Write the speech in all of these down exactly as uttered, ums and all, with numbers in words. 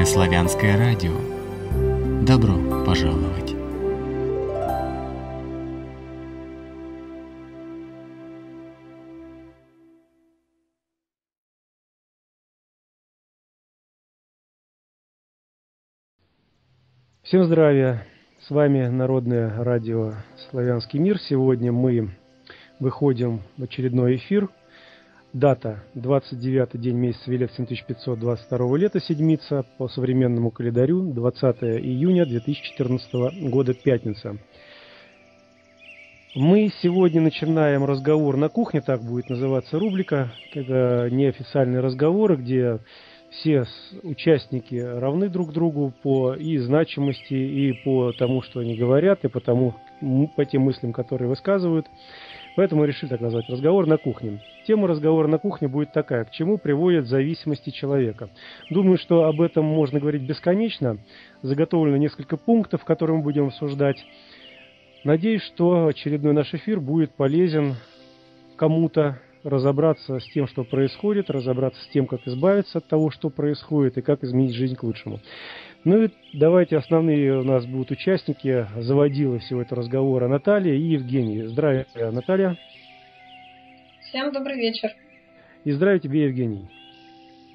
Народное Славянское радио. Добро пожаловать! Всем здравия! С вами Народное радио «Славянский мир». Сегодня мы выходим в очередной эфир. Дата двадцать девятый день месяца Велет семь тысяч пятьсот двадцать второго лета, седмица по современному календарю, двадцатое июня две тысячи четырнадцатого года, пятница. Мы сегодня начинаем разговор на кухне, так будет называться рубрика. Это неофициальные разговоры, где все участники равны друг другу по и значимости, и по тому, что они говорят, и по, тому, по тем мыслям, которые высказывают. Поэтому решили так назвать «Разговор на кухне». Тема разговора на кухне будет такая: к чему приводят зависимости человека. Думаю, что об этом можно говорить бесконечно. Заготовлено несколько пунктов, которые мы будем обсуждать. Надеюсь, что очередной наш эфир будет полезен кому-то разобраться с тем, что происходит, разобраться с тем, как избавиться от того, что происходит, и как изменить жизнь к лучшему. Ну и давайте, основные у нас будут участники, заводила всего этого разговора Наталья и Евгений. Здравия, Наталья. Всем добрый вечер. И здравия тебе, Евгений.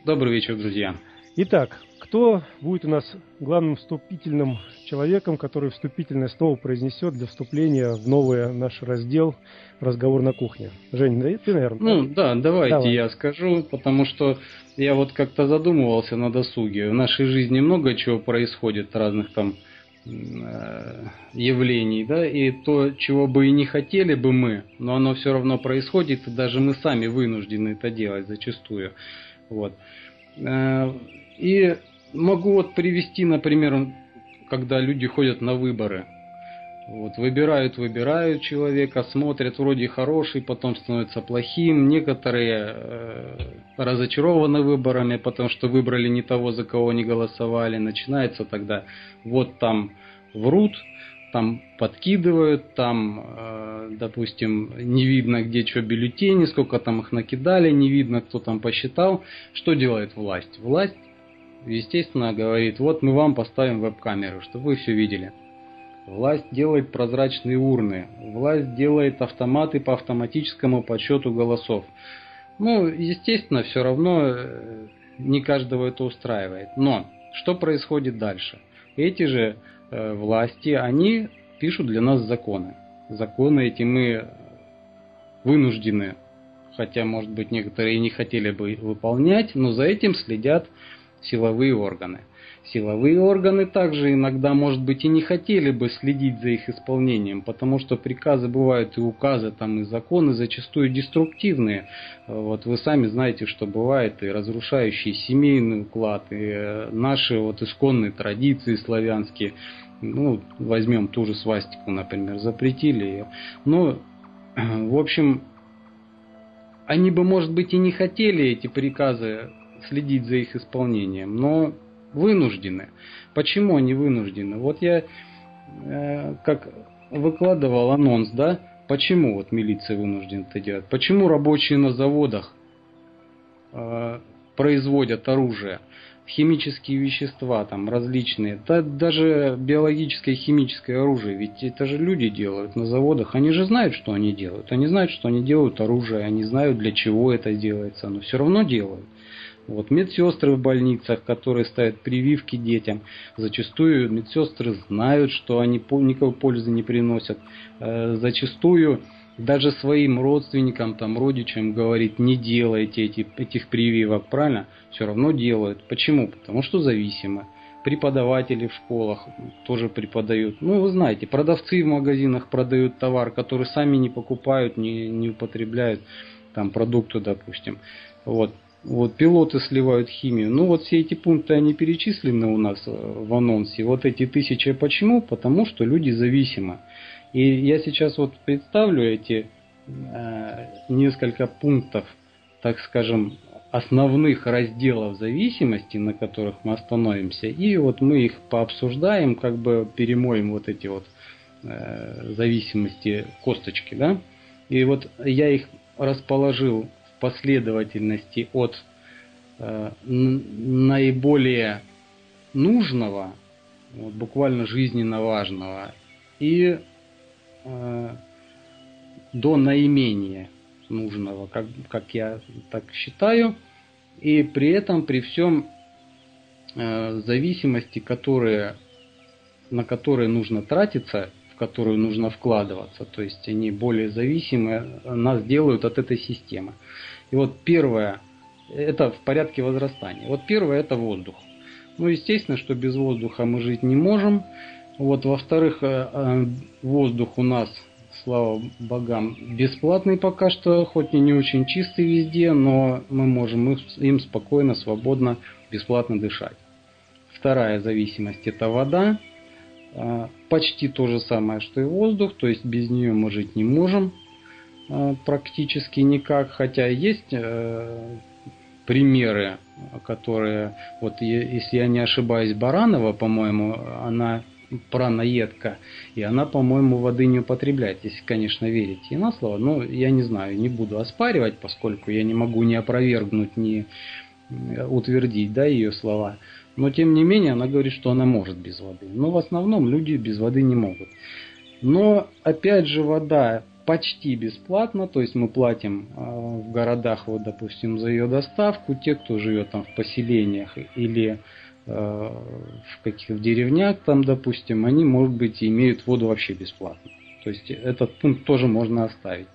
Добрый вечер, друзья. Итак, кто будет у нас главным вступительным человеком, который вступительное слово произнесет для вступления в новый наш раздел «Разговор на кухне»? Жень, да, ты, наверное? Ну да, давайте Давай. я скажу, потому что я вот как-то задумывался на досуге. В нашей жизни много чего происходит, разных там явлений, да, и то, чего бы и не хотели бы мы, но оно все равно происходит, и даже мы сами вынуждены это делать зачастую. Вот. И могу вот привести, например, когда люди ходят на выборы. Вот, выбирают, выбирают человека, смотрят, вроде хороший, потом становится плохим. Некоторые э, разочарованы выборами, потому что выбрали не того, за кого не голосовали. Начинается тогда, вот там врут, там подкидывают, там, э, допустим, не видно, где что бюллетени, сколько там их накидали, не видно, кто там посчитал. Что делает власть? Власть, естественно, говорит: вот мы вам поставим веб-камеру, чтобы вы все видели. Власть делает прозрачные урны, власть делает автоматы по автоматическому подсчету голосов. Ну, естественно, все равно не каждого это устраивает. Но что происходит дальше? Эти же э, власти, они пишут для нас законы. Законы эти мы вынуждены, хотя, может быть, некоторые не хотели бы выполнять, но за этим следят силовые органы. Силовые органы также иногда, может быть, и не хотели бы следить за их исполнением, потому что приказы бывают и указы, там, и законы зачастую деструктивные. Вот вы сами знаете, что бывает, и разрушающий семейный уклад, и наши вот исконные традиции славянские. Ну, возьмем ту же свастику, например, запретили ее. Ну, в общем, они бы, может быть, и не хотели, эти приказы, следить за их исполнением, но вынуждены. Почему они вынуждены? Вот я э, как выкладывал анонс, да, почему вот милиция вынуждена это делать? Почему рабочие на заводах э, производят оружие, химические вещества там различные, да, даже биологическое и химическое оружие, ведь это же люди делают на заводах, они же знают, что они делают, они знают, что они делают оружие, они знают, для чего это делается, но все равно делают. Вот медсестры в больницах, которые ставят прививки детям, зачастую медсестры знают, что они никакой пользы не приносят. Зачастую даже своим родственникам, там, родичам говорит: не делайте эти, этих прививок, правильно? Все равно делают. Почему? Потому что зависимы. Преподаватели в школах тоже преподают. Ну, вы знаете, продавцы в магазинах продают товар, который сами не покупают, не, не употребляют, там, продукты, допустим. Вот. Вот, пилоты сливают химию. Ну, вот все эти пункты, они перечислены у нас в анонсе. Вот эти тысячи. Почему? Потому что люди зависимы. И я сейчас вот представлю эти э, несколько пунктов, так скажем, основных разделов зависимости, на которых мы остановимся. И вот мы их пообсуждаем, как бы перемоем вот эти вот э, зависимости косточки, да. И вот я их расположил последовательности от э, наиболее нужного, вот, буквально жизненно важного, и э, до наименее нужного, как, как я так считаю. И при этом, при всем э, зависимости, которые, на которые нужно тратиться, в которую нужно вкладываться, то есть они более зависимы, нас делают от этой системы. И вот первое, это в порядке возрастания. Вот первое, это воздух. Ну, естественно, что без воздуха мы жить не можем. Вот, во-вторых, воздух у нас, слава богам, бесплатный пока что, хоть и не очень чистый везде, но мы можем им спокойно, свободно, бесплатно дышать. Вторая зависимость – это вода. Почти то же самое, что и воздух, то есть без нее мы жить не можем практически никак, хотя есть примеры, которые, вот если я не ошибаюсь, Баранова, по-моему, она праноедка, и она, по-моему, воды не употребляет, если, конечно, верить ей на слово, но я не знаю, не буду оспаривать, поскольку я не могу ни опровергнуть, ни утвердить, да, ее слова. Но, тем не менее, она говорит, что она может без воды. Но в основном люди без воды не могут. Но, опять же, вода почти бесплатна. То есть мы платим в городах, вот, допустим, за ее доставку. Те, кто живет там в поселениях или в каких-то деревнях, там, допустим, они, может быть, имеют воду вообще бесплатно. То есть этот пункт тоже можно оставить.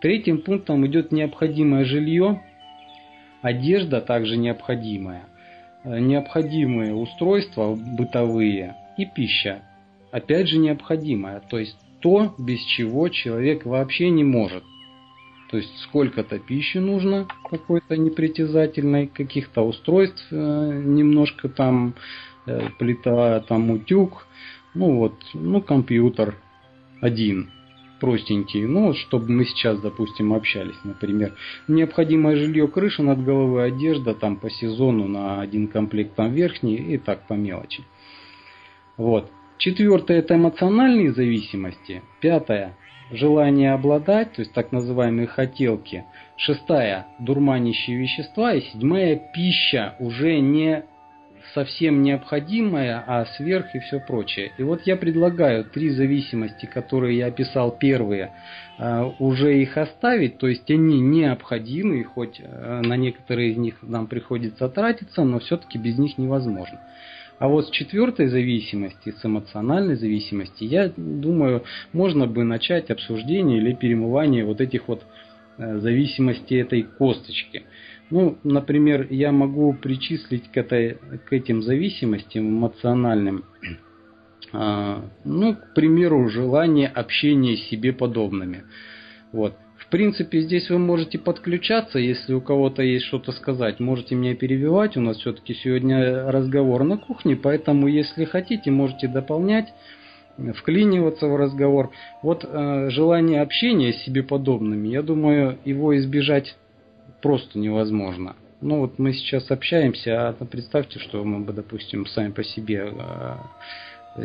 Третьим пунктом идет необходимое жилье. Одежда также необходимая. Необходимые устройства бытовые и пища, опять же, необходимая, то есть то, без чего человек вообще не может. То есть сколько-то пищи нужно, какой-то непритязательной, каких-то устройств, немножко там плита, там утюг, ну вот, ну компьютер один, простенький, ну вот, чтобы мы сейчас, допустим, общались, например. Необходимое жилье, крыша над головой, одежда там по сезону на один комплект там верхний и так по мелочи. Вот. Четвертое – это эмоциональные зависимости. Пятое – желание обладать, то есть так называемые хотелки. Шестая – дурманящие вещества. И седьмая – пища, уже не совсем необходимое, а сверх и все прочее. И вот я предлагаю три зависимости, которые я описал первые, уже их оставить, то есть они необходимы, хоть на некоторые из них нам приходится тратиться, но все-таки без них невозможно. А вот с четвертой зависимости, с эмоциональной зависимости, я думаю, можно бы начать обсуждение или перемывание вот этих вот зависимостей этой косточки. Ну, например, я могу причислить к, этой, к этим зависимостям эмоциональным, э, ну, к примеру, желание общения с себе подобными. Вот. В принципе, здесь вы можете подключаться, если у кого-то есть что-то сказать, можете меня перебивать, у нас все-таки сегодня разговор на кухне, поэтому, если хотите, можете дополнять, вклиниваться в разговор. Вот э, желание общения с себе подобными, я думаю, его избежать просто невозможно. Ну вот мы сейчас общаемся, а представьте, что мы бы, допустим, сами по себе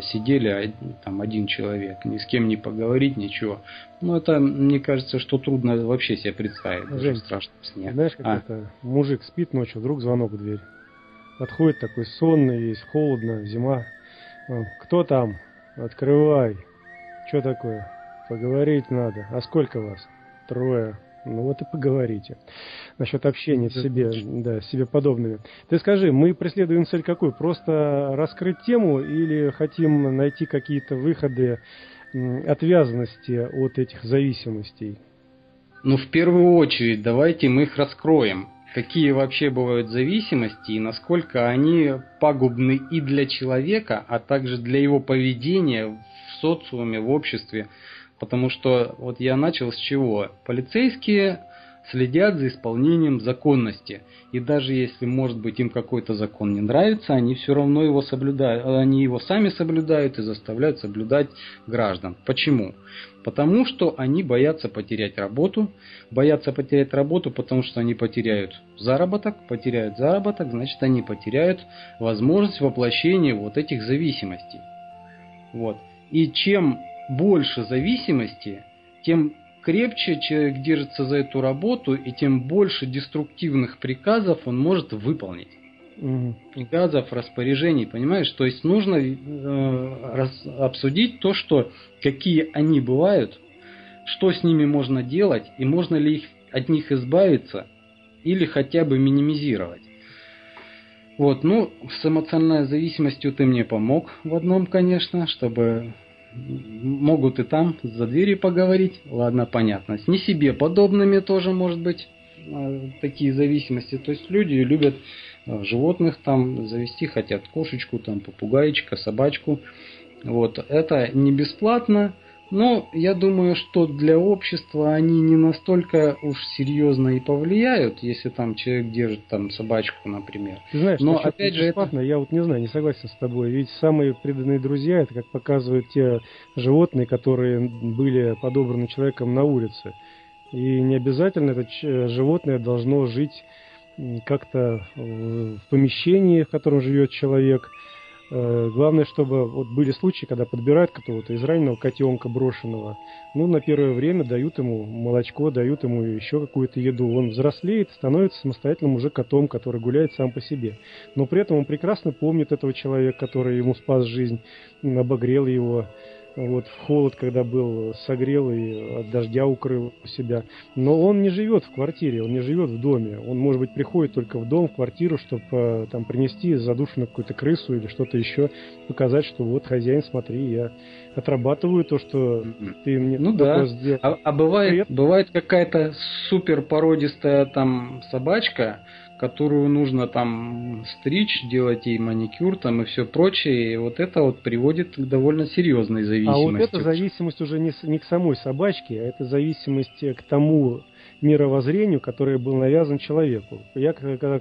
сидели, там один человек, ни с кем не поговорить, ничего. Ну это, мне кажется, что трудно вообще себе представить. Жень, страшно в сне. Знаешь, как а? это? Мужик спит ночью, вдруг звонок в дверь. Подходит такой сонный, весь холодно, зима. Кто там? Открывай. Что такое? Поговорить надо. А сколько вас? Трое. Ну вот и поговорите. Насчет общения с себе, да, себе подобными. Ты скажи, мы преследуем цель какую? Просто раскрыть тему или хотим найти какие-то выходы, отвязанности от этих зависимостей? Ну, в первую очередь, давайте мы их раскроем. Какие вообще бывают зависимости и насколько они пагубны и для человека, а также для его поведения в социуме, в обществе. Потому что вот я начал с чего? Полицейские следят за исполнением законности. И даже если, может быть, им какой-то закон не нравится, они все равно его соблюдают, они его сами соблюдают и заставляют соблюдать граждан. Почему? Потому что они боятся потерять работу. Боятся потерять работу, потому что они потеряют заработок. Потеряют заработок, значит, они потеряют возможность воплощения вот этих зависимостей. Вот. И чем больше зависимости, тем крепче человек держится за эту работу, и тем больше деструктивных приказов он может выполнить. газов, распоряжений, понимаешь? То есть нужно э, раз, обсудить то, что какие они бывают, что с ними можно делать и можно ли их, от них избавиться или хотя бы минимизировать. Вот, ну, с эмоциональной зависимостью ты мне помог в одном, конечно, чтобы могут и там за дверью поговорить. Ладно, понятно. С не себе подобными тоже, может быть, такие зависимости. То есть люди любят животных там завести, хотят кошечку, там попугайчика, собачку. Вот, это не бесплатно, но я думаю, что для общества они не настолько уж серьезно и повлияют, если там человек держит там собачку, например. Ты знаешь, но опять же бесплатно, это... я вот не знаю, не согласен с тобой. Ведь самые преданные друзья — это, как показывают, те животные, которые были подобраны человеком на улице. И не обязательно это животное должно жить как-то в помещении, в котором живет человек. Главное, чтобы вот были случаи, когда подбирают какого-то израненного котенка брошенного. Ну, на первое время дают ему молочко, дают ему еще какую-то еду. Он взрослеет, становится самостоятельным уже котом, который гуляет сам по себе. Но при этом он прекрасно помнит этого человека, который ему спас жизнь, обогрел его. Вот, в холод, когда был, согрел и от дождя укрыл себя. Но он не живет в квартире, он не живет в доме. Он, может быть, приходит только в дом, в квартиру, чтобы там принести задушенную какую-то крысу или что-то еще, показать, что вот, хозяин, смотри, я отрабатываю то, что ты мне... Ну да, а, а бывает, бывает какая-то суперпородистая там собачка, которую нужно там стричь, делать ей маникюр там и все прочее, и вот это вот приводит к довольно серьезной зависимости. А вот эта зависимость уже не, не к самой собачке, а это зависимость к тому мировоззрению, которое было навязано человеку. Я когда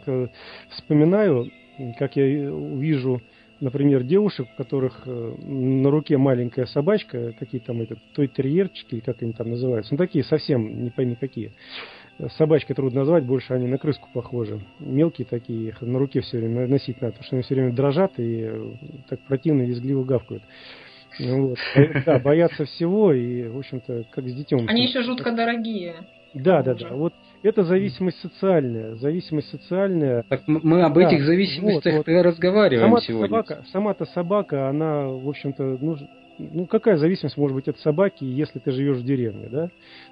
вспоминаю, как я вижу, например, девушек, у которых на руке маленькая собачка, какие там это, той-терьерчики, как они там называются, ну такие совсем не пойми какие. Собачки трудно назвать, больше они на крыску похожи. Мелкие такие, их на руке все время носить надо, потому что они все время дрожат и так противно и визгливо гавкают. Вот. Да, боятся всего и, в общем-то, как с детем. Они еще жутко дорогие. Да, да, да. Вот это зависимость социальная. Зависимость социальная. Так мы об этих да, зависимостях вот, вот. и разговариваем сама-то сегодня. Собака, сама-то собака, она, в общем-то, ну... Ну, какая зависимость может быть от собаки, если ты живешь в деревне, да?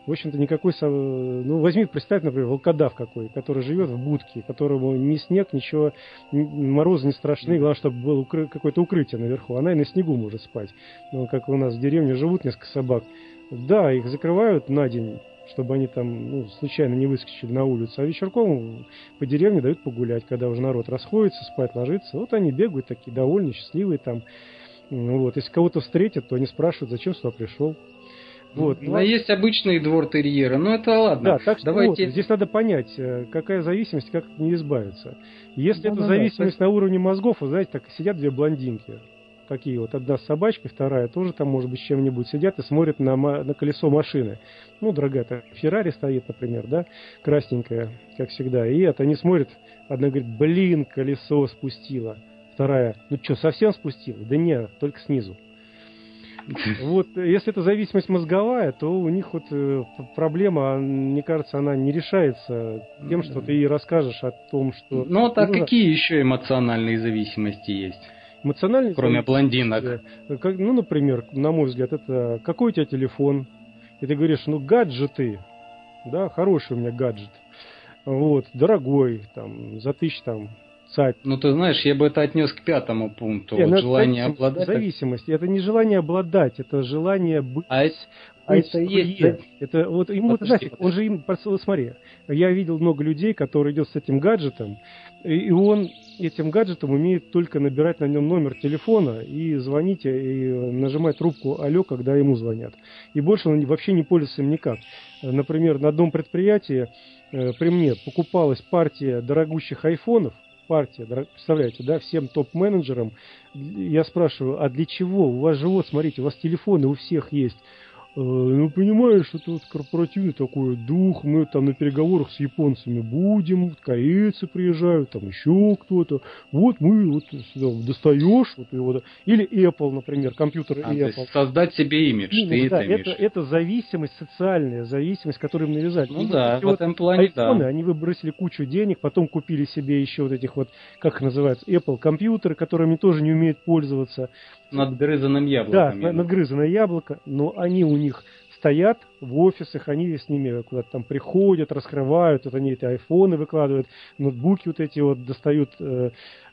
В общем-то, никакой... Ну, возьми, представь, например, волкодав какой, который живет в будке, которому ни снег, ничего, морозы не страшны, главное, чтобы было укры... какое-то укрытие наверху. Она и на снегу может спать. Ну, как у нас в деревне живут несколько собак. Да, их закрывают на день, чтобы они там, ну, случайно не выскочили на улицу, а вечерком по деревне дают погулять, когда уже народ расходится, спать ложится. Вот они бегают такие довольные, счастливые там. Вот. Если кого-то встретят, то они спрашивают, зачем сюда пришел. Вот. А есть обычные двор-терьеры, но это ладно. Да, так что давайте... вот, здесь надо понять, какая зависимость, как не избавиться. Если да, это да, зависимость да. на уровне мозгов, вы знаете, так сидят две блондинки. Такие вот, одна с собачкой, вторая тоже там, может быть, чем-нибудь сидят и смотрят на, на колесо машины. Ну, дорогая, там Феррари стоит, например, да, красненькая, как всегда. И это они смотрят, одна говорит, блин, колесо спустило. Вторая, ну что, совсем спустила? Да нет, только снизу. Вот, если это зависимость мозговая, то у них вот проблема, мне кажется, она не решается тем, что ты ей расскажешь о том, что... Ну, а какие еще эмоциональные зависимости есть? Эмоциональные Кроме блондинок. Ну, например, на мой взгляд, это какой у тебя телефон? И ты говоришь, ну, гаджеты, да, хороший у меня гаджет. Вот, дорогой, там, за тысячу, там... Царь. Ну, ты знаешь, я бы это отнес к пятому пункту. Нет, вот желание зависимость, обладать. Зависимость. Это не желание обладать, это желание быть. А это, а это есть. Да? Это, вот, ему, подожди, нафиг, подожди. Он же им... Вот смотри, я видел много людей, которые идут с этим гаджетом, и он этим гаджетом умеет только набирать на нем номер телефона и звонить, и нажимать трубку «Алло», когда ему звонят. И больше он вообще не пользуется им никак. Например, на одном предприятии при мне покупалась партия дорогущих айфонов, партия, представляете, да, всем топ-менеджерам. Я спрашиваю, а для чего? У вас же вот, смотрите, у вас телефоны у всех есть. Ну, понимаешь, это вот корпоративный такой дух, мы там на переговорах с японцами будем, корейцы приезжают, там еще кто-то. Вот мы вот достаешь, вот его, вот, или Apple, например, компьютер а, Apple. Создать себе имидж, ну, ты да, это имидж. Это, это зависимость, социальная зависимость, которую им навязали. Ну и да, в вот этом плане, айфоны, да. Они выбросили кучу денег, потом купили себе еще вот этих вот, как их называется, Apple компьютеры, которыми тоже не умеют пользоваться. Надгрызанным яблоком. Да, надгрызанное яблоко, но они у них них стоят в офисах, они с ними куда-то там приходят, раскрывают, вот они эти айфоны выкладывают, ноутбуки вот эти вот достают, э,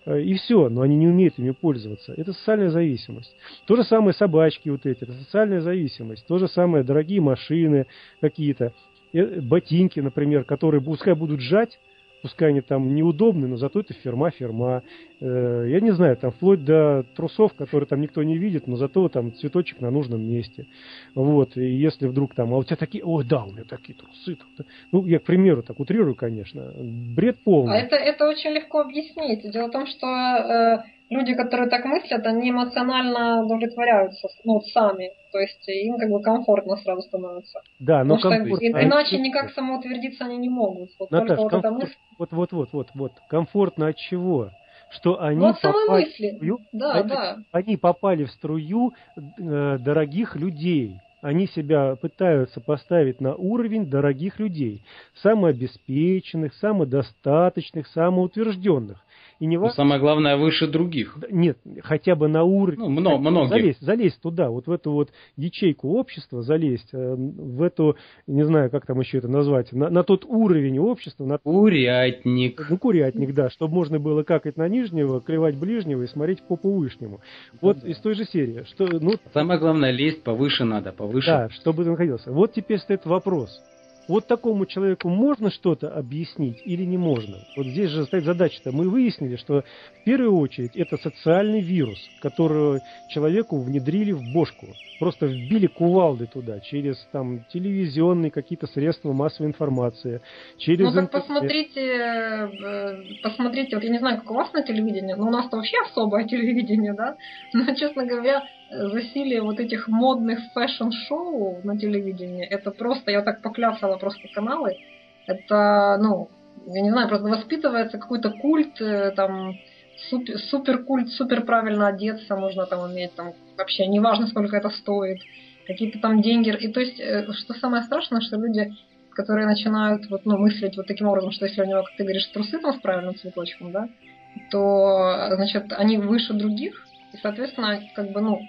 э, и все, но они не умеют ими пользоваться. Это социальная зависимость. То же самое собачки вот эти, это социальная зависимость. То же самое дорогие машины какие-то, э, ботинки, например, которые пускай будут жать, пускай они там неудобны, но зато это фирма-фирма. Э, я не знаю, там вплоть до трусов, которые там никто не видит, но зато там цветочек на нужном месте. Вот, и если вдруг там, а у тебя такие, о, да, у меня такие трусы. Ну, я, к примеру, так утрирую, конечно. Бред полный. А это, это очень легко объяснить. Дело в том, что э, люди, которые так мыслят, они эмоционально удовлетворяются, ну, сами. То есть им как бы комфортно сразу становится. Да, но потому комфортно. Что иначе никак самоутвердиться они не могут. Вот, Наташа, вот, комфорт... мысль... вот, вот, вот, вот, вот. Комфортно от чего? Что они, вот попали, в струю... да, они... Да. Они попали в струю э, дорогих людей. Они себя пытаются поставить на уровень дорогих людей. Самообеспеченных, самодостаточных, самоутвержденных. И не важно, самое главное, выше других. Нет, хотя бы на уровень. Ну, много, много. Залезть, залезть туда, вот в эту вот ячейку общества, залезть в эту, не знаю, как там еще это назвать, на, на тот уровень общества. На... Курятник. Ну, курятник, да, чтобы можно было какать на нижнего, клевать ближнего и смотреть по повышнему. Вот да. Из той же серии. Что, ну... Самое главное, лезть повыше надо, повыше. Да, чтобы ты находился. Вот теперь стоит вопрос. Вот такому человеку можно что-то объяснить или не можно? Вот здесь же стоит задача-то. Мы выяснили, что в первую очередь это социальный вирус, который человеку внедрили в бошку. Просто вбили кувалды туда через там телевизионные какие-то средства массовой информации. Через ну так интернет. посмотрите, посмотрите, вот я не знаю, как у вас на телевидении, но у нас-то вообще особое телевидение, да? Но, честно говоря, засилие вот этих модных фэшн-шоу на телевидении, это просто, я так поклясала просто каналы, это, ну, я не знаю, просто воспитывается какой-то культ, там, супер, супер культ, супер правильно одеться можно там уметь, там, вообще, неважно, сколько это стоит, какие-то там деньги, и то есть, что самое страшное, что люди, которые начинают, вот, ну, мыслить вот таким образом, что если у него, как ты говоришь, трусы там с правильным цветочком, да, то, значит, они выше других, и, соответственно, как бы, ну,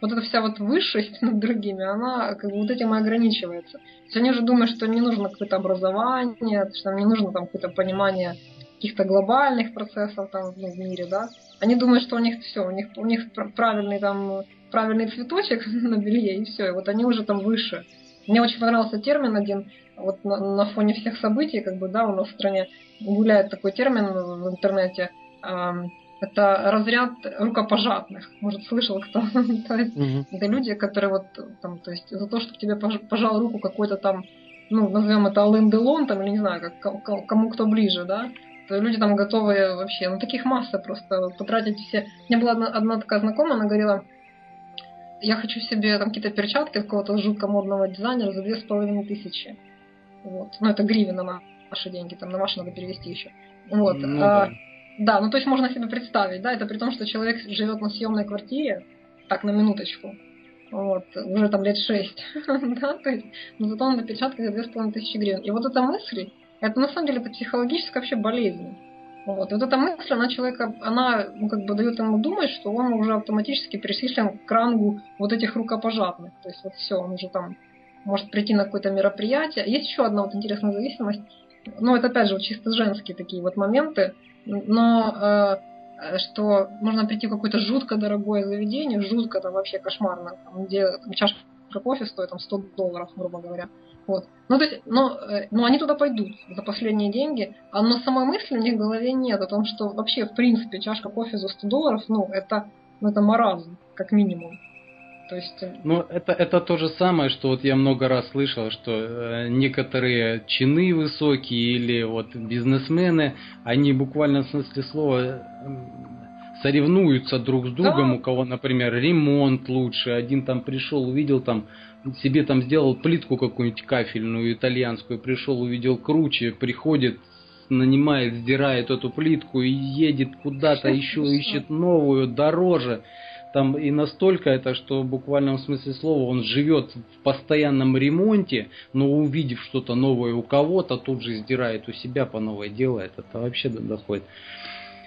вот эта вся вот высшесть над другими, она как бы вот этим и ограничивается. То есть они уже думают, что не нужно какое-то образование, что не нужно там какое-то понимание каких-то глобальных процессов там, ну, в мире, да. Они думают, что у них все, у них, у них правильный там, правильный цветочек на белье, и все, и вот они уже там выше. Мне очень понравился термин один, вот на, на фоне всех событий, как бы, да, у нас в стране гуляет такой термин в интернете, эм, это разряд рукопожатных. Может, слышал кто? То есть, угу. Это люди, которые вот там, то есть, за то, чтобы тебе пожал руку какой-то там, ну, назовем это Ален Делон, там, или не знаю, как, кому кто ближе, да, то люди там готовы вообще, ну, таких масса просто потратить все. У меня была одна, одна такая знакомая, она говорила, я хочу себе там какие-то перчатки какого-то жутко модного дизайнера за две с половиной тысячи. Вот. Ну, это гривен на наши деньги, там, на ваши надо перевести еще. Вот. Ну, да. А, Да, ну то есть можно себе представить, да, это при том, что человек живет на съемной квартире, так, на минуточку, вот, уже там лет шесть, да, то есть, но зато он на перчатках за две с половиной тысячи гривен. И вот эта мысль, это на самом деле это психологическая вообще болезнь. Вот, и вот эта мысль, она человека, она, ну, как бы дает ему думать, что он уже автоматически причислен к рангу вот этих рукопожатных, то есть вот все, он уже там может прийти на какое-то мероприятие. Есть еще одна вот интересная зависимость, ну это опять же вот чисто женские такие вот моменты. Но э, что можно прийти в какое-то жутко дорогое заведение, жутко там вообще кошмарно, там, где там, чашка кофе стоит там сто долларов, грубо говоря. Вот. Ну, то есть, но, э, но они туда пойдут за последние деньги, а но самой мысли у них в голове нет о том, что вообще, в принципе, чашка кофе за сто долларов, ну, это, ну, это маразм, как минимум. То есть... Ну, это, это то же самое, что вот я много раз слышал, что э, некоторые чины высокие или вот бизнесмены, они буквально в смысле слова соревнуются друг с другом, да. У кого, например, ремонт лучше, один там пришел, увидел там, себе там сделал плитку какую-нибудь кафельную, итальянскую, пришел, увидел круче, приходит, нанимает, сдирает эту плитку и едет куда-то, еще ищет новую, дороже. Там и настолько это, что в буквальном смысле слова он живет в постоянном ремонте, но увидев что-то новое у кого-то, тут же сдирает у себя, по новой делает. Это вообще доходит.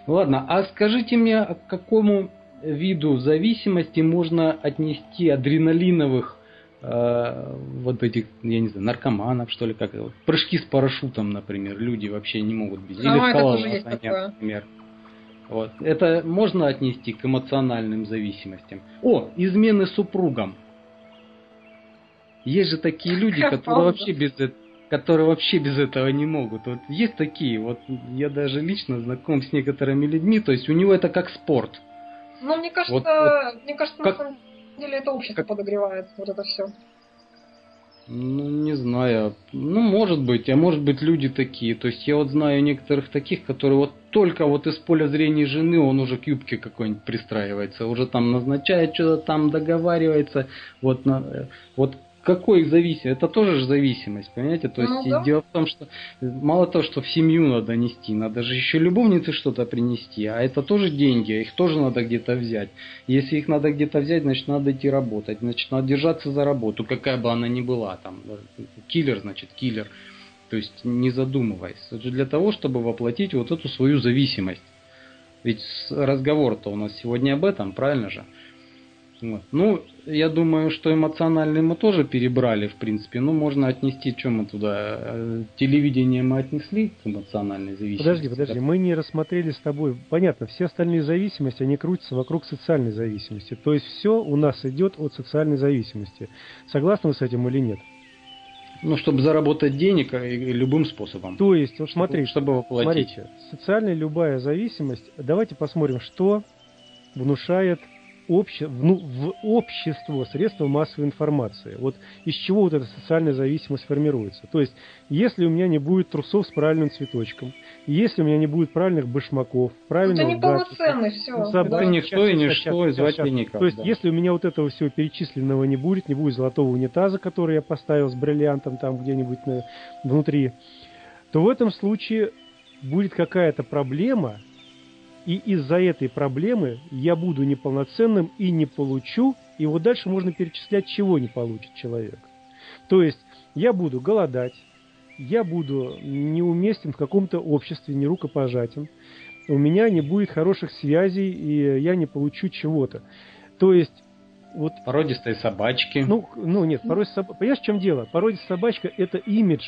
Ладно, а скажите мне, к какому виду зависимости можно отнести адреналиновых э, вот этих, я не знаю, наркоманов, что ли, как прыжки с парашютом, например, люди вообще не могут без. Или в колоннах, например. Вот. Это можно отнести к эмоциональным зависимостям. О, измены супругам. Есть же такие люди, которые вообще, без, которые вообще без этого не могут. Вот есть такие, вот я даже лично знаком с некоторыми людьми, то есть у него это как спорт. Ну, мне кажется, вот, вот, мне кажется, как, на самом деле это общество как, подогревает вот это все. Ну, не знаю. Ну, может быть, а может быть, люди такие. То есть я вот знаю некоторых таких, которые вот только вот из поля зрения жены он уже к юбке какой-нибудь пристраивается, уже там назначает что-то, там договаривается. Вот, на, вот какой зависимость? Это тоже же зависимость, понимаете? То есть ну, да. Дело в том, что мало того, что в семью надо нести, надо же еще любовнице что-то принести, а это тоже деньги, их тоже надо где-то взять. Если их надо где-то взять, значит, надо идти работать, значит, надо держаться за работу, какая бы она ни была, там, киллер, значит, киллер. То есть, не задумываясь, для того, чтобы воплотить вот эту свою зависимость. Ведь разговор-то у нас сегодня об этом, правильно же? Вот. Ну, я думаю, что эмоциональный мы тоже перебрали, в принципе. Ну, можно отнести, что мы туда, телевидение мы отнесли к эмоциональной зависимости. Подожди, подожди, мы не рассмотрели с тобой, понятно, все остальные зависимости, они крутятся вокруг социальной зависимости. То есть, все у нас идет от социальной зависимости. Согласны вы с этим или нет? Ну, чтобы заработать денег любым способом. То есть, вот смотри, чтобы воплотить. Смотрите, социальная любая зависимость, давайте посмотрим, что внушает обще, ну, в общество средства массовой информации. Вот из чего вот эта социальная зависимость формируется. То есть, если у меня не будет трусов с правильным цветочком, если у меня не будет правильных башмаков, правильных... Это неполноценный, все. Забрать, да, никто и ничто, и звать никак. То есть, да. Если у меня вот этого всего перечисленного не будет, не будет золотого унитаза, который я поставил с бриллиантом там где-нибудь на, внутри, то в этом случае будет какая-то проблема, и из-за этой проблемы я буду неполноценным и не получу, и вот дальше можно перечислять, чего не получит человек. То есть, я буду голодать, я буду неуместен в каком-то обществе, не рукопожатен, у меня не будет хороших связей, и я не получу чего-то. То есть... Вот, породистые собачки. Ну, ну нет, породистые собачки. Понимаешь, в чем дело? Породистая собачка – это имидж.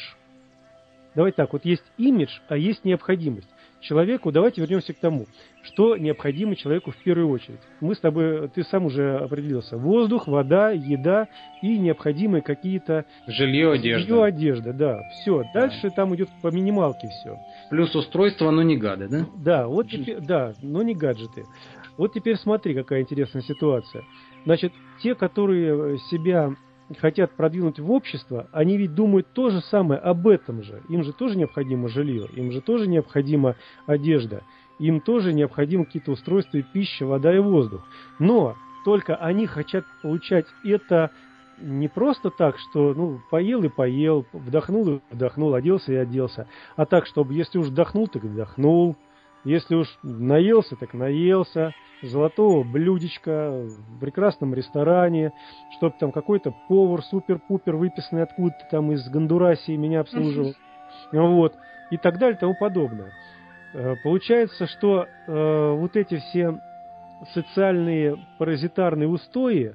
Давайте так, вот есть имидж, а есть необходимость. Человеку, давайте вернемся к тому, что необходимо человеку в первую очередь. Мы с тобой, ты сам уже определился. Воздух, вода, еда и необходимые какие-то... Жилье, одежда. Жилье, одежда, да. Все. Дальше да. Там идет по минималке все. Плюс устройство, но не гады, да? Да, вот теперь, да, но не гаджеты. Вот теперь смотри, какая интересная ситуация. Значит, те, которые себя хотят продвинуть в общество, они ведь думают то же самое об этом же. Им же тоже необходимо жилье, им же тоже необходима одежда, им тоже необходимы какие-то устройства, пища, вода и воздух. Но только они хотят получать это не просто так, что ну, поел и поел, вдохнул и вдохнул, оделся и оделся, а так, чтобы если уж вдохнул, так вдохнул, если уж наелся, так наелся, золотого блюдечка в прекрасном ресторане, чтобы там какой-то повар супер-пупер выписанный откуда-то там из Гондурасии меня обслуживал, вот, и так далее, и тому подобное. Получается, что э, вот эти все социальные паразитарные устои,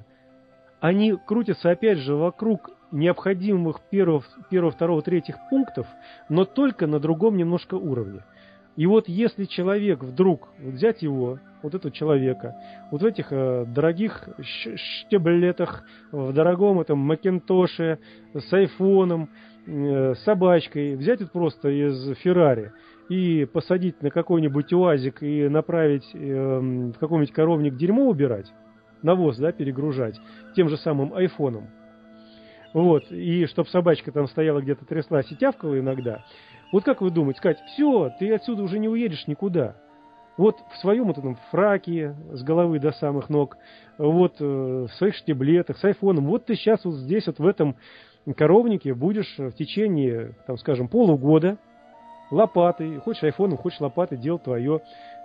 они крутятся опять же вокруг необходимых первого, первого, второго, третьих пунктов, но только на другом немножко уровне. И вот если человек вдруг, вот взять его, вот этого человека, вот в этих э, дорогих штеблетах, в дорогом этом макинтоше, с айфоном, э, собачкой, взять вот просто из Феррари и посадить на какой-нибудь уазик и направить э, в какой-нибудь коровник дерьмо убирать, навоз, да, перегружать, тем же самым айфоном, вот, и чтобы собачка там стояла где-то тряслась и тявкала иногда. Вот как вы думаете, Кать, все, ты отсюда уже не уедешь никуда. Вот в своем вот этом фраке с головы до самых ног, вот в своих штиблетах, с айфоном, вот ты сейчас вот здесь вот в этом коровнике будешь в течение, там, скажем, полугода лопатой, хочешь айфоном, хочешь лопатой, дело твое,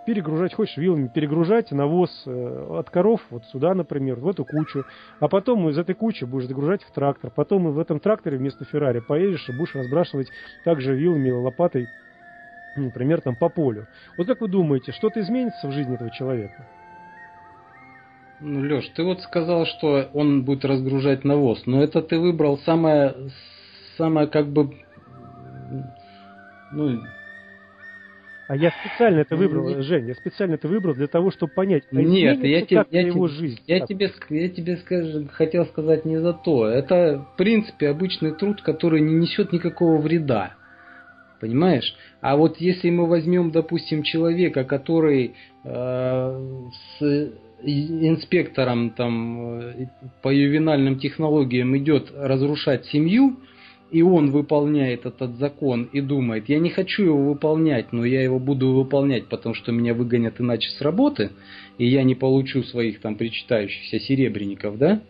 перегружать, хочешь вилами перегружать навоз от коров вот сюда, например, в эту кучу, а потом из этой кучи будешь загружать в трактор, потом в этом тракторе вместо Феррари поедешь и будешь разбрасывать также вилами, лопатой, например, там по полю. Вот как вы думаете, что-то изменится в жизни этого человека? Ну, Леш, ты вот сказал, что он будет разгружать навоз, но это ты выбрал самое, самое как бы, ну... А я специально это выбрал, не... Жень, я специально это выбрал для того, чтобы понять, а нет, я, те, я, его жизнь, я тебе, я тебе скажу, хотел сказать не за то. Это, в принципе, обычный труд, который не несет никакого вреда. Понимаешь? А вот если мы возьмем, допустим, человека, который э, с инспектором там, по ювенальным технологиям идет разрушать семью, и он выполняет этот закон и думает, я не хочу его выполнять, но я его буду выполнять, потому что меня выгонят иначе с работы, и я не получу своих там причитающихся серебряников, да?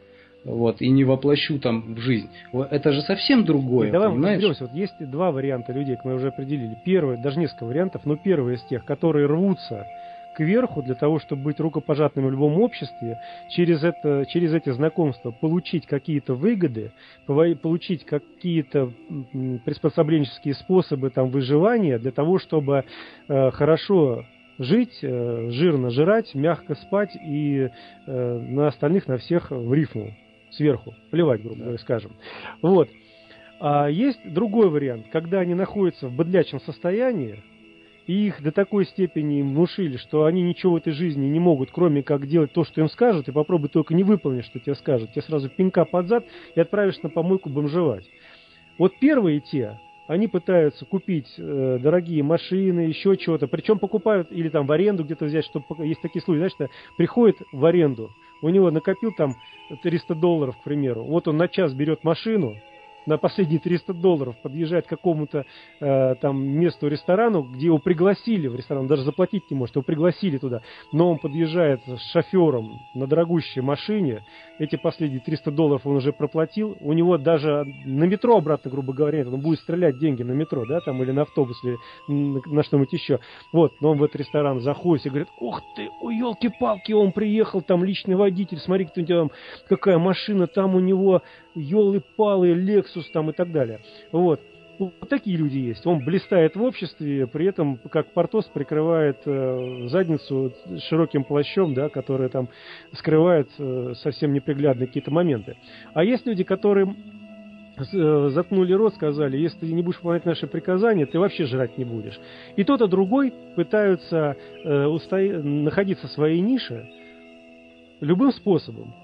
Вот, и не воплощу там в жизнь. Это же совсем другое. Давай понимаешь? Мы вот есть два варианта людей, как мы уже определили. Первый, даже несколько вариантов, но первый из тех, которые рвутся кверху для того, чтобы быть рукопожатным в любом обществе, через, это, через эти знакомства получить какие-то выгоды, получить какие-то приспособленческие способы там, выживания для того, чтобы э, хорошо жить, э, жирно жрать, мягко спать и э, на остальных, на всех в рифму. Сверху, плевать, грубо говоря, скажем. Вот. А есть другой вариант, когда они находятся в быдлячем состоянии, и их до такой степени им внушили, что они ничего в этой жизни не могут, кроме как делать то, что им скажут, и попробуй только не выполнить, что тебе скажут. Тебе сразу пинка под зад и отправишь на помойку бомжевать. Вот первые те, они пытаются купить э, дорогие машины, еще чего-то, причем покупают или там в аренду где-то взять, чтобы есть такие случаи, знаешь, что приходит в аренду, у него накопил там триста долларов, к примеру, вот он на час берет машину, на последние триста долларов подъезжает к какому-то э, там месту, ресторану, где его пригласили в ресторан, даже заплатить не может, его пригласили туда, но он подъезжает с шофером на дорогущей машине, эти последние триста долларов он уже проплатил, у него даже на метро обратно, грубо говоря, он будет стрелять деньги на метро, да, там, или на автобус, или на что-нибудь еще, вот, но он в этот ресторан заходит и говорит, ух ты, у елки-палки, он приехал, там личный водитель, смотри, кто у тебя там, какая машина, там у него елы-палы, лекс там и так далее. Вот. Вот такие люди есть. Он блистает в обществе, при этом, как Портос, прикрывает э, задницу широким плащом, да, который там скрывает э, совсем неприглядные какие-то моменты. А есть люди, которые э, заткнули рот, сказали, если ты не будешь выполнять наши приказания, ты вообще жрать не будешь. И тот, и другой пытаются э, устоять, находиться в своей нише любым способом.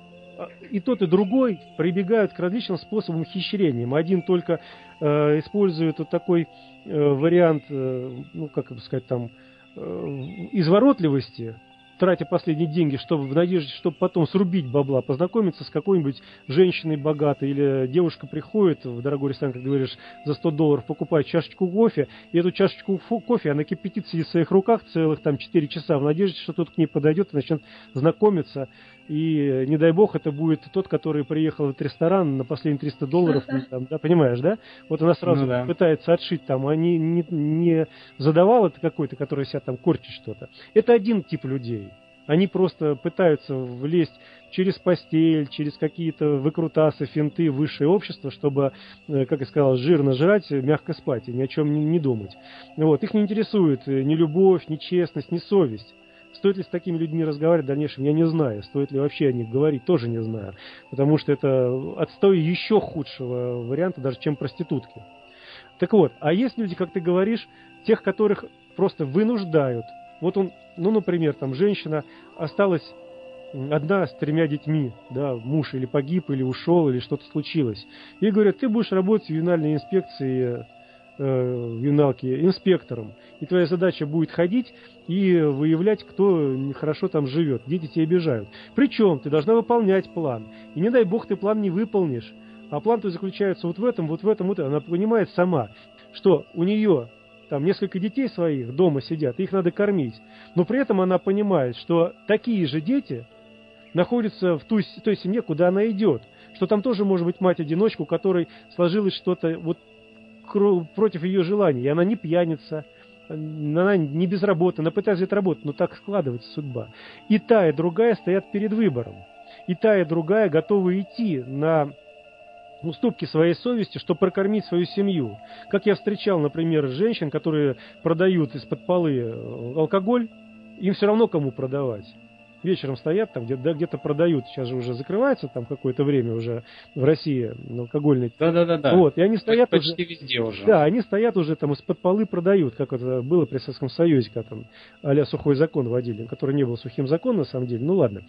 И тот, и другой прибегают к различным способам хищрения. Один только э, использует вот такой э, вариант, э, ну, как бы сказать, там, э, изворотливости, тратя последние деньги, чтобы в надежде, чтобы потом срубить бабла, познакомиться с какой-нибудь женщиной богатой, или девушка приходит в дорогой ресторан, как говоришь, за сто долларов покупает чашечку кофе, и эту чашечку кофе она кипятит, сидит в своих руках целых там четыре часа в надежде, что тот к ней подойдет и начнет знакомиться, и не дай бог это будет тот, который приехал в этот ресторан на последние триста долларов, там, да, понимаешь, да? Вот она сразу ну, да. пытается отшить там, а не, не, не задавал это какой-то, который себя там корчит что-то. Это один тип людей. Они просто пытаются влезть через постель, через какие-то выкрутасы, финты, высшее общество, чтобы, как я сказал, жирно жрать, мягко спать и ни о чем не думать. Вот. Их не интересует ни любовь, ни честность, ни совесть. Стоит ли с такими людьми разговаривать в дальнейшем, я не знаю. Стоит ли вообще о них говорить, тоже не знаю. Потому что это отстой еще худшего варианта, даже чем проститутки. Так вот, а есть люди, как ты говоришь, тех, которых просто вынуждают. Вот он, ну, например, там женщина осталась одна с тремя детьми, да, муж или погиб, или ушел, или что-то случилось. И говорят, ты будешь работать в ювенальной инспекции, э, в ювеналке инспектором, и твоя задача будет ходить и выявлять, кто нехорошо там живет, где детей обижают. Причем ты должна выполнять план, и не дай бог ты план не выполнишь, а план-то заключается вот в этом, вот в этом, вот в этом. Она понимает сама, что у нее... там несколько детей своих дома сидят, их надо кормить. Но при этом она понимает, что такие же дети находятся в той, той семье, куда она идет. Что там тоже может быть мать-одиночка, у которой сложилось что-то вот против ее желаний. И она не пьяница, она не безработна, она пытается где-то работать, но так складывается судьба. И та, и другая стоят перед выбором. И та, и другая готовы идти на уступки своей совести, чтобы прокормить свою семью. Как я встречал, например, женщин, которые продают из-под полы алкоголь, им все равно кому продавать. Вечером стоят, там где-то, да, где-то продают. Сейчас же уже закрывается там какое-то время уже в России алкогольный. Да, да, да, да. Вот, и они стоят почти уже, везде уже. Да, они стоят уже там из-под полы продают, как это было при Советском Союзе, когда там а-ля сухой закон вводили, который не был сухим законом на самом деле. Ну ладно.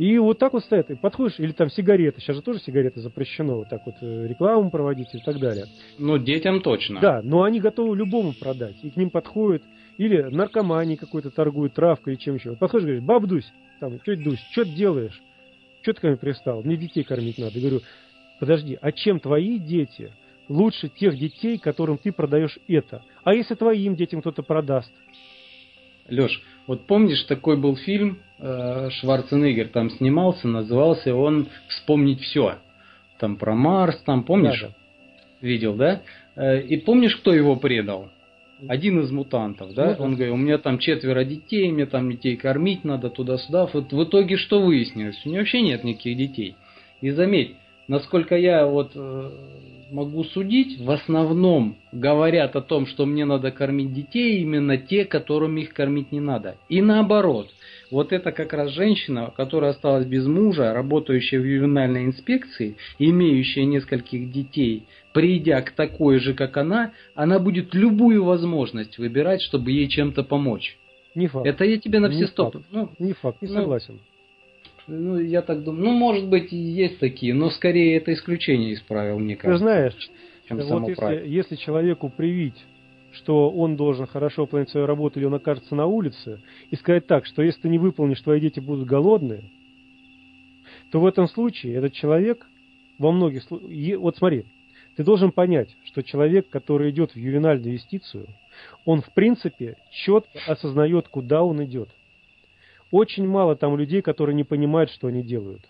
И вот так вот стоят, и подходишь, или там сигареты, сейчас же тоже сигареты запрещено, вот так вот рекламу проводить и так далее. Ну, детям точно. Да, но они готовы любому продать, и к ним подходят, или наркомании какой-то торгуют, травкой и чем еще. Подходишь, говоришь, баб Дусь, там, тетя Дусь, что ты делаешь? Что ты ко мне пристал? Мне детей кормить надо. Я говорю, подожди, а чем твои дети лучше тех детей, которым ты продаешь это? А если твоим детям кто-то продаст? Леш, вот помнишь, такой был фильм, Шварценеггер там снимался, назывался он «Вспомнить все». Там про Марс, там, помнишь? Да, да. Видел, да? И помнишь, кто его предал? Один из мутантов, да? Он говорит, у меня там четверо детей, мне там детей кормить надо, туда-сюда. Вот в итоге что выяснилось? У него вообще нет никаких детей. И заметь, насколько я вот могу судить, в основном говорят о том, что мне надо кормить детей, именно те, которым их кормить не надо. И наоборот. Вот это как раз женщина, которая осталась без мужа, работающая в ювенальной инспекции, имеющая нескольких детей, придя к такой же, как она, она будет любую возможность выбирать, чтобы ей чем-то помочь. Не факт. Это я тебе на все сто. Ну, не факт, не ну, согласен. Ну, я так думаю. Ну, может быть, есть такие, но скорее это исключение из правил, мне кажется. Ты знаешь, чем вот само если, правило. Если человеку привить, что он должен хорошо выполнить свою работу, или он окажется на улице, и сказать так, что если ты не выполнишь, твои дети будут голодные, то в этом случае этот человек во многих случаях... Вот смотри, ты должен понять, что человек, который идет в ювенальную юстицию, он в принципе четко осознает, куда он идет. Очень мало там людей, которые не понимают, что они делают.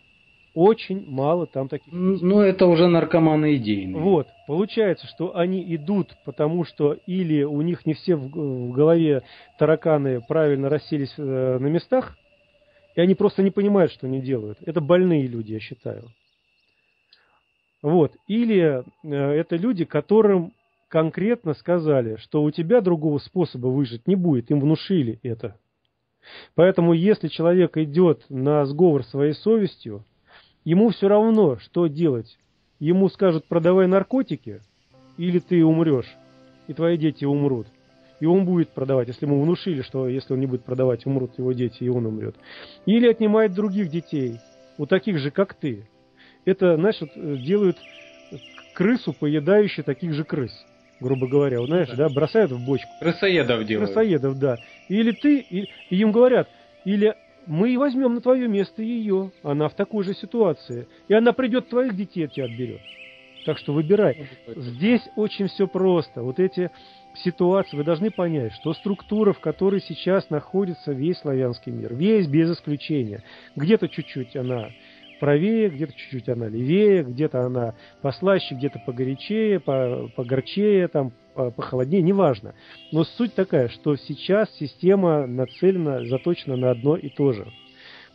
Очень мало там таких. Ну, это уже наркоманы идейные. Вот. Получается, что они идут, потому что или у них не все в голове тараканы правильно расселись на местах, и они просто не понимают, что они делают. Это больные люди, я считаю. Вот. Или это люди, которым конкретно сказали, что у тебя другого способа выжить не будет. Им внушили это. Поэтому, если человек идет на сговор своей совестью, ему все равно, что делать. Ему скажут, продавай наркотики, или ты умрешь, и твои дети умрут. И он будет продавать, если ему внушили, что если он не будет продавать, умрут его дети, и он умрет. Или отнимает других детей, у таких же, как ты. Это, знаешь, делают крысу, поедающую таких же крыс, грубо говоря. Вот, знаешь, да. Да, бросают в бочку. Крысоедов делают. Крысоедов, да. Или ты, и, и им говорят, или... Мы и возьмем на твое место ее. Она в такой же ситуации. И она придет, твоих детей от тебя отберет. Так что выбирай. Здесь очень все просто. Вот эти ситуации, вы должны понять, что структура, в которой сейчас находится весь славянский мир, весь без исключения. Где-то чуть-чуть она правее, где-то чуть-чуть она левее, где-то она послаще, где-то погорячее, погорчее, там, похолоднее, неважно. Но суть такая, что сейчас система нацелена, заточена на одно и то же.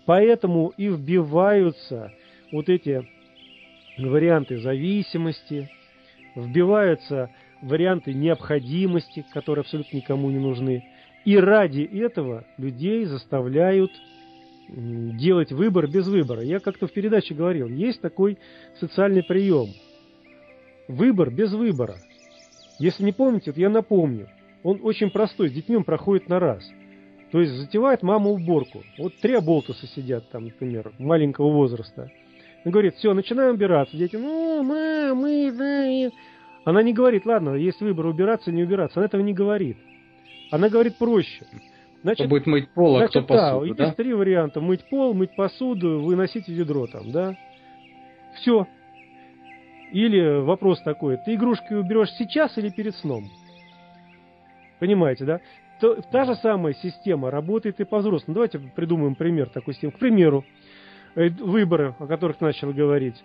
Поэтому и вбиваются вот эти варианты зависимости, вбиваются варианты необходимости, которые абсолютно никому не нужны. И ради этого людей заставляют делать выбор без выбора. Я как-то в передаче говорил, есть такой социальный прием. Выбор без выбора. Если не помните, вот я напомню. Он очень простой, с детьми он проходит на раз. То есть затевает мама уборку. Вот три оболтуса сидят там, например, маленького возраста. Она говорит, все, начинаем убираться. Дети, ну, мам, мы, да, и... Она не говорит, ладно, есть выбор, убираться, не убираться. Она этого не говорит. Она говорит проще. Значит, кто будет мыть пол, а значит, кто посуду, да? Есть три варианта. Мыть пол, мыть посуду, выносить ведро там, да? Все. Или вопрос такой, ты игрушки уберешь сейчас или перед сном? Понимаете, да? То, та же самая система работает и по взрослым. Давайте придумаем пример такой системы. К примеру, выборы, о которых начал говорить.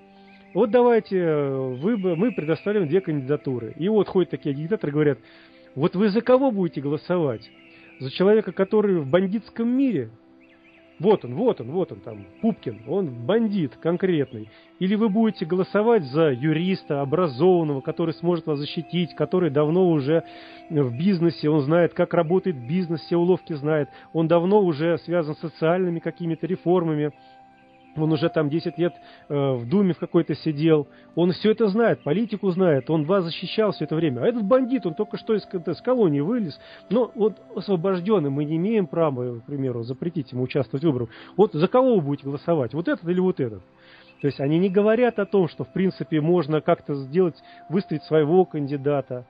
Вот давайте выбор, мы предоставим две кандидатуры. И вот ходят такие агитаторы, говорят, вот вы за кого будете голосовать? За человека, который в бандитском мире? Вот он, вот он, вот он там, Пупкин, он бандит конкретный. Или вы будете голосовать за юриста, образованного, который сможет вас защитить, который давно уже в бизнесе, он знает, как работает бизнес, все уловки знает, он давно уже связан с социальными какими-то реформами, он уже там десять лет э, в Думе в какой-то сидел, он все это знает, политику знает, он вас защищал все это время. А этот бандит, он только что из, из колонии вылез, но вот освобожденный, мы не имеем права, к примеру, запретить ему участвовать в выборах. Вот за кого вы будете голосовать, вот этот или вот этот? То есть они не говорят о том, что в принципе можно как-то сделать, выставить своего кандидата,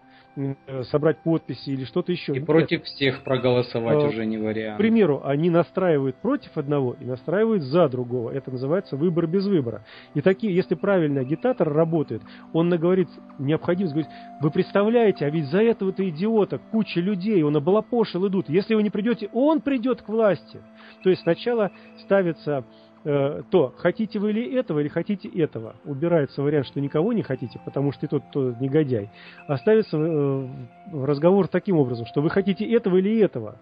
собрать подписи или что-то еще. И нет, против всех проголосовать а, уже не вариант. К примеру, они настраивают против одного и настраивают за другого. Это называется выбор без выбора. И такие, если правильный агитатор работает, он наговорит необходимость, говорит, вы представляете, а ведь за этого-то идиота куча людей, он облапошил, идут. Если вы не придете, он придет к власти. То есть сначала ставится то, хотите вы ли этого, или хотите этого. Убирается вариант, что никого не хотите, потому что и тот, кто негодяй. Оставится э, разговор таким образом, что вы хотите этого или этого.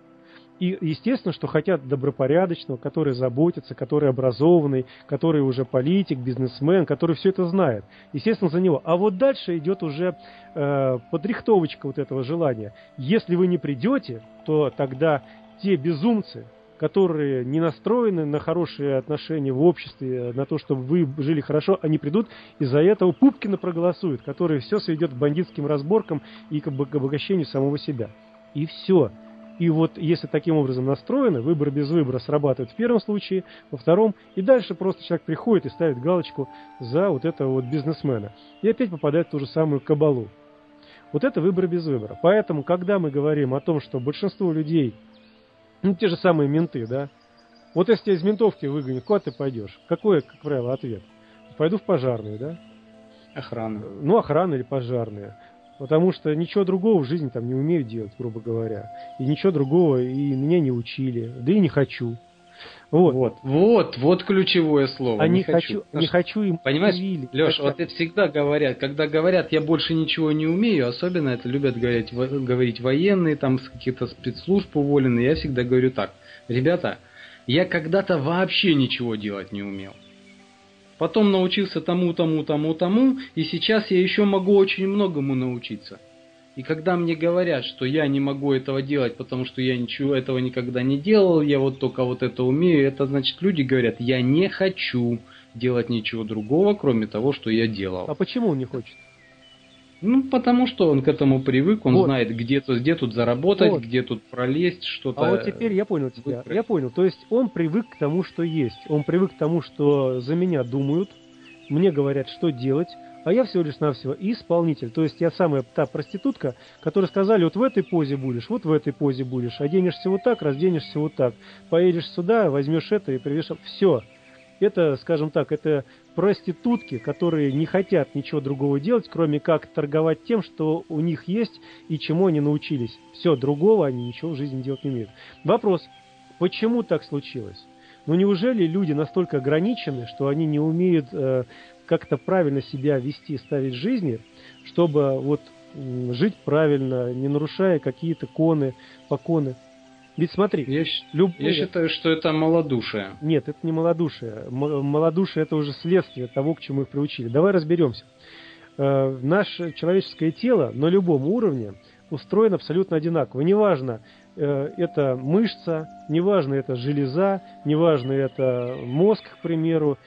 И естественно, что хотят добропорядочного, который заботится, который образованный, который уже политик, бизнесмен, который все это знает. Естественно, за него. А вот дальше идет уже э, подрихтовочка вот этого желания. Если вы не придете, то тогда те безумцы, которые не настроены на хорошие отношения в обществе, на то, чтобы вы жили хорошо, они придут, и за этого Пупкина проголосуют, который все сведет к бандитским разборкам и к обогащению самого себя. И все. И вот если таким образом настроены, выбор без выбора срабатывает в первом случае, во втором, и дальше просто человек приходит и ставит галочку за вот этого вот бизнесмена. И опять попадает в ту же самую кабалу. Вот это выбор без выбора. Поэтому, когда мы говорим о том, что большинство людей, ну, те же самые менты, да? Вот если тебя из ментовки выгонят, куда ты пойдешь? Какой, как правило, ответ? Пойду в пожарную, да? Охрану. Ну, охрану или пожарную. Потому что ничего другого в жизни там не умею делать, грубо говоря. И ничего другого, и меня не учили. Да и не хочу. Вот, вот, вот, вот ключевое слово. А не хочу, не хочу им. Понимаешь, Леш, вот это всегда говорят, когда говорят, я больше ничего не умею, особенно это любят говорить, во, говорить военные, там с каких-то спецслужб уволенные, я всегда говорю так, ребята, я когда-то вообще ничего делать не умел. Потом научился тому, тому, тому, тому, и сейчас я еще могу очень многому научиться. И когда мне говорят, что я не могу этого делать, потому что я ничего этого никогда не делал, я вот только вот это умею, это значит, люди говорят, я не хочу делать ничего другого, кроме того, что я делал. А почему он не хочет? Ну, потому что он к этому привык, он вот знает, где, где тут заработать, вот, где тут пролезть, что-то... А вот теперь я понял тебя, я понял, то есть он привык к тому, что есть, он привык к тому, что за меня думают, мне говорят, что делать, а я всего лишь навсего исполнитель. То есть я самая та проститутка, которой сказали, вот в этой позе будешь, вот в этой позе будешь, оденешься вот так, разденешься вот так, поедешь сюда, возьмешь это и приведешь... Все. Это, скажем так, это проститутки, которые не хотят ничего другого делать, кроме как торговать тем, что у них есть и чему они научились. Все, другого они ничего в жизни делать не умеют. Вопрос, почему так случилось? Ну неужели люди настолько ограничены, что они не умеют э, как-то правильно себя вести, ставить в жизни, чтобы вот э, жить правильно, не нарушая какие-то коны, поконы? Ведь смотри, я, люб... я считаю, что это малодушие. Нет, это не малодушие. Малодушие – это уже следствие того, к чему их приучили. Давай разберемся. Э, наше человеческое тело на любом уровне устроено абсолютно одинаково. Неважно, это мышца, неважно, это железа, неважно, это мозг, к примеру.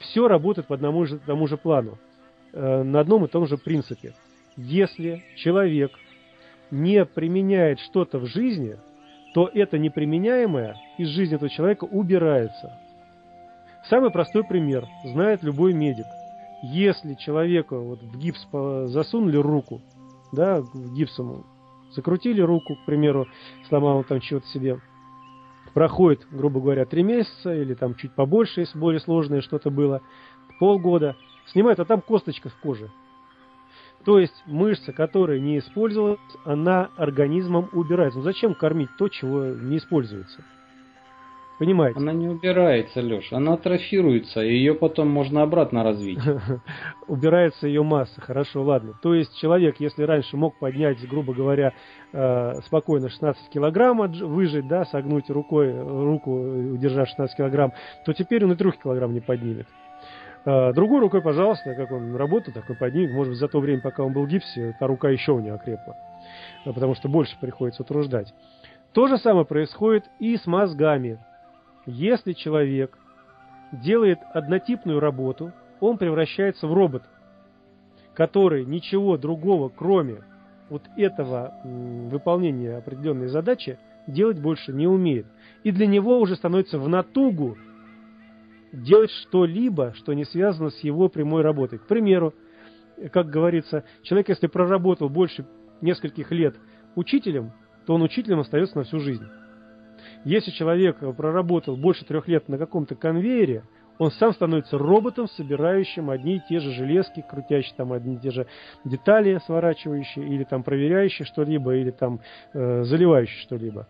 Все работает по одному же, тому же плану, на одном и том же принципе. Если человек не применяет что-то в жизни, то это неприменяемое из жизни этого человека убирается. Самый простой пример знает любой медик. Если человеку вот в гипс засунули руку, да, гипсом закрутили руку, к примеру, сломал он там чего-то себе. Проходит, грубо говоря, три месяца или там чуть побольше, если более сложное что-то было, полгода. Снимает, а там косточка в коже. То есть мышца, которая не использовалась, она организмом убирается. Ну зачем кормить то, чего не используется? Понимаете? Она не убирается, Леша, она атрофируется, и ее потом можно обратно развить. Убирается ее масса, хорошо, ладно. То есть человек, если раньше мог поднять, грубо говоря, спокойно шестнадцать килограмм, выжить, да, согнуть рукой, руку, держа шестнадцать килограмм, то теперь он и три килограмма не поднимет. Другой рукой, пожалуйста, как он работал, так и поднимет. Может быть, за то время, пока он был в гипсе, та рука еще у него окрепла, потому что больше приходится утруждать. То же самое происходит и с мозгами. Если человек делает однотипную работу, он превращается в робот, который ничего другого, кроме вот этого выполнения определенной задачи, делать больше не умеет. И для него уже становится в натугу делать что-либо, что не связано с его прямой работой. К примеру, как говорится, человек, если проработал больше нескольких лет учителем, то он учителем остается на всю жизнь. Если человек проработал больше трех лет на каком-то конвейере, он сам становится роботом, собирающим одни и те же железки, крутящие там одни и те же детали, сворачивающие, или там проверяющие что-либо, или там э, заливающие что-либо.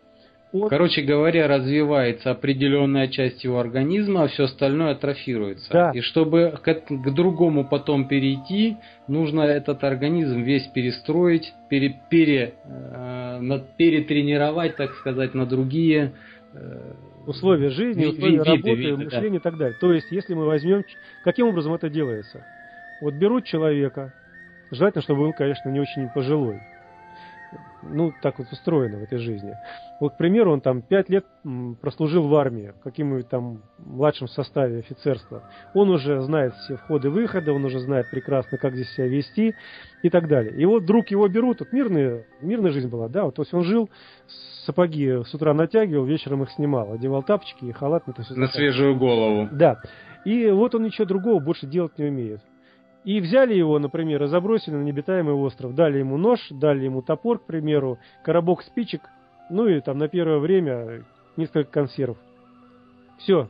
Вот. Короче говоря, развивается определенная часть его организма, а все остальное атрофируется. Да. И чтобы к, к другому потом перейти, нужно этот организм весь перестроить, пере, пере, э, над, перетренировать, так сказать, на другие э, условия жизни, вид, условия вид, работы, вид, вид, мышления, да, и так далее. То есть, если мы возьмем, каким образом это делается? Вот берут человека, желательно, чтобы был, конечно, не очень пожилой. Ну, так вот устроено в этой жизни. Вот, к примеру, он там пять лет прослужил в армии, в каком-нибудь там младшем составе офицерства. Он уже знает все входы-выходы, он уже знает прекрасно, как здесь себя вести и так далее. И вот вдруг его берут, вот мирная, мирная жизнь была, да, вот, то есть он жил, сапоги с утра натягивал, вечером их снимал, одевал тапочки и халат. Ну, то есть, на так, свежую голову. Да. И вот он ничего другого больше делать не умеет. И взяли его, например, и забросили на необитаемый остров. Дали ему нож, дали ему топор, к примеру, коробок спичек, ну и там на первое время несколько консерв. Все.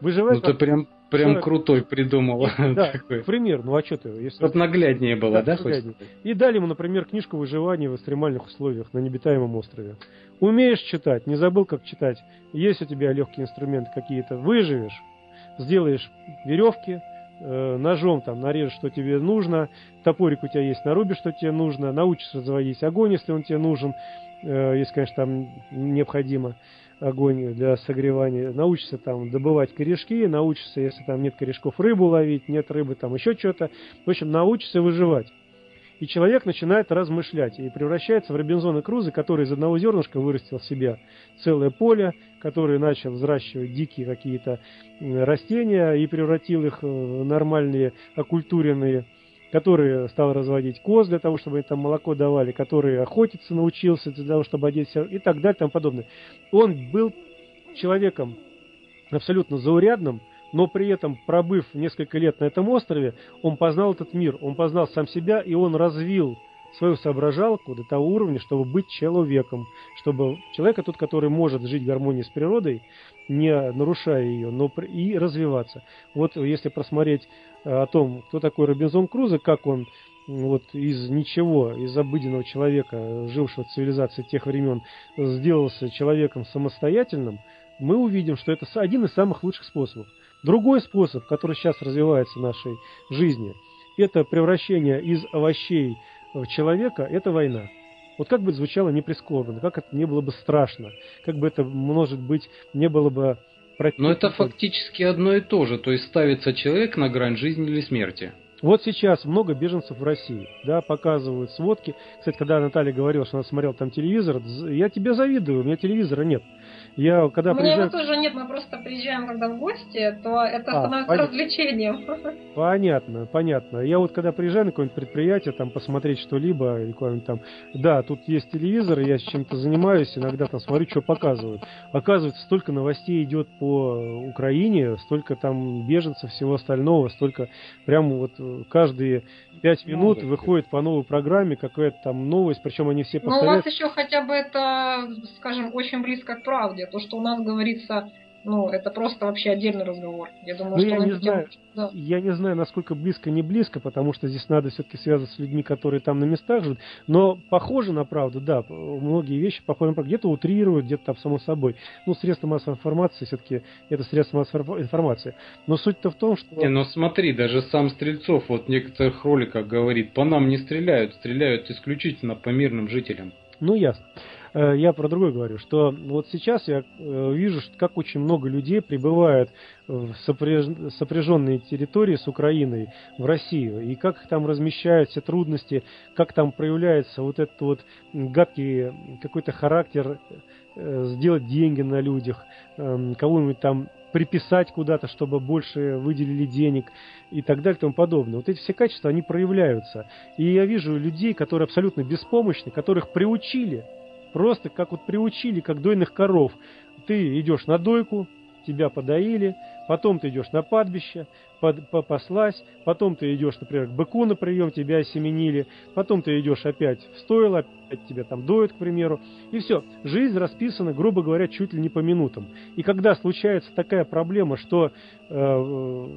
Выживать... Ну ты прям, прям крутой придумал. Да, к примеру. Ну а что ты... Если... Вот нагляднее было, да? да нагляднее. И дали ему, например, книжку выживания в экстремальных условиях на необитаемом острове. Умеешь читать, не забыл, как читать. Есть у тебя легкие инструменты какие-то, выживешь, сделаешь веревки, ножом там нарежешь, что тебе нужно, топорик у тебя есть, нарубишь, что тебе нужно, научишься разводить огонь, если он тебе нужен, если, конечно, там необходимо огонь для согревания, научишься там добывать корешки, научишься, если там нет корешков, рыбу ловить, нет рыбы, там еще что-то, в общем, научишься выживать. И человек начинает размышлять и превращается в Робинзона Круза, который из одного зернышка вырастил в себе целое поле, который начал взращивать дикие какие-то растения и превратил их в нормальные, окультуренные, который стал разводить коз для того, чтобы они там молоко давали, который охотиться научился для того, чтобы одеть себя и так далее и тому подобное. Он был человеком абсолютно заурядным, но при этом, пробыв несколько лет на этом острове, он познал этот мир, он познал сам себя, и он развил свою соображалку до того уровня, чтобы быть человеком. Чтобы человека тот, который может жить в гармонии с природой, не нарушая ее, но и развиваться. Вот если просмотреть о том, кто такой Робинзон Крузо, как он вот из ничего, из обыденного человека, жившего в цивилизации тех времен, сделался человеком самостоятельным, мы увидим, что это один из самых лучших способов. Другой способ, который сейчас развивается в нашей жизни, это превращение из овощей в человека, это война. Вот как бы это звучало неприскорбно, как это не было бы страшно, как бы это, может быть, не было бы противно. Но это фактически одно и то же, то есть ставится человек на грань жизни или смерти. Вот сейчас много беженцев в России, да, показывают сводки. Кстати, когда Наталья говорила, что она смотрела там телевизор, я тебе завидую, у меня телевизора нет. Я, когда у меня приезжаю... его тоже нет, мы просто приезжаем когда в гости, то это а, становится понятно. развлечением. Понятно, понятно. Я вот когда приезжаю на какое-нибудь предприятие, там посмотреть что-либо, или какое-нибудь там, да, тут есть телевизор, я чем-то занимаюсь, иногда там смотрю, что показывают. Оказывается, столько новостей идет по Украине, столько там беженцев, всего остального, столько прям вот каждые пять минут ну, да, выходит по новой программе какая-то там новость, причем они все повторяют. Но у вас еще хотя бы это, скажем, очень близко к правде. То, что у нас говорится Ну, это просто вообще отдельный разговор. Я думаю, ну, что я не, знаю, да. я не знаю, насколько близко, не близко, потому что здесь надо все-таки связываться с людьми, которые там на местах живут. Но похоже на правду, да, многие вещи похожи на правду. Где-то утрируют, где-то там само собой. Ну, средства массовой информации все-таки, это средства массовой информации. Но суть-то в том, что... Не, ну смотри, даже сам Стрельцов вот в некоторых роликах говорит, по нам не стреляют, стреляют исключительно по мирным жителям. Ну, ясно. Я про другое говорю, что вот сейчас я вижу, как очень много людей прибывает в сопряженные территории с Украиной, в Россию, и как их там размещают, все трудности, как там проявляется вот этот вот гадкий какой-то характер сделать деньги на людях, кого-нибудь там приписать куда-то, чтобы больше выделили денег и так далее и тому подобное. Вот эти все качества, они проявляются. И я вижу людей, которые абсолютно беспомощны, которых приучили, просто как вот приучили, как дойных коров. Ты идешь на дойку, тебя подоили, потом ты идешь на падбище, под, попаслась, потом ты идешь, например, к быку на прием, тебя осеменили, потом ты идешь опять в стойло, опять тебя там доят, к примеру, и все. Жизнь расписана, грубо говоря, чуть ли не по минутам. И когда случается такая проблема, что э,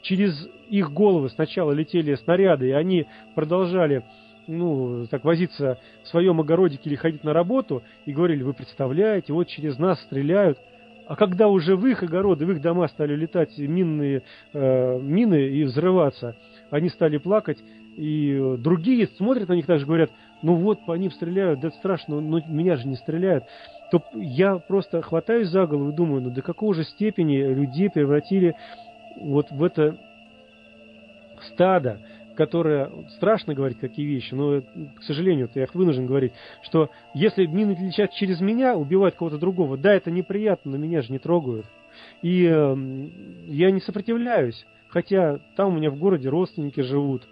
через их головы сначала летели снаряды, и они продолжали ну, так возиться в своем огородике или ходить на работу, и говорили, вы представляете, вот через нас стреляют. А когда уже в их огороды, в их дома стали летать минные, э, мины и взрываться, они стали плакать, и другие смотрят на них так же, говорят, ну вот, по ним стреляют, да это страшно, но меня же не стреляют. То я просто хватаюсь за голову и думаю, ну до какого же степени людей превратили вот в это стадо, которое страшно говорить такие вещи, но, к сожалению, я вынужден говорить, что если мины летят через меня, убивают кого-то другого, да, это неприятно, но меня же не трогают. И э, я не сопротивляюсь, хотя там у меня в городе родственники живут,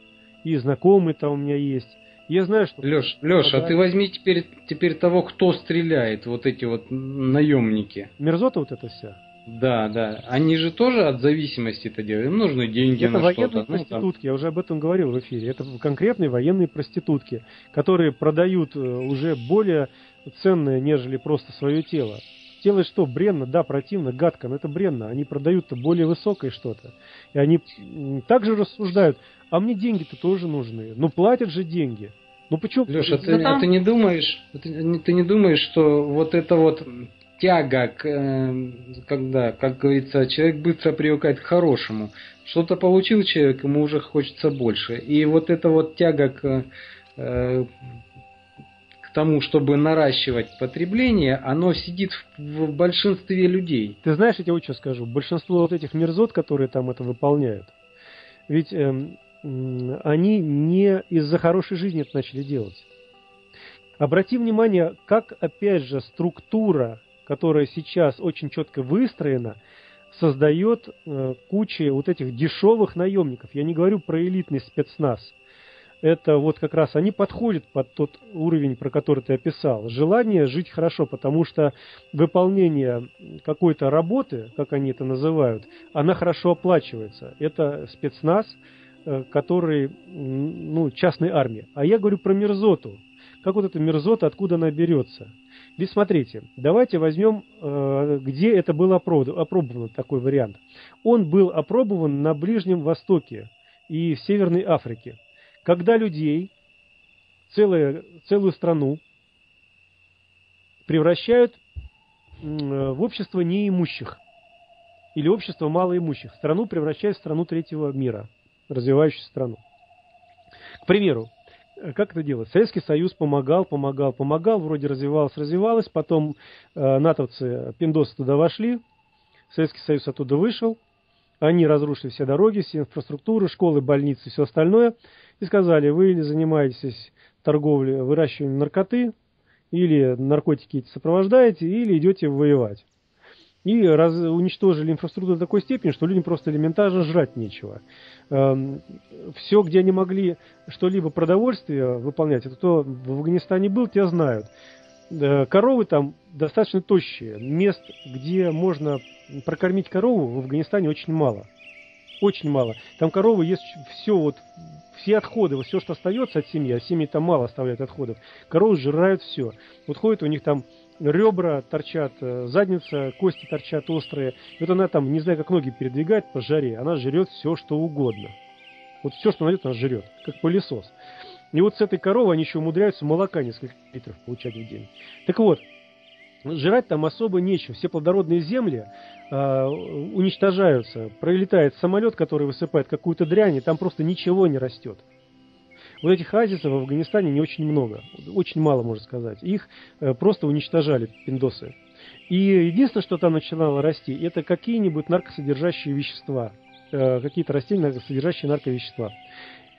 и знакомые там у меня есть. Я знаю, что... Леш, Леш, а ты возьми теперь, теперь того, кто стреляет, вот эти вот наемники. Мерзота вот это вся? Да, да. Они же тоже от зависимости это делают. Им нужны деньги это на что-то. Это военные проститутки. Я уже об этом говорил в эфире. Это конкретные военные проститутки, которые продают уже более ценное, нежели просто свое тело. Тело что? Бренно, да, противно, гадко, но это бренно. Они продают-то более высокое что-то. И они также рассуждают, а мне деньги-то тоже нужны. Ну, платят же деньги. Ну, почему? Леша, ты, там... а ты не думаешь, ты, ты не думаешь, что вот это вот... тяга, когда, как говорится, человек быстро привыкает к хорошему. Что-то получил человек, ему уже хочется больше. И вот эта вот тяга к, к тому, чтобы наращивать потребление, оно сидит в, в большинстве людей. Ты знаешь, я тебе вот что скажу. Большинство вот этих мерзот, которые там это выполняют, ведь эм, они не из-за хорошей жизни это начали делать. Обрати внимание, как, опять же, структура, которая сейчас очень четко выстроена, создает э, кучу вот этих дешевых наемников. Я не говорю про элитный спецназ. Это вот как раз они подходят под тот уровень, про который ты описал. Желание жить хорошо, потому что выполнение какой-то работы, как они это называют, она хорошо оплачивается. Это спецназ, э, который, ну, частной армии. А я говорю про мерзоту. Как вот эта мерзота, откуда она берется? Ведь смотрите, давайте возьмем, где это был опробован такой вариант. Он был опробован на Ближнем Востоке и в Северной Африке, когда людей, целую, целую страну, превращают в общество неимущих или общество малоимущих. Страну превращают в страну третьего мира, развивающуюся страну. К примеру, как это делать? Советский Союз помогал, помогал, помогал, вроде развивалось, развивалось, потом э, натовцы, пиндосы туда вошли, Советский Союз оттуда вышел, они разрушили все дороги, все инфраструктуры, школы, больницы, все остальное, и сказали, вы занимаетесь торговлей, выращиванием наркоты, или наркотики эти сопровождаете, или идете воевать. И раз, уничтожили инфраструктуру до такой степени, что людям просто элементарно жрать нечего. Эм, все, где они могли что-либо продовольствие выполнять, это кто в Афганистане был, те знают. Э, коровы там достаточно тощие. Мест, где можно прокормить корову, в Афганистане очень мало. Очень мало. Там коровы ест все, вот, все отходы, вот все, что остается от семьи, а семьи там мало оставляют отходов. Коровы жирают все. Вот ходят у них там ребра торчат, задница, кости торчат острые. И вот она там, не знаю, как ноги передвигает по жаре, она жрет все, что угодно. Вот все, что найдет, она жрет, как пылесос. И вот с этой коровы они еще умудряются молока несколько литров получать в день. Так вот, жрать там особо нечего. Все плодородные земли э, уничтожаются. Пролетает самолет, который высыпает какую-то дрянь, и там просто ничего не растет. Вот этих оазисов в Афганистане не очень много. Очень мало, можно сказать. Их э, просто уничтожали пиндосы. И единственное, что там начинало расти, это какие-нибудь наркосодержащие вещества. Э, какие-то растения, содержащие нарковещества.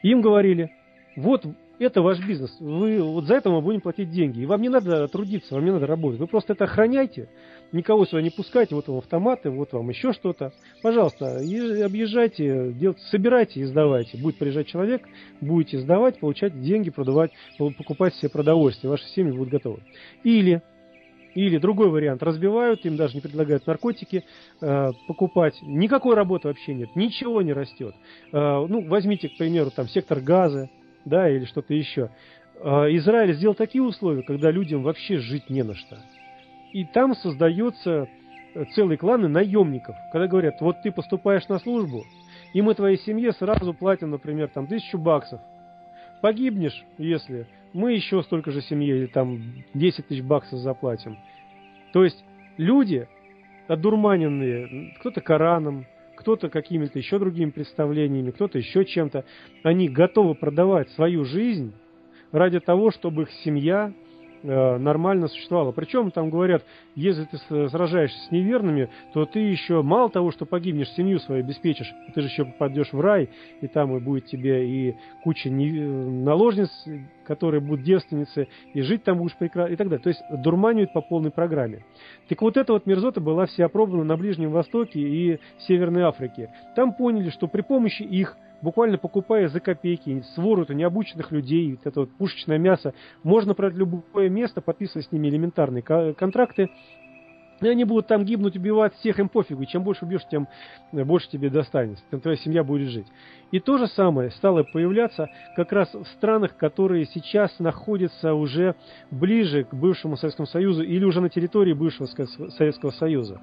Им говорили: вот это ваш бизнес, вы, вот за это мы будем платить деньги, и вам не надо трудиться, вам не надо работать, вы просто это охраняйте, никого сюда не пускайте, вот вам автоматы, вот вам еще что-то, пожалуйста, объезжайте, делайте, собирайте и сдавайте, будет приезжать человек, будете сдавать, получать деньги, продавать, покупать себе продовольствие, ваши семьи будут готовы. Или... Или другой вариант, разбивают, им даже не предлагают наркотики э, покупать. Никакой работы вообще нет, ничего не растет. Э, ну, возьмите, к примеру, там сектор газа, да, или что-то еще. Э, Израиль сделал такие условия, когда людям вообще жить не на что. И там создаются целые кланы наемников, когда говорят: вот ты поступаешь на службу, и мы твоей семье сразу платим, например, там тысячу баксов. Погибнешь, если... мы еще столько же семье, или там десять тысяч баксов заплатим. То есть люди одурманенные, кто-то Кораном, кто-то какими-то еще другими представлениями, кто-то еще чем-то, они готовы продавать свою жизнь ради того, чтобы их семья э, нормально существовала. Причем там говорят, если ты сражаешься с неверными, то ты еще мало того, что погибнешь, семью свою обеспечишь, ты же еще попадешь в рай, и там и будет тебе и куча не... наложниц, которые будут девственницы, и жить там будешь прекрасно, и так далее. То есть дурманивают по полной программе. Так вот эта вот мерзота была все опробована на Ближнем Востоке и Северной Африке. Там поняли, что при помощи их, буквально покупая за копейки свору-то необученных людей, вот это вот пушечное мясо, можно брать любое место, подписывать с ними элементарные контракты, и они будут там гибнуть, убивать всех, им пофигу. И чем больше убьешь, тем больше тебе достанется. Там твоя семья будет жить. И то же самое стало появляться как раз в странах, которые сейчас находятся уже ближе к бывшему Советскому Союзу или уже на территории бывшего Советского Союза.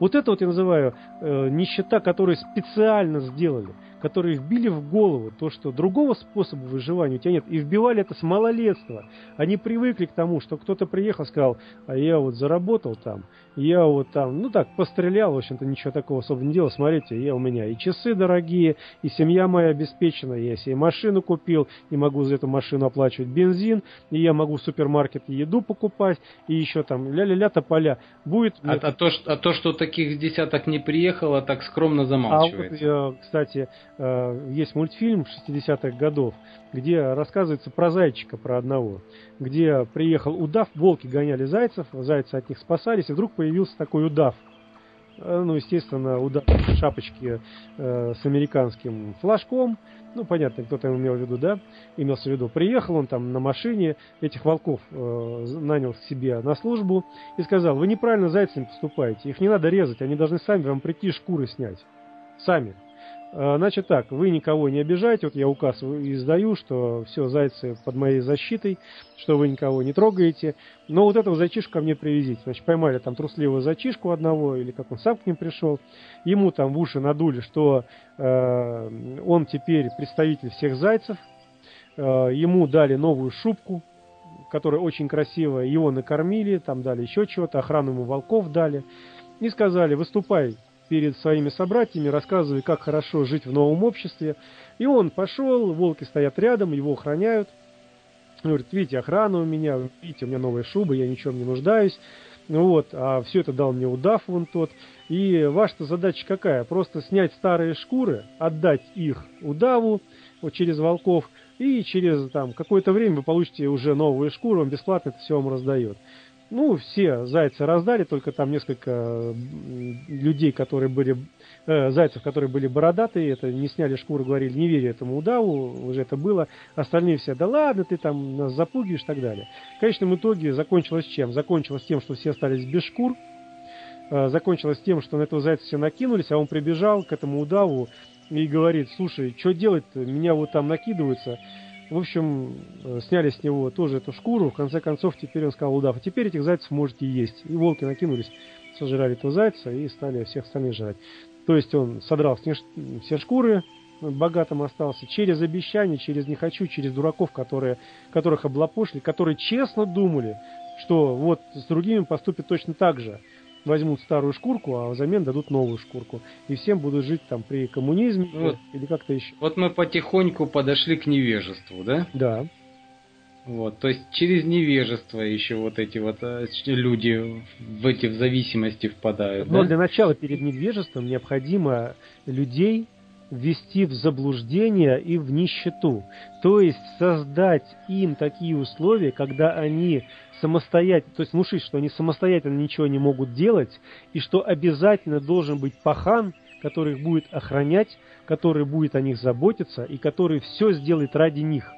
Вот это вот я называю э, нищета, которую специально сделали, которые вбили в голову то, что другого способа выживания у тебя нет. И вбивали это с малолетства. Они привыкли к тому, что кто-то приехал и сказал: а я вот заработал там, я вот там, ну так, пострелял, в общем-то ничего такого особо не делал. Смотрите, я, у меня и часы дорогие, и семья моя обеспечена, я себе машину купил, и могу за эту машину оплачивать бензин, и я могу в супермаркете еду покупать, и еще там ля-ля-ля тополя. Будет... А, а, то, что, а то, что таких десяток не приехало, так скромно замалчивается. А вот, кстати, есть мультфильм шестидесятых годов, где рассказывается про зайчика, про одного, где приехал удав, волки гоняли зайцев, зайцы от них спасались, и вдруг появился такой удав. Ну, естественно, удав в шапочке э, с американским флажком. Ну, понятно, кто-то имел в виду, да? Имелся в виду. Приехал он там на машине, этих волков э, нанял к себе на службу и сказал: вы неправильно зайцами поступаете, их не надо резать, они должны сами вам прийти шкуры снять. Сами. Значит так, вы никого не обижаете, вот я указ издаю, что все, зайцы под моей защитой, что вы никого не трогаете, но вот этого зайчишку ко мне привезите. Значит, поймали там трусливого зайчишку одного, или как он сам к ним пришел, ему там в уши надули, что э, он теперь представитель всех зайцев, э, ему дали новую шубку, которая очень красивая, его накормили, там дали еще чего-то, охрану ему волков дали, и сказали: выступай перед своими собратьями, рассказывая, как хорошо жить в новом обществе. И он пошел, волки стоят рядом, его охраняют. Он говорит: видите, охрана у меня, видите, у меня новая шуба, я ничем не нуждаюсь. Вот, а все это дал мне удав вон тот. И ваша-то задача какая? Просто снять старые шкуры, отдать их удаву вот, через волков, и через там какое-то время вы получите уже новые шкуры, он бесплатно это все вам раздает. Ну, все зайцы раздали, только там несколько людей, которые были, э, зайцев, которые были бородатые, это не сняли шкуру, говорили: не верю этому удаву, уже это было. Остальные все: да ладно, ты там нас запугиваешь и так далее. В конечном итоге закончилось чем? Закончилось тем, что все остались без шкур, э, закончилось тем, что на этого зайца все накинулись, а он прибежал к этому удаву и говорит: слушай, что делать-то, меня вот там накидываются. В общем, сняли с него тоже эту шкуру. В конце концов, теперь он сказал удав: а теперь этих зайцев можете есть. И волки накинулись, сожрали этого зайца и стали всех остальных жрать. То есть он содрал все шкуры, богатым остался через обещание, через не хочу, через дураков, которые, которых облапошили, которые честно думали, что вот с другими поступят точно так же. Возьмут старую шкурку, а взамен дадут новую шкурку. И всем будут жить там при коммунизме вот, или как-то еще. Вот мы потихоньку подошли к невежеству, да? Да. Вот, то есть через невежество еще вот эти вот люди в эти в зависимости впадают. Но да? Для начала перед невежеством необходимо людей ввести в заблуждение и в нищету. То есть создать им такие условия, когда они самостоятельно, то есть внушить, что они самостоятельно ничего не могут делать, и что обязательно должен быть пахан, который их будет охранять, который будет о них заботиться, и который все сделает ради них.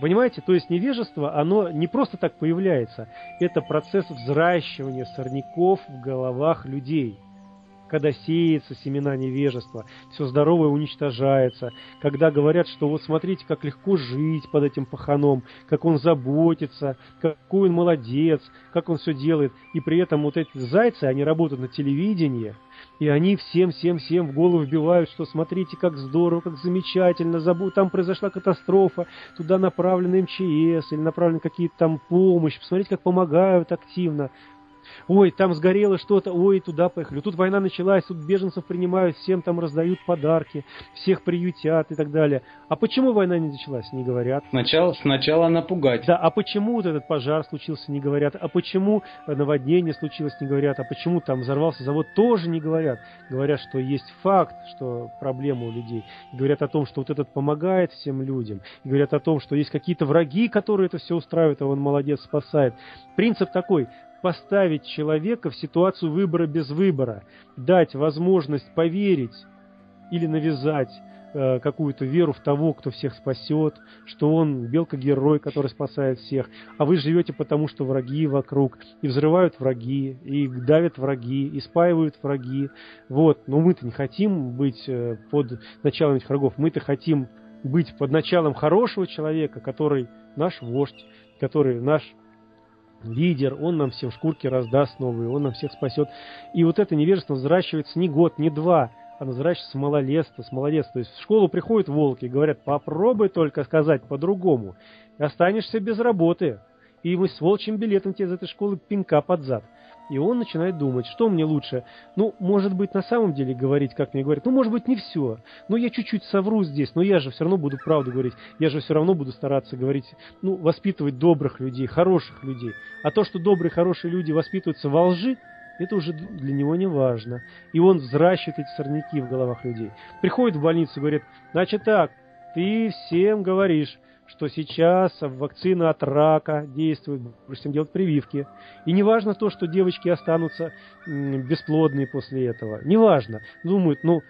Понимаете, то есть невежество, оно не просто так появляется. Это процесс взращивания сорняков в головах людей. Когда сеется семена невежества, все здоровое уничтожается, когда говорят, что вот смотрите, как легко жить под этим паханом, как он заботится, какой он молодец, как он все делает. И при этом вот эти зайцы, они работают на телевидении, и они всем-всем-всем в голову вбивают, что смотрите, как здорово, как замечательно, забу... там произошла катастрофа, туда направлены эм че эс или направлены какие-то там помощи, посмотрите, как помогают активно. Ой, там сгорело что-то, ой, туда поехали. Тут война началась, тут беженцев принимают, всем там раздают подарки, всех приютят и так далее. А почему война не началась, не говорят. Сначала, сначала напугать. Да, а почему вот этот пожар случился, не говорят. А почему наводнение случилось, не говорят. А почему там взорвался завод, тоже не говорят. Говорят, что есть факт, что проблема у людей. И говорят о том, что вот этот помогает всем людям. И говорят о том, что есть какие-то враги, которые это все устраивают, а он молодец, спасает. Принцип такой: поставить человека в ситуацию выбора без выбора, дать возможность поверить или навязать э, какую-то веру в того, кто всех спасет, что он белка-герой, который спасает всех, а вы живете потому, что враги вокруг, и взрывают враги, и давят враги, и спаивают враги. Вот. Но мы-то не хотим быть э, под началом этих врагов, мы-то хотим быть под началом хорошего человека, который наш вождь, который наш лидер, он нам всем шкурки раздаст новые, он нам всех спасет. И вот это невежество взращивается не год, не два, оно взращивается с малолетства, с малолетства. То есть в школу приходят волки и говорят: попробуй только сказать по-другому, останешься без работы, и мы с волчьим билетом тебе из этой школы пинка под зад. И он начинает думать, что мне лучше. Ну, может быть, на самом деле говорить, как мне говорят. Ну, может быть, не все. Ну, я чуть-чуть совру здесь, но я же все равно буду правду говорить. Я же все равно буду стараться говорить, ну, воспитывать добрых людей, хороших людей. А то, что добрые, хорошие люди воспитываются во лжи, это уже для него не важно. И он взращивает эти сорняки в головах людей. Приходит в больницу и говорит: значит так, ты всем говоришь, что сейчас вакцина от рака действует, всем делать прививки. И не важно то, что девочки останутся бесплодные после этого. Не важно. Думают, ну,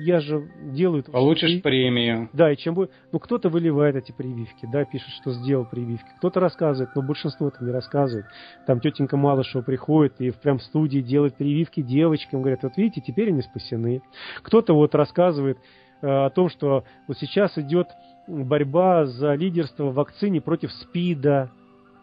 я же делаю... Получишь и... премию. Да, и чем будет... Ну, кто-то выливает эти прививки, да, пишет, что сделал прививки. Кто-то рассказывает, но большинство-то не рассказывает. Там тетенька Малышева приходит и прям в студии делает прививки девочкам. Говорят: вот видите, теперь они спасены. Кто-то вот рассказывает э, о том, что вот сейчас идет... борьба за лидерство в вакцине против СПИДа.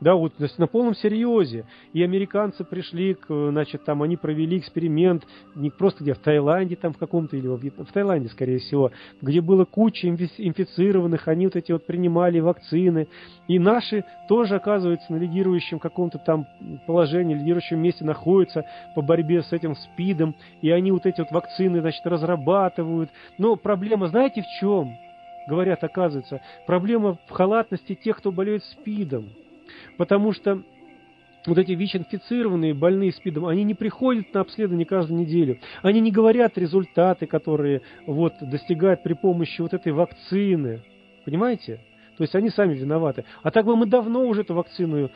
Да, вот на полном серьезе. И американцы пришли, к, значит, там они провели эксперимент, не просто где, в Таиланде там в каком-то, или в Таиланде, скорее всего, где было куча инфицированных, они вот эти вот принимали вакцины. И наши тоже, оказывается, на лидирующем каком-то там положении, лидирующем месте находятся по борьбе с этим СПИДом. И они вот эти вот вакцины, значит, разрабатывают. Но проблема, знаете, в чем? Говорят, оказывается, проблема в халатности тех, кто болеет СПИДом. Потому что вот эти ВИЧ-инфицированные, больные СПИДом, они не приходят на обследование каждую неделю. Они не говорят результаты, которые вот достигают при помощи вот этой вакцины. Понимаете? То есть они сами виноваты. А так бы мы давно уже эту вакцину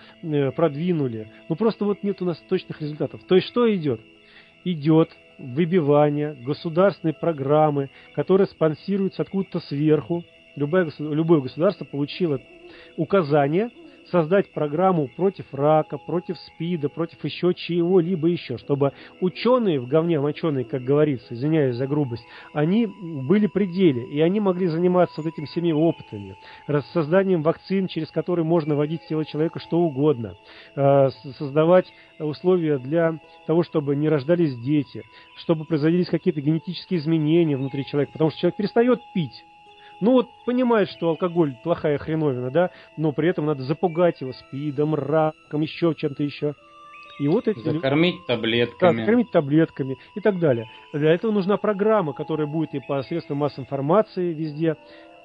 продвинули. Ну просто вот нет у нас точных результатов. То есть что идет? Идет выбивание государственной программы, которая спонсируется откуда-то сверху. Любое, любое государство получило указание создать программу против рака, против СПИДа, против еще чего-либо еще, чтобы ученые в говне моченые, как говорится, извиняюсь за грубость, они были при деле, и они могли заниматься вот этими всеми опытами, созданием вакцин, через которые можно вводить в тело человека что угодно, создавать условия для того, чтобы не рождались дети, чтобы производились какие-то генетические изменения внутри человека, потому что человек перестает пить. Ну вот понимает, что алкоголь плохая хреновина, да, но при этом надо запугать его СПИДом, раком, еще чем-то еще. И вот эти... Закормить таблетками. Да, закормить таблетками и так далее. Для этого нужна программа, которая будет и по средствам массовой информации везде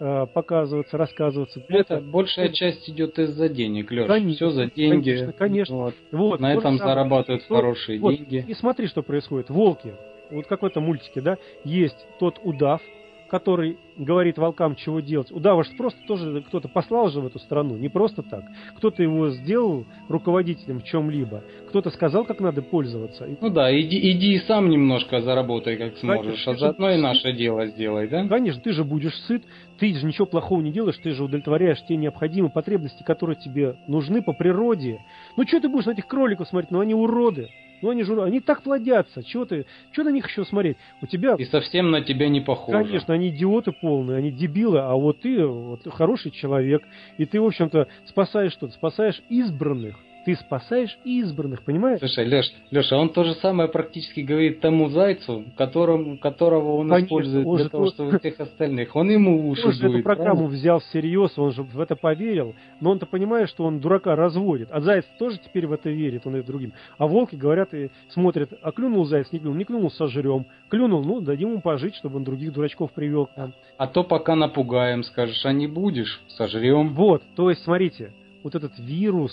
э, показываться, рассказываться. Это, это большая это... часть идет из-за денег, Леш. Конечно, все за деньги. Конечно, конечно. Вот. Вот. На этом самое... зарабатывают вот. хорошие вот. деньги. И смотри, что происходит. Волки. Вот в какой-то мультике, да, есть тот удав, который говорит волкам, чего делать. Удава же просто тоже кто-то послал же в эту страну, не просто так. Кто-то его сделал руководителем в чем-либо, кто-то сказал, как надо пользоваться. Ну да, иди, иди и сам немножко заработай, как сможешь, а заодно и наше дело сделай, да? Конечно, ты же будешь сыт, ты же ничего плохого не делаешь, ты же удовлетворяешь те необходимые потребности, которые тебе нужны по природе. Ну что ты будешь на этих кроликов смотреть, ну они уроды. Ну, они же, они так плодятся. Чего ты, чего на них еще смотреть? У тебя... И совсем на тебя не похоже. Конечно, они идиоты полные, они дебилы, а вот ты вот, хороший человек, и ты, в общем-то, спасаешь что-то, спасаешь избранных. Ты спасаешь избранных, понимаешь? Слушай, Леш, Леша, он то же самое практически говорит тому зайцу, которому, которого он Конечно, использует он для же, того, он... чтобы всех остальных. Он ему уши дует. Он же эту программу правда? взял всерьез, он же в это поверил. Но он-то понимает, что он дурака разводит. А заяц тоже теперь в это верит, он и другим. А волки говорят и смотрят, а клюнул заяц, не клюнул, не клюнул, сожрем. Клюнул, ну, дадим ему пожить, чтобы он других дурачков привел. А то пока напугаем, скажешь, а не будешь, сожрем. Вот, то есть, смотрите, вот этот вирус...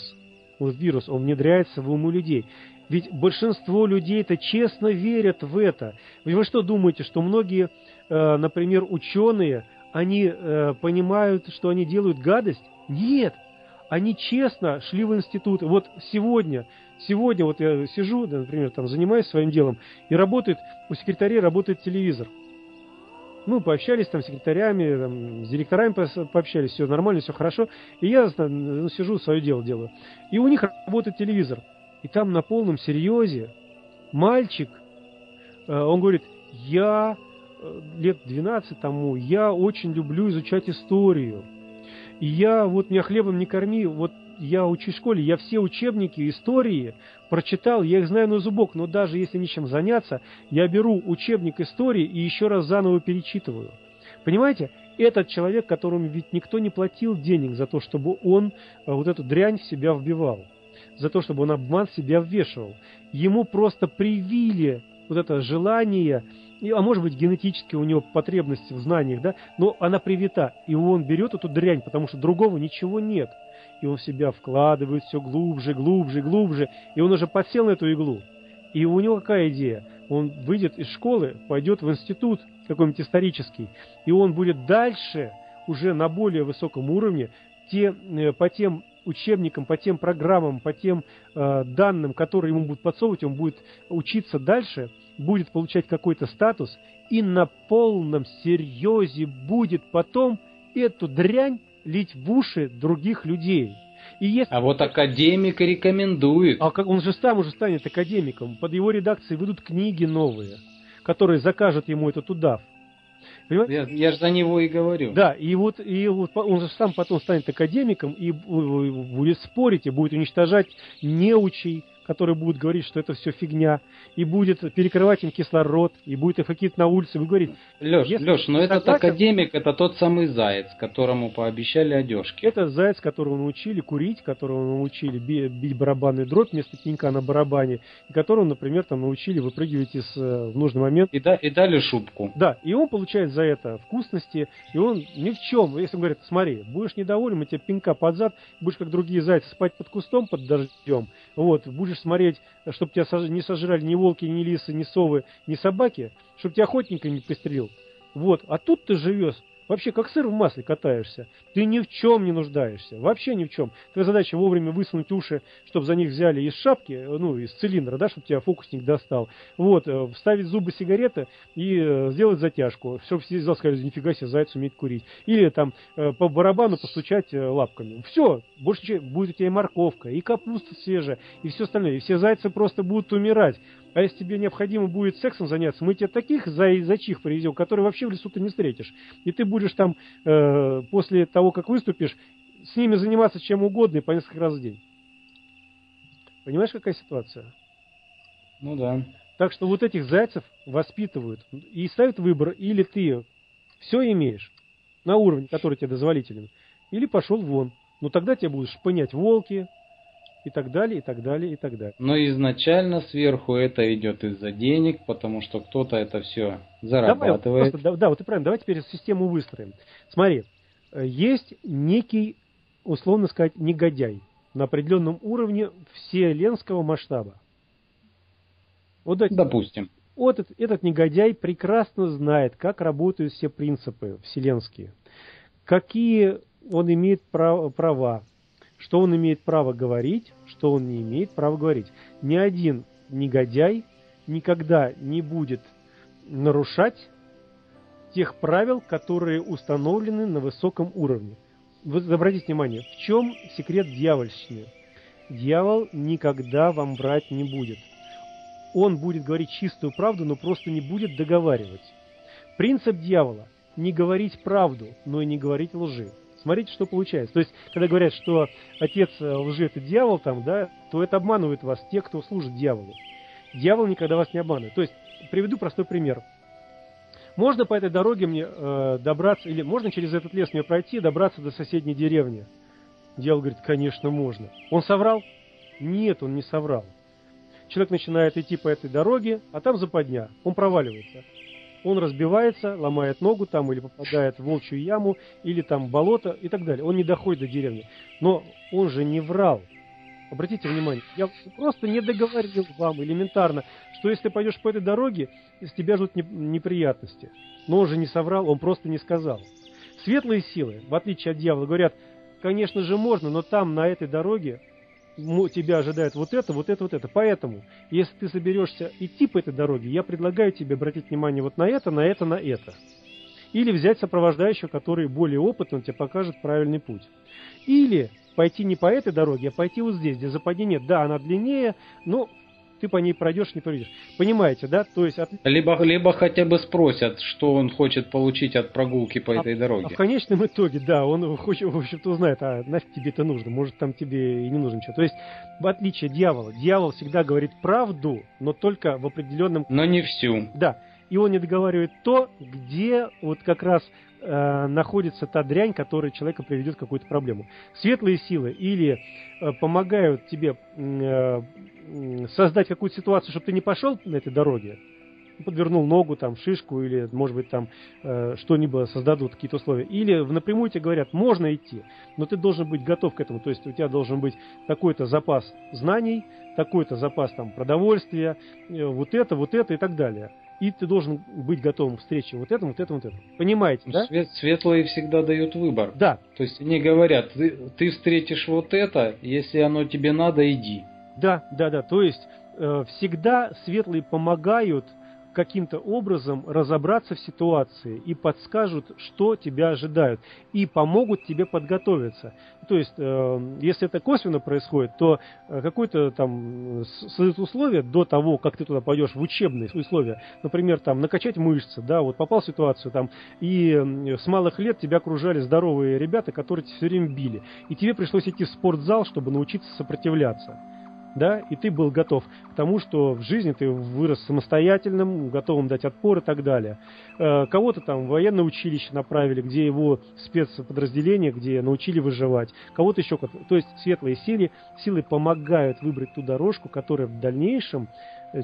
Вот вирус, он внедряется в умы людей. Ведь большинство людей-то честно верят в это. Вы что думаете, что многие, э, например, ученые, они э, понимают, что они делают гадость? Нет! Они честно шли в институт. Вот сегодня, сегодня вот я сижу, например, там занимаюсь своим делом, и работает, у секретарей работает телевизор. Ну, пообщались там с секретарями, там, с директорами пообщались, все нормально, все хорошо. И я там, сижу, свое дело делаю. И у них работает телевизор. И там на полном серьезе мальчик, он говорит, я лет двенадцать тому, я очень люблю изучать историю. И я, вот меня хлебом не корми, вот я учусь в школе, я все учебники истории прочитал, я их знаю на зубок, но даже если нечем заняться, я беру учебник истории и еще раз заново перечитываю. Понимаете? Этот человек, которому ведь никто не платил денег за то, чтобы он вот эту дрянь в себя вбивал, за то, чтобы он обман в себя ввешивал. Ему просто привили вот это желание, а может быть генетически у него потребность в знаниях, да, но она привита, и он берет эту дрянь, потому что другого ничего нет. И он в себя вкладывает все глубже, глубже, глубже. И он уже подсел на эту иглу. И у него какая идея? Он выйдет из школы, пойдет в институт какой-нибудь исторический. И он будет дальше, уже на более высоком уровне, те, по тем учебникам, по тем программам, по тем э, данным, которые ему будут подсовывать, он будет учиться дальше, будет получать какой-то статус. И на полном серьезе будет потом эту дрянь лить в уши других людей. И если... А вот академик рекомендует. А он же сам уже станет академиком. Под его редакцией выйдут книги новые, которые закажут ему этот удав. Понимаете? Я, я же за него и говорю. Да, и вот, и вот он же сам потом станет академиком и будет спорить, и будет уничтожать неучей, которые будут говорить, что это все фигня, и будет перекрывать им кислород, и будет их какие-то на улице, и говорит... Леш, Леш, но этот согласен... академик, это тот самый заяц, которому пообещали одежки. Это заяц, которого научили курить, которого научили бить барабанный дробь вместо пенька на барабане, и которого, например, там научили выпрыгивать из, в нужный момент. И, да, и дали шубку. Да, и он получает за это вкусности, и он ни в чем, если он говорит, смотри, будешь недоволен, мы тебе пенька под зад, будешь как другие зайцы спать под кустом, под дождем, вот, будешь смотреть, чтобы тебя не сожрали ни волки, ни лисы, ни совы, ни собаки, чтобы тебя охотник не пристрелил. Вот. А тут ты живешь Вообще, как сыр в масле катаешься. Ты ни в чем не нуждаешься. Вообще ни в чем. Твоя задача вовремя высунуть уши, чтобы за них взяли из шапки, ну, из цилиндра, да, чтобы тебя фокусник достал. Вот, вставить в зубы сигареты и сделать затяжку. Все, все сказали, нифига себе, заяц умеет курить. Или там по барабану постучать лапками. Все, больше ничего. Будет у тебя и морковка, и капуста свежая, и все остальное. И все зайцы просто будут умирать. А если тебе необходимо будет сексом заняться, мы тебе таких зайчих привезем, которые вообще в лесу ты не встретишь. И ты будешь там э, после того, как выступишь, с ними заниматься чем угодно и по несколько раз в день. Понимаешь, какая ситуация? Ну да. Так что вот этих зайцев воспитывают и ставят выбор, или ты все имеешь на уровне, который тебе дозволителен, или пошел вон. Но тогда тебя будут шпынять волки, и так далее, и так далее, и так далее. Но изначально сверху это идет из-за денег, потому что кто-то это все зарабатывает. Давай, просто, да, да, вот и правильно. Давай теперь систему выстроим. Смотри, есть некий, условно сказать, негодяй на определенном уровне вселенского масштаба. Вот эти, допустим. Вот этот, этот негодяй прекрасно знает, как работают все принципы вселенские, какие он имеет права, что он имеет право говорить, что он не имеет права говорить. Ни один негодяй никогда не будет нарушать тех правил, которые установлены на высоком уровне. Вы обратите внимание, в чем секрет дьявольщины? Дьявол никогда вам врать не будет. Он будет говорить чистую правду, но просто не будет договаривать. Принцип дьявола – не говорить правду, но и не говорить лжи. Смотрите, что получается. То есть, когда говорят, что отец лжи – это дьявол, там, да, то это обманывает вас те, кто служит дьяволу. Дьявол никогда вас не обманывает. То есть, приведу простой пример. Можно по этой дороге мне э, добраться, или можно через этот лес мне пройти, добраться до соседней деревни? Дьявол говорит, конечно, можно. Он соврал? Нет, он не соврал. Человек начинает идти по этой дороге, а там западня, он проваливается. Он разбивается, ломает ногу там, или попадает в волчью яму, или там болото и так далее. Он не доходит до деревни. Но он же не врал. Обратите внимание, я просто не договорил вам элементарно, что если ты пойдешь по этой дороге, из тебя ждут неприятности. Но он же не соврал, он просто не сказал. Светлые силы, в отличие от дьявола, говорят, конечно же можно, но там, на этой дороге, тебя ожидает вот это, вот это, вот это. Поэтому, если ты соберешься идти по этой дороге, я предлагаю тебе обратить внимание вот на это, на это, на это. Или взять сопровождающего, который более опытный, он тебе покажет правильный путь. Или пойти не по этой дороге, а пойти вот здесь, где западение нет. Да, она длиннее, но ты по ней пройдешь, не пройдешь. Понимаете, да? То есть от... либо, либо хотя бы спросят, что он хочет получить от прогулки по этой а, дороге. А в конечном итоге, да, он хочет, в общем-то, узнает, а нафиг тебе это нужно, может, там тебе и не нужно ничего. То есть, в отличие от дьявола, дьявол всегда говорит правду, но только в определенном... Но не всю. Да, и он не договаривает то, где вот как раз э, находится та дрянь, которая человека приведет к какую-то проблему. Светлые силы или э, помогают тебе... Э, создать какую-то ситуацию, чтобы ты не пошел на этой дороге, подвернул ногу, там, шишку или, может быть, там э, что-нибудь создадут, какие-то условия. Или напрямую тебе говорят, можно идти, но ты должен быть готов к этому. То есть у тебя должен быть такой-то запас знаний, такой-то запас там, продовольствия, э, вот это, вот это и так далее. И ты должен быть готовым к встрече вот этому, вот этому, вот этому. Понимаете, да? Светлые всегда дают выбор. Да. То есть они говорят, ты, ты встретишь вот это, если оно тебе надо, иди. Да, да, да. То есть э, всегда светлые помогают каким-то образом разобраться в ситуации и подскажут, что тебя ожидают, и помогут тебе подготовиться. То есть, э, если это косвенно происходит, то э, какое-то там создают условие до того, как ты туда пойдешь в учебные условия, например, там накачать мышцы, да, вот попал в ситуацию там, и э, с малых лет тебя окружали здоровые ребята, которые тебя все время били, и тебе пришлось идти в спортзал, чтобы научиться сопротивляться. Да, и ты был готов к тому, что в жизни ты вырос самостоятельным, готовым дать отпор и так далее. Э, кого-то там в военное училище направили, где его спецподразделение, где научили выживать. Кого-то еще как-то. То есть светлые силы, силы помогают выбрать ту дорожку, которая в дальнейшем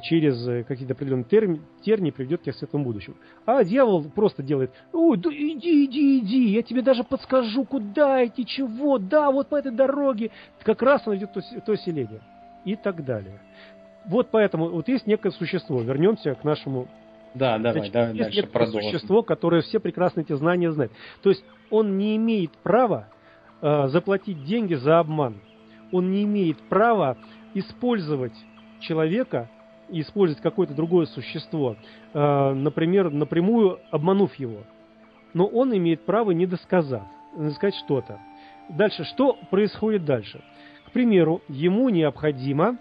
через какие-то определенные терни, терни приведет тебя к светлому будущему. А дьявол просто делает, ой, да иди, иди, иди, я тебе даже подскажу, куда идти, чего, да, вот по этой дороге. Как раз он идет то, то селение. И так далее. Вот поэтому, вот есть некое существо, вернемся к нашему Да, давай, давай дальше продолжим. Существо, которое все прекрасно эти знания знает. То есть он не имеет права э, заплатить деньги за обман. Он не имеет права использовать человека, использовать какое-то другое существо, э, например, напрямую обманув его. Но он имеет право не досказать, не сказать что-то. Дальше, что происходит дальше? К примеру, ему необходимо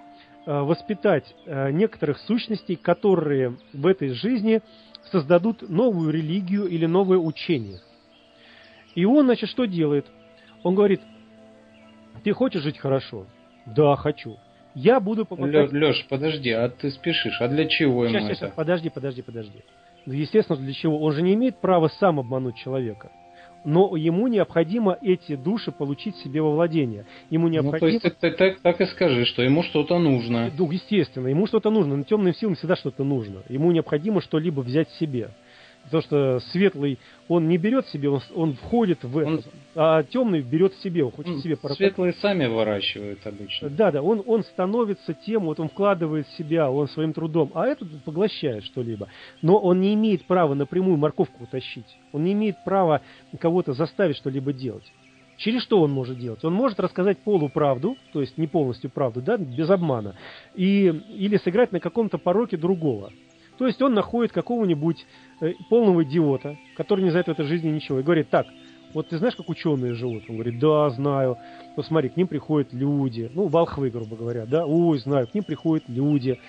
воспитать некоторых сущностей, которые в этой жизни создадут новую религию или новое учение. И он, значит, что делает? Он говорит: ты хочешь жить хорошо? Да, хочу. Я буду помогать... Леш, подожди, а ты спешишь. А для чего ему сейчас, это? Сейчас, подожди, подожди, подожди. Естественно, для чего? Он же не имеет права сам обмануть человека. Но ему необходимо эти души получить себе во владение. Ему необходимо... Ну, то есть ты, ты, ты, так и скажи, что ему что-то нужно. Ну, естественно, ему что-то нужно. Но темным силам всегда что-то нужно. Ему необходимо что-либо взять себе. Потому что светлый, он не берет себе, он, он входит в он... это. А темный берет себе, он хочет он... себе... Светлые сами выращивают обычно. Да, да, он, он становится тем, вот он вкладывает в себя, он своим трудом, а этот поглощает что-либо. Но он не имеет права напрямую морковку утащить. Он не имеет права кого-то заставить что-либо делать. Через что он может делать? Он может рассказать полуправду, то есть не полностью правду, да, без обмана, и, или сыграть на каком-то пороке другого. То есть он находит какого-нибудь э, полного идиота, который не знает в этой жизни ничего, и говорит: так, вот ты знаешь, как ученые живут? Он говорит: да, знаю. Посмотри, к ним приходят люди, ну, волхвы, грубо говоря, да, ой, знаю, к ним приходят люди,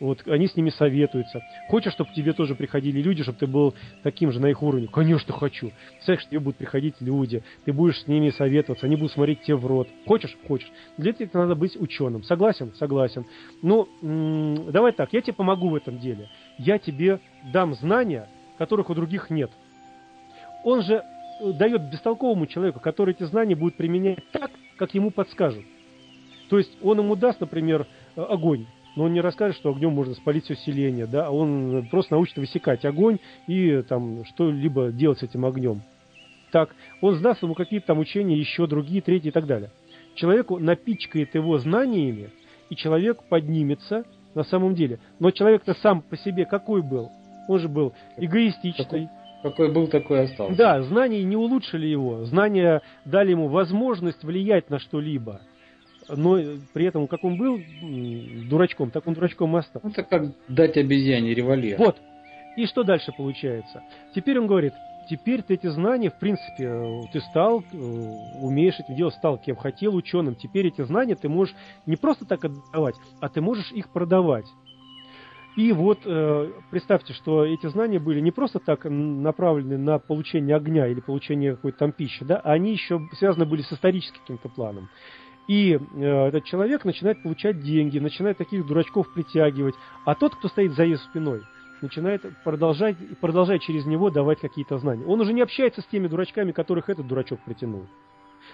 вот, они с ними советуются. Хочешь, чтобы к тебе тоже приходили люди, чтобы ты был таким же на их уровне? Конечно, хочу. Представляешь, что тебе будут приходить люди, ты будешь с ними советоваться, они будут смотреть тебе в рот. Хочешь? Хочешь. Для этого надо быть ученым. Согласен? Согласен. Ну, м-м, давай так, я тебе помогу в этом деле. Я тебе дам знания, которых у других нет. Он же дает бестолковому человеку, который эти знания будет применять так, как ему подскажут. То есть он ему даст, например, огонь, но он не расскажет, что огнем можно спалить все селение, да? Он просто научит высекать огонь и там что-либо делать с этим огнем. Так, он сдаст ему какие-то там учения, еще другие, третьи и так далее. Человеку напичкает его знаниями, и человек поднимется на самом деле. Но человек-то сам по себе какой был? Он же был эгоистичный. Какой был, такой остался. Да, знания не улучшили его. Знания дали ему возможность влиять на что-либо. Но при этом, как он был дурачком, так он дурачком и остался. Это как дать обезьяне револьвер. Вот. И что дальше получается? Теперь он говорит: теперь ты эти знания, в принципе, ты стал, умеешь этим делать, стал кем хотел, ученым. Теперь эти знания ты можешь не просто так отдавать, а ты можешь их продавать. И вот представьте, что эти знания были не просто так направлены на получение огня или получение какой-то там пищи, да, они еще связаны были с историческим каким-то планом. И э, этот человек начинает получать деньги, начинает таких дурачков притягивать. А тот, кто стоит за ее спиной, начинает продолжать, продолжать через него давать какие-то знания. Он уже не общается с теми дурачками, которых этот дурачок притянул.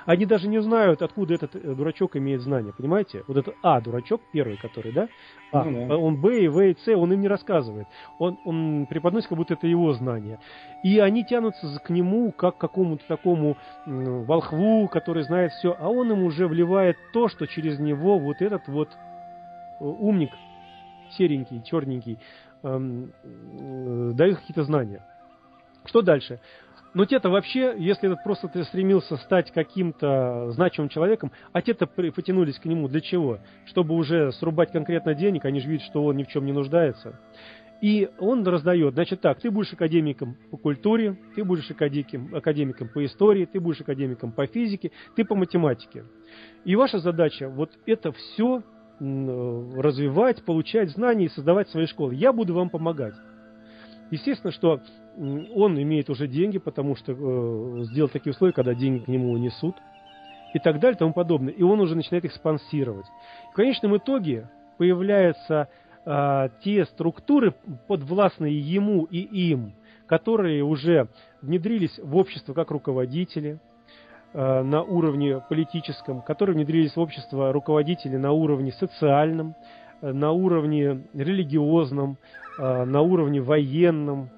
Они даже не знают, откуда этот э, дурачок имеет знания, понимаете? Вот этот А, дурачок первый, который, да? А, mm-hmm. Он Б, и В, и С, он им не рассказывает. Он, он преподносит, как будто это его знания. И они тянутся к нему, как к какому-то такому э, волхву, который знает все, а он им уже вливает то, что через него вот этот вот умник, серенький, черненький, э, э, дает какие-то знания. Что дальше? Но те-то вообще, если этот просто ты стремился стать каким-то значимым человеком, а те-то потянулись к нему для чего? Чтобы уже срубать конкретно денег, они же видят, что он ни в чем не нуждается. И он раздает, значит так, ты будешь академиком по культуре, ты будешь академиком, академиком по истории, ты будешь академиком по физике, ты по математике. И ваша задача вот это все развивать, получать знания и создавать свои школы. Я буду вам помогать. Естественно, что он имеет уже деньги, потому что э, сделал такие условия, когда деньги к нему несут, и так далее, и тому подобное. И он уже начинает их спонсировать. В конечном итоге появляются э, те структуры, подвластные ему и им, которые уже внедрились в общество как руководители э, на уровне политическом, которые внедрились в общество руководители на уровне социальном, на уровне религиозном, на уровне военном,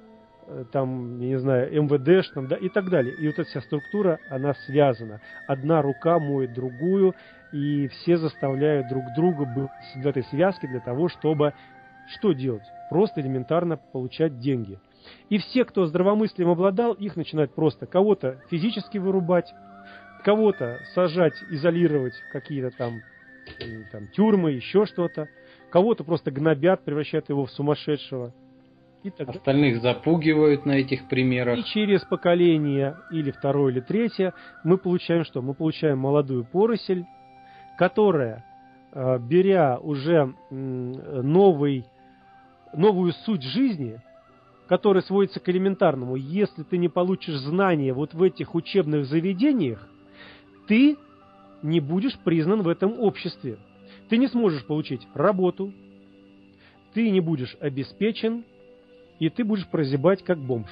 там, я не знаю, эм вэ дэ-шном, да, и так далее. И вот эта вся структура, она связана. Одна рука моет другую, и все заставляют друг друга быть в этой связке для того, чтобы Что делать? Просто элементарно получать деньги. И все, кто здравомыслием обладал, их начинают просто кого-то физически вырубать, кого-то сажать, изолировать какие-то там, там тюрьмы, еще что-то, кого-то просто гнобят, превращают его в сумасшедшего. И так далее. Остальных запугивают на этих примерах. И через поколение, или второе, или третье, мы получаем что? Мы получаем молодую поросель, которая, беря уже новый, новую суть жизни, которая сводится к элементарному, если ты не получишь знания вот в этих учебных заведениях, ты не будешь признан в этом обществе. Ты не сможешь получить работу, ты не будешь обеспечен, и ты будешь прозябать как бомж.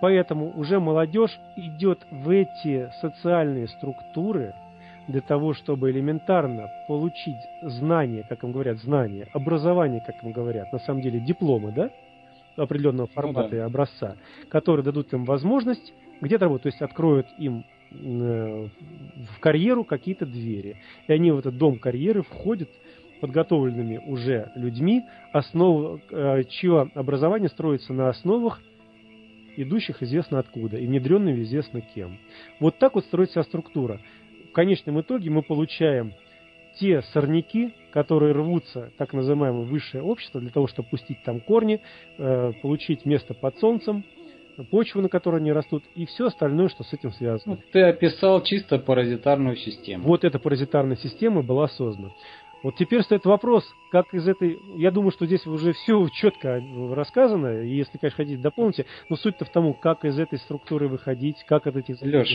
Поэтому уже молодежь идет в эти социальные структуры для того, чтобы элементарно получить знания, как им говорят, знания, образование, как им говорят, на самом деле дипломы, да, определенного формата, ну, да, и образца, которые дадут им возможность где-то работать, то есть откроют им в карьеру какие-то двери. И они в этот дом карьеры входят подготовленными уже людьми, основ, чье образование строится на основах, идущих известно откуда, и внедренными известно кем. Вот так вот строится структура. В конечном итоге мы получаем те сорняки, которые рвутся, так называемое высшее общество, для того, чтобы пустить там корни, получить место под солнцем, почву, на которой они растут, и все остальное, что с этим связано. Ну, ты описал чисто паразитарную систему. Вот эта паразитарная система была создана. Вот теперь стоит вопрос, как из этой... Я думаю, что здесь уже все четко рассказано, и если, конечно, хотите, дополните, но суть-то в том, как из этой структуры выходить, как от этих... Леш,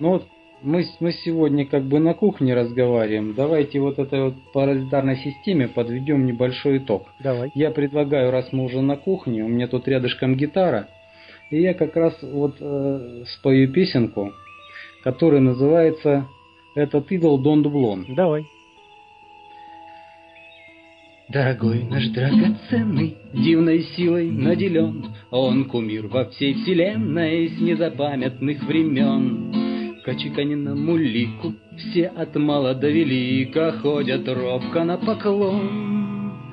ну мы, мы сегодня как бы на кухне разговариваем, давайте вот этой вот паразитарной системе подведем небольшой итог. Давай. Я предлагаю, раз мы уже на кухне, у меня тут рядышком гитара, и я как раз вот э, спою песенку, которая называется «Этот идол Дон Дублон». Давай. Дорогой наш драгоценный, дивной силой наделен, он кумир во всей вселенной с незапамятных времен. К очеканенному лику все от мала до велика ходят робко на поклон.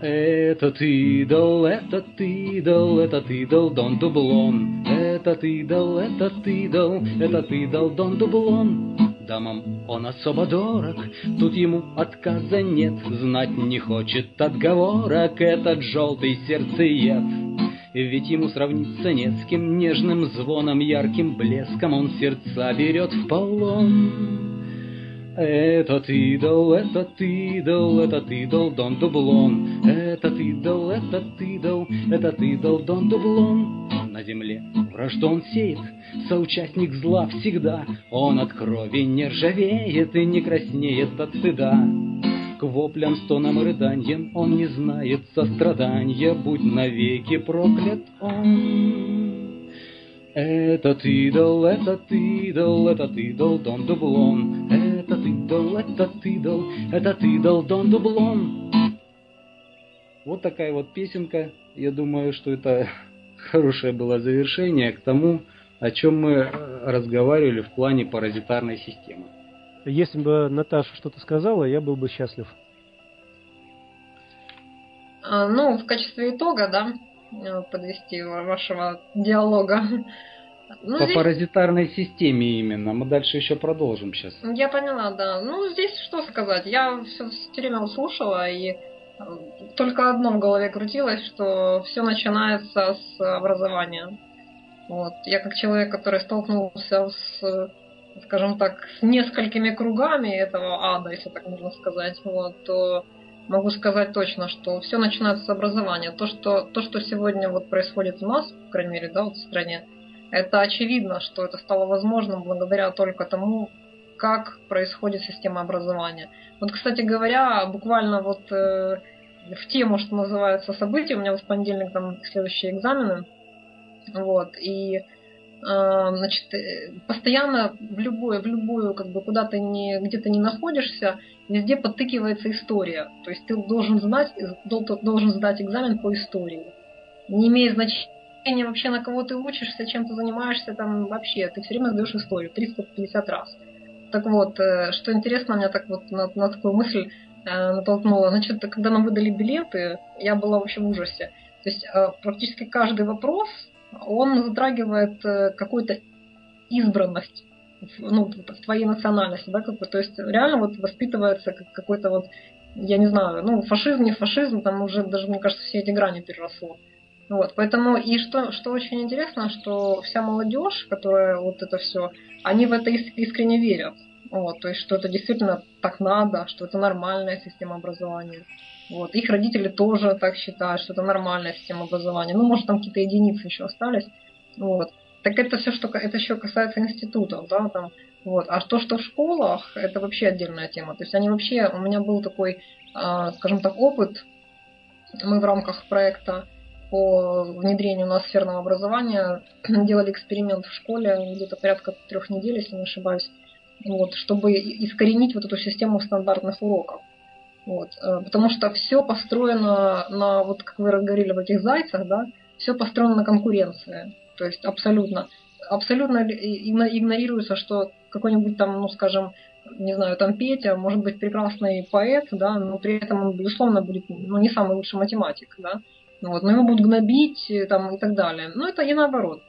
Этот идол, этот идол, этот идол Дон Дублон. Этот идол, этот идол, этот идол Дон Дублон. Дамам он особо дорог, тут ему отказа нет, знать не хочет отговорок этот желтый сердцеед. Ведь ему сравниться не с кем, нежным звоном, ярким блеском он сердца берет в полон. Этот идол, этот идол, этот идол Дон Дублон. Этот идол, этот идол, этот идол Дон Дублон. На земле вражду он сеет, соучастник зла всегда. Он от крови не ржавеет и не краснеет от стыда. К воплям, стонам и рыданьям он не знает сострадания. Будь навеки проклят он. Этот идол, этот идол, этот идол Дон Дублон. Этот идол, этот идол, этот идол Дон Дублон. Вот такая вот песенка. Я думаю, что это хорошее было завершение к тому, о чем мы разговаривали в плане паразитарной системы. Если бы Наташа что-то сказала, я был бы счастлив. Ну, в качестве итога, да, подвести вашего диалога. Ну, по здесь... паразитарной системе именно. Мы дальше еще продолжим сейчас. Я поняла, да. Ну, здесь что сказать. Я все время услышала, и только одно в голове крутилось, что все начинается с образования. Вот. Я как человек, который столкнулся с, скажем так, с несколькими кругами этого ада, если так можно сказать, вот, то могу сказать точно, что все начинается с образования. То, что, то, что сегодня вот происходит у нас, по крайней мере, да, вот в стране, это очевидно, что это стало возможным благодаря только тому, как происходит система образования. Вот, кстати говоря, буквально вот э, в тему, что называется, события, у меня в понедельник там следующие экзамены, вот, и значит, постоянно в любую, в любую, как бы, куда ты не, где ты не находишься, везде подтыкивается история. То есть ты должен знать, должен сдать экзамен по истории. Не имеет значения вообще, на кого ты учишься, чем ты занимаешься, там вообще, ты все время сдаешь историю триста пятьдесят раз. Так вот, что интересно, у меня так вот на, на такую мысль натолкнуло. Значит, когда нам выдали билеты, я была вообще в ужасе. То есть практически каждый вопрос, он затрагивает какую-то избранность, ну, в твоей национальности, да, как бы, то есть реально вот воспитывается какой-то вот, я не знаю, ну, фашизм, не фашизм, там уже даже, мне кажется, все эти грани переросло. Вот, поэтому, и что, что очень интересно, что вся молодежь, которая вот это все, они в это искренне верят. Вот, то есть, что это действительно так надо, что это нормальная система образования. Вот, их родители тоже так считают, что это нормальная система образования. Ну, может, там какие-то единицы еще остались. Вот. Так это все, что это еще касается институтов, да, там, вот. А то, что в школах, это вообще отдельная тема. То есть они вообще, у меня был такой, э, скажем так, опыт. Мы в рамках проекта по внедрению у нас сферного образования делали эксперимент в школе где-то порядка трех недель, если не ошибаюсь. Вот, чтобы искоренить вот эту систему стандартных уроков. Вот, потому что все построено на, вот как вы говорили об этих зайцах, да, все построено на конкуренции. То есть абсолютно, абсолютно игнорируется, что какой-нибудь там, ну скажем, не знаю, там Петя, может быть, прекрасный поэт, да, но при этом он, безусловно, будет, ну, не самый лучший математик, да. Вот, но его будут гнобить там, и так далее. Но это и наоборот.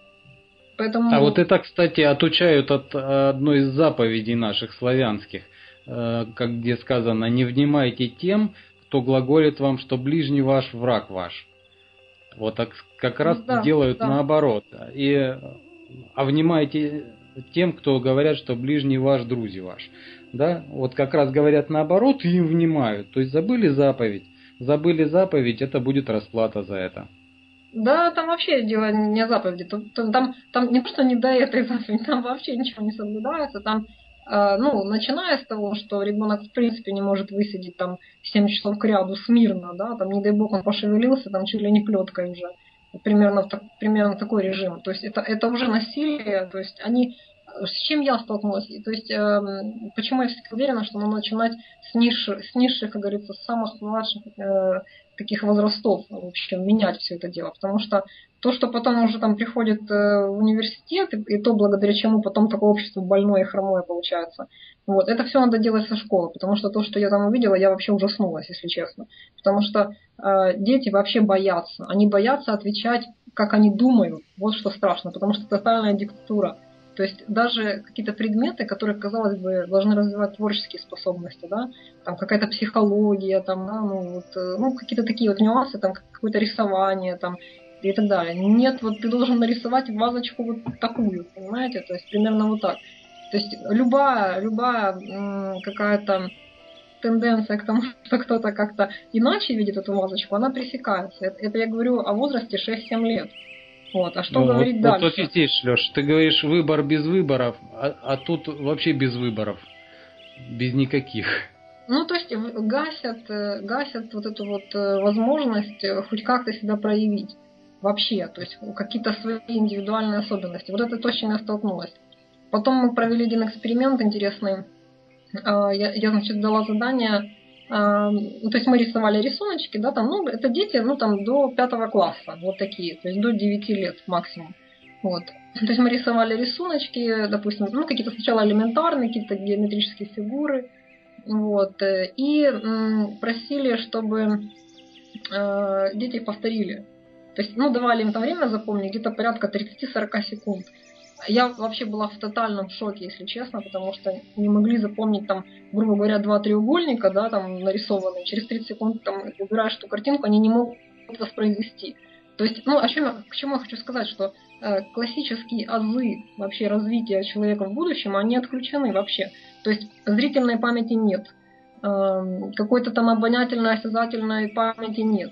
Поэтому... А вот это, кстати, отучают от одной из заповедей наших славянских, как где сказано, не внимайте тем, кто глаголит вам, что ближний ваш враг ваш. Вот так как раз да, делают да. наоборот. И, а внимайте тем, кто говорят, что ближний ваш, друзей ваш. Да? Вот как раз говорят наоборот и им внимают. То есть забыли заповедь. Забыли заповедь, это будет расплата за это. Да, там вообще дело не о заповеди. Там, там, там не то, что не до этой заповеди, там вообще ничего не соблюдается. Там, э, ну, начиная с того, что ребенок в принципе не может высидеть там семь часов к ряду смирно, да, там, не дай бог, он пошевелился, там чуть ли не плеткой уже. Примерно, в, примерно такой режим. То есть это, это уже насилие. То есть они... С чем я столкнулась? То есть, э, почему я всегда уверена, что надо начинать с низших, с низших, как говорится, с самых младших э, таких возрастов, в общем, менять все это дело. Потому что то, что потом уже там приходит э, в университет, и, и то, благодаря чему потом такое общество больное и хромое получается, вот, это все надо делать со школы. Потому что то, что я там увидела, я вообще ужаснулась, если честно. Потому что э, дети вообще боятся. Они боятся отвечать, как они думают. Вот что страшно, потому что тотальная диктатура. То есть даже какие-то предметы, которые, казалось бы, должны развивать творческие способности, да, там какая-то психология, там, да, ну, вот, ну, какие-то такие вот нюансы, там, какое-то рисование, там, и так далее. Нет, вот ты должен нарисовать вазочку вот такую, понимаете, то есть примерно вот так. То есть любая, любая какая-то тенденция к тому, что кто-то как-то иначе видит эту вазочку, она пресекается. Это я говорю о возрасте шесть-семь лет. Вот, а что ну, говорить вот, дальше? Вот тут здесь, Лёш, ты говоришь выбор без выборов, а, а тут вообще без выборов, без никаких. Ну, то есть гасят, гасят вот эту вот возможность хоть как-то себя проявить вообще, то есть какие-то свои индивидуальные особенности. Вот это точно я столкнулась. Потом мы провели один эксперимент интересный. Я, я значит, дала задание... То есть мы рисовали рисуночки, да, там, ну, это дети, ну, там, до пятого класса, вот такие, то есть до девяти лет максимум, вот. То есть мы рисовали рисуночки, допустим, ну, какие-то сначала элементарные, какие-то геометрические фигуры, вот, и просили, чтобы дети повторили, то есть, ну, давали им там время запомнить, где-то порядка тридцать-сорок секунд. Я вообще была в тотальном шоке, если честно, потому что не могли запомнить там, грубо говоря, два треугольника, да, там нарисованные. Через тридцать секунд там выбираешь эту картинку, они не могут воспроизвести. То есть, ну, о чем я, к чему я хочу сказать, что э, классические азы вообще развития человека в будущем, они отключены вообще. То есть зрительной памяти нет, э, какой-то там обонятельной, осязательной памяти нет.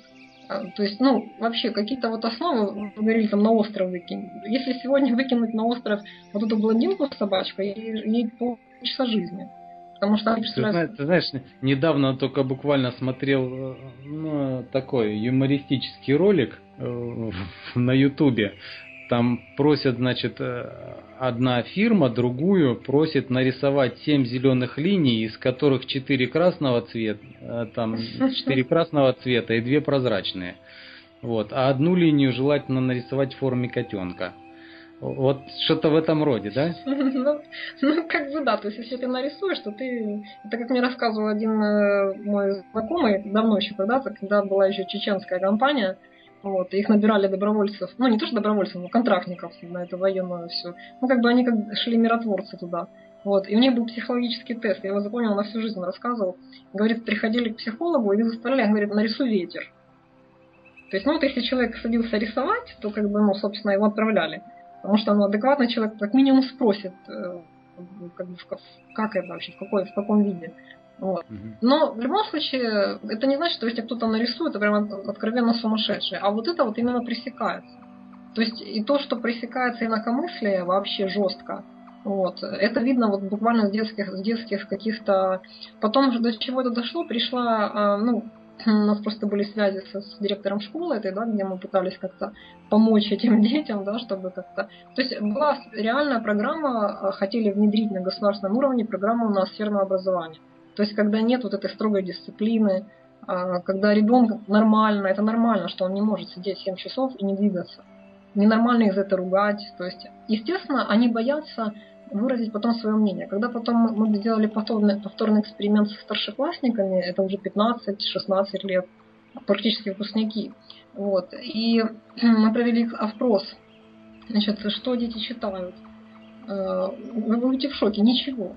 То есть, ну, вообще, какие-то вот основы, вы говорили, там, на остров выкинь. Если сегодня выкинуть на остров вот эту блондинку с собачкой, ей полчаса жизни. Потому что она представляет... Ты, ты знаешь, недавно только буквально смотрел, ну, такой юмористический ролик э, на Ютубе. Там просят, значит, одна фирма другую просит нарисовать семь зеленых линий, из которых четыре красного цвета, там четыре красного цвета и две прозрачные. Вот, а одну линию желательно нарисовать в форме котенка. Вот что-то в этом роде, да? Ну, ну, как бы да. То есть, если ты нарисуешь, то ты... Это как мне рассказывал один мой знакомый, давно еще когда-то, когда была еще чеченская кампания, вот, их набирали добровольцев, ну, не то, что добровольцев, но контрактников на это военное все. Ну, как бы они как шли миротворцы туда. Вот. И у них был психологический тест, я его запомнила, на всю жизнь рассказывал. Говорит, приходили к психологу, и их заставляли, говорит, нарисуй ветер. То есть, ну, вот если человек садился рисовать, то, как бы, ну, собственно, его отправляли. Потому что, ну, адекватный человек, как минимум, спросит, э, как, бы, как это вообще, в, какой, в каком виде. Вот. Угу. Но, в любом случае, это не значит, что если кто-то нарисует, это прям откровенно сумасшедший. А вот это вот именно пресекается. То есть, и то, что пресекается инакомыслие вообще жестко, вот. Это видно вот буквально с детских, с детских каких-то... Потом, до чего это дошло, пришла, ну, у нас просто были связи со, с директором школы этой, да, где мы пытались как-то помочь этим детям, да, чтобы как-то... То есть была реальная программа, хотели внедрить на государственном уровне программу ноосферного образования. То есть когда нет вот этой строгой дисциплины, когда ребенок нормально, это нормально, что он не может сидеть семь часов и не двигаться. Ненормально их за это ругать. То есть, естественно, они боятся выразить потом свое мнение. Когда потом мы сделали повторный, повторный эксперимент со старшеклассниками, это уже пятнадцать-шестнадцать лет, практически выпускники. Вот. И мы провели опрос, значит, что дети читают. Вы будете в шоке, ничего.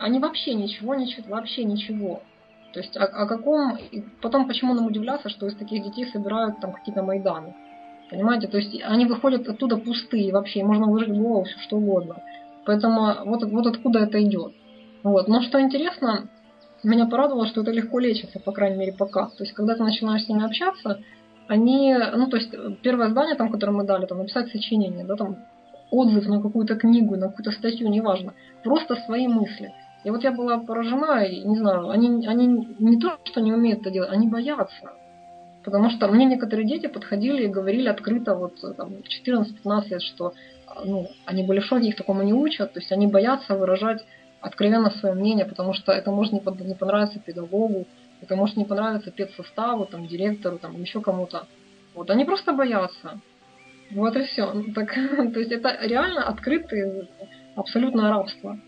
Они вообще ничего не читают, вообще ничего. То есть о, о каком... И потом почему нам удивляться, что из таких детей собирают там какие-то майданы. Понимаете, то есть они выходят оттуда пустые вообще, можно выжить в голову все что угодно. Поэтому вот, вот откуда это идет. Вот. Но что интересно, меня порадовало, что это легко лечится, по крайней мере, пока. То есть, когда ты начинаешь с ними общаться, они, ну, то есть, первое задание, там, которое мы дали, там, написать сочинение, да, там, отзыв на какую-то книгу, на какую-то статью, неважно, просто свои мысли. И вот я была поражена, и, не знаю, они, они не то, что не умеют это делать, они боятся. Потому что мне некоторые дети подходили и говорили открыто, вот там, четырнадцать-пятнадцать лет, что, ну, они были в шоке, их такому не учат, то есть они боятся выражать откровенно свое мнение, потому что это может не, под, не понравиться педагогу, это может не понравиться педсоставу, там, директору, там, еще кому-то. Вот, они просто боятся. Вот и все. Так, то есть это реально открытое абсолютное рабство.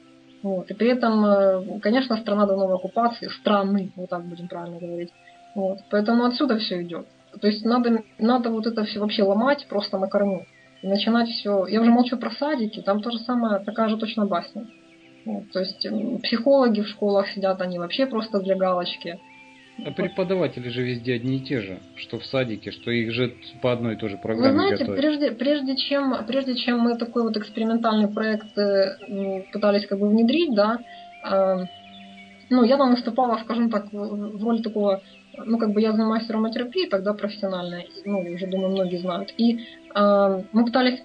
Вот. И при этом, конечно, страна давно в оккупации, страны, вот так будем правильно говорить. Вот, поэтому отсюда все идет. То есть надо, надо вот это все вообще ломать просто на корню. И начинать все. Я уже молчу про садики, там тоже самая, такая же точно басня. Вот, то есть психологи в школах сидят, они вообще просто для галочки. А преподаватели же везде одни и те же, что в садике, что их же по одной и той же программе. Вы знаете, готовят. Прежде, прежде, чем, прежде чем мы такой вот экспериментальный проект э, пытались как бы внедрить, да, э, ну, я там выступала, скажем так, в роль такого. Ну, как бы я занимаюсь ароматерапией, тогда профессиональной, ну, уже, думаю, многие знают. И э, мы пытались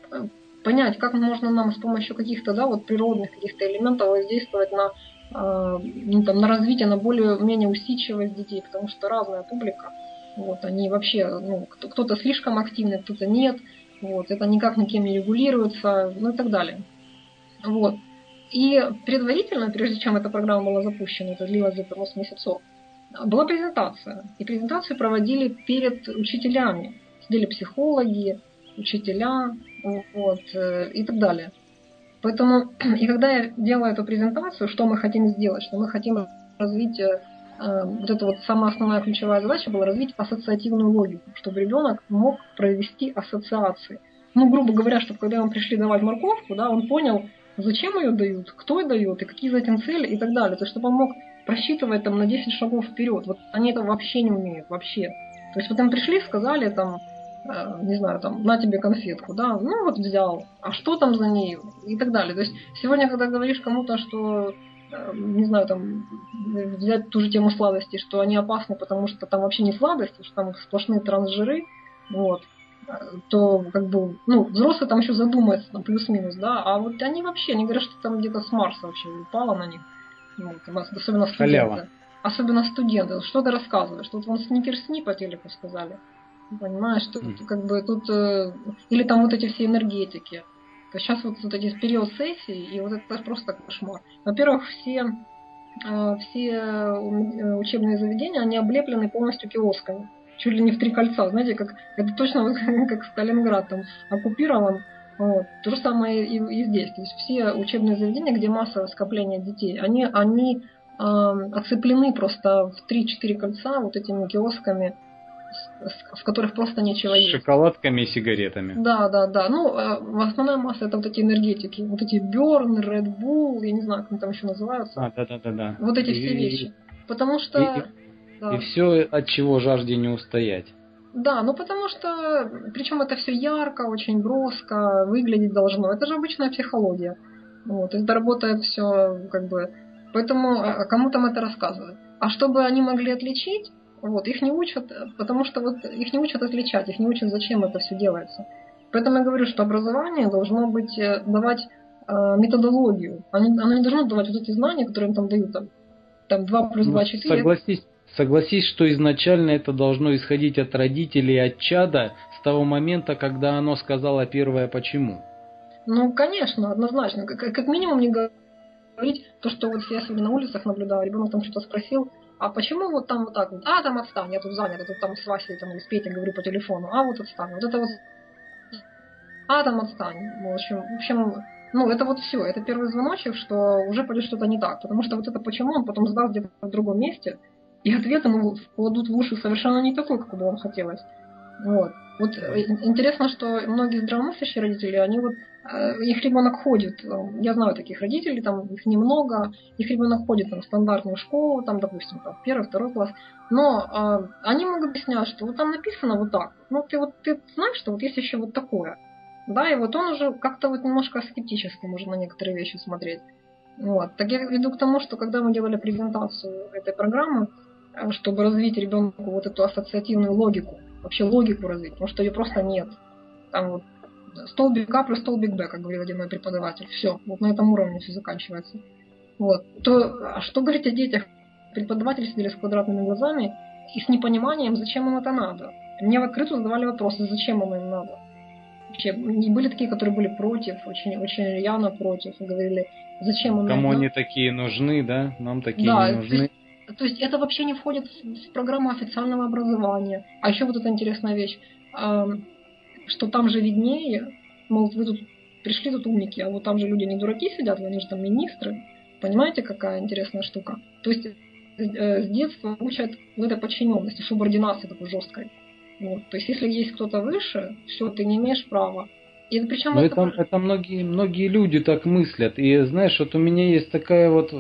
понять, как можно нам с помощью каких-то, да, вот природных каких-то элементов воздействовать на, э, ну, там, на развитие, на более-менее усидчивость детей, потому что разная публика, вот, они вообще, ну, кто-то слишком активный, кто-то нет, вот, это никак никем не регулируется, ну, и так далее. Вот. И предварительно, прежде чем эта программа была запущена, это длилось где-то восемь месяцев, была презентация, и презентацию проводили перед учителями. Сидели психологи, учителя, вот, и так далее. Поэтому, и когда я делаю эту презентацию, что мы хотим сделать, что мы хотим развить, э, вот эта вот самая основная ключевая задача была развить ассоциативную логику, чтобы ребенок мог провести ассоциации. Ну, грубо говоря, чтобы когда ему пришли давать морковку, да, он понял, зачем ее дают, кто ее дает, и какие за этим цели, и так далее. То есть, чтобы он мог просчитывать там на десять шагов вперед. Вот они это вообще не умеют, вообще. То есть вот им пришли, сказали там, э, не знаю, там, на тебе конфетку, да, ну вот взял, а что там за ней, и так далее. То есть сегодня, когда говоришь кому-то, что, э, не знаю, там, взять ту же тему сладостей, что они опасны, потому что там вообще не сладость, потому что там сплошные трансжиры, вот, то как бы, ну, взрослые там еще задумаются, там, плюс-минус, да, а вот они вообще, они говорят, что там где-то с Марса вообще упало на них. Ну, особенно студенты. Халява. Особенно студенты. Что ты рассказываешь? Тут вон сникерсни по телеку сказали. Понимаешь, что mm. как бы тут... Э, или там вот эти все энергетики. То сейчас вот, вот эти период сессий, и вот это просто кошмар. Во-первых, все, э, все учебные заведения, они облеплены полностью киосками. Чуть ли не в три кольца. Знаете, как это точно как Сталинград там оккупирован. Вот. То же самое и, и здесь. То есть все учебные заведения, где массовое скопление детей, они, они э, оцеплены просто в три-четыре кольца вот этими киосками, в которых просто нечего есть. С шоколадками и сигаретами. Да, да, да. Ну, основная масса — это вот эти энергетики. Вот эти Burn, Red Bull, я не знаю, как они там еще называются. А, да, да, да, да. Вот эти и, все вещи. Потому что... И, да. И все, от чего жажде не устоять. Да, ну потому что... Причем это все ярко, очень броско, выглядеть должно. Это же обычная психология. Вот. Это работает все как бы... Поэтому кому там это рассказывают. А чтобы они могли отличить, вот, их не учат, потому что вот их не учат отличать, их не учат, зачем это все делается. Поэтому я говорю, что образование должно быть давать э, методологию. Оно, оно не должно давать вот эти знания, которые им там дают, там, там два плюс два, четыре. Согласись, согласись, что изначально это должно исходить от родителей, от чада, с того момента, когда оно сказало первое «почему». Ну, конечно, однозначно. Как, как минимум не говорить то, что вот я сегодня на улицах наблюдаю, ребенок там что-то спросил, а почему вот там вот так вот? А, там отстань, я тут занят, я тут там с Васей там, или с Петей говорю по телефону. А, вот отстань, вот это вот... А, там отстань. В общем, в общем, ну, это вот все. Это первый звоночек, что уже пойдет что-то не так. Потому что вот это почему он потом сдаст где-то в другом месте, и ответ ему вкладут в уши совершенно не такой, как бы он хотелось. Вот. Вот интересно, что многие здравомыслящие родители, они вот, их ребенок ходит, я знаю таких родителей, там их немного, их ребенок ходит там, в стандартную школу, там, допустим, там, первый, второй класс, но а, они могут объяснять, что вот там написано вот так, ну ты вот ты знаешь, что вот есть еще вот такое, да, и вот он уже как-то вот немножко скептически может на некоторые вещи смотреть. Вот. Так я веду к тому, что когда мы делали презентацию этой программы, чтобы развить ребенку вот эту ассоциативную логику, вообще логику развить, потому что ее просто нет. Там вот столбик А плюс столбик Б, как говорил один мой преподаватель. Все, вот на этом уровне все заканчивается. Вот. То, что говорить о детях? Преподаватели сидели с квадратными глазами и с непониманием, зачем им это надо. Мне в открытую задавали вопросы, зачем им это надо. Вообще, были такие, которые были против, очень, очень рьяно против, говорили, зачем им это надо. Кому они такие нужны, да? Нам такие да, не нужны. То есть это вообще не входит в программу официального образования. А еще вот эта интересная вещь, что там же виднее, мол, вы тут пришли, тут умники, а вот там же люди не дураки сидят, они же там министры. Понимаете, какая интересная штука? То есть с детства учат вот этой подчиненности, субординации такой жесткой. Вот. То есть если есть кто-то выше, все, ты не имеешь права. И причем Но это, это, это многие, многие люди так мыслят. И знаешь, вот у меня есть такая вот...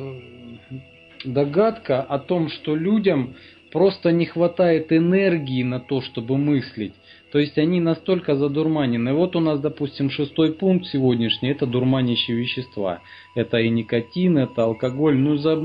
догадка о том, что людям просто не хватает энергии на то, чтобы мыслить. То есть они настолько задурманены. Вот у нас, допустим, шестой пункт сегодняшний, это дурманящие вещества. Это и никотин, это алкоголь. Ну, за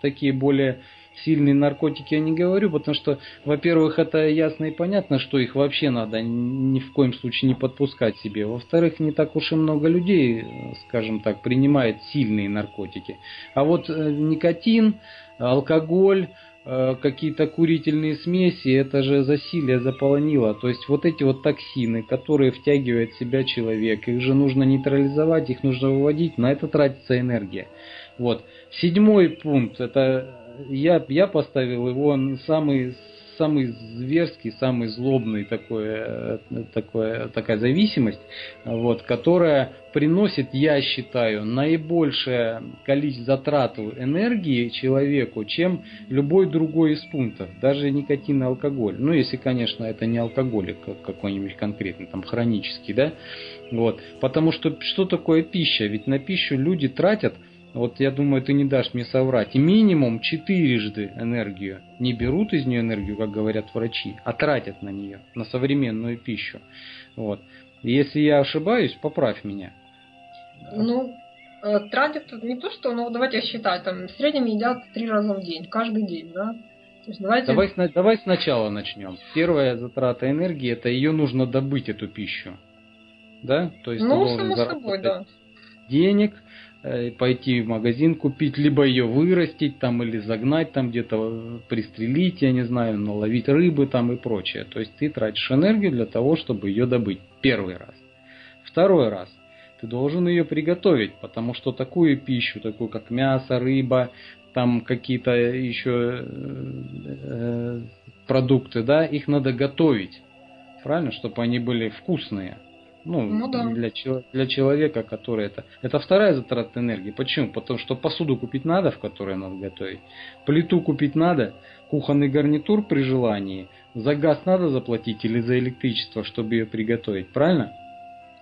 такие более сильные наркотики я не говорю, потому что, во-первых, это ясно и понятно, что их вообще надо ни в коем случае не подпускать себе. Во-вторых, не так уж и много людей, скажем так, принимает сильные наркотики. А вот никотин, алкоголь, какие-то курительные смеси, это же засилие заполонило. То есть вот эти вот токсины, которые втягивает в себя человек, их же нужно нейтрализовать, их нужно выводить, на это тратится энергия. Вот. Седьмой пункт, это Я, я поставил его, он самый, самый зверский, самый злобный такой, такой, такая зависимость, вот, которая приносит, я считаю, наибольшее количество затрат энергии человеку, чем любой другой из пунктов, даже никотин и алкоголь. Ну, если, конечно, это не алкоголик какой-нибудь конкретный, там, хронический, да, вот, потому что что такое пища? Ведь на пищу люди тратят, вот я думаю, ты не дашь мне соврать, минимум четырежды энергию. Не берут из нее энергию, как говорят врачи, а тратят на нее, на современную пищу. Вот. Если я ошибаюсь, поправь меня. Ну, тратят не то, что, ну, давайте считать, там, в среднем едят три раза в день, каждый день, да? То есть давайте... давай, давай сначала начнем. Первая затрата энергии, это ее нужно добыть, эту пищу. Да? То есть ну, само собой, да. Денег, пойти в магазин купить, либо ее вырастить там или загнать там где-то, пристрелить, я не знаю, наловить рыбы там и прочее. То есть ты тратишь энергию для того, чтобы ее добыть. Первый раз. Второй раз. Ты должен ее приготовить, потому что такую пищу, такую как мясо, рыба, там какие-то еще э, продукты, да, их надо готовить. Правильно? Чтобы они были вкусные. Ну, ну да. для, для человека, который это... Это вторая затрата энергии. Почему? Потому что посуду купить надо, в которой надо готовить. Плиту купить надо. Кухонный гарнитур при желании. За газ надо заплатить или за электричество, чтобы ее приготовить. Правильно?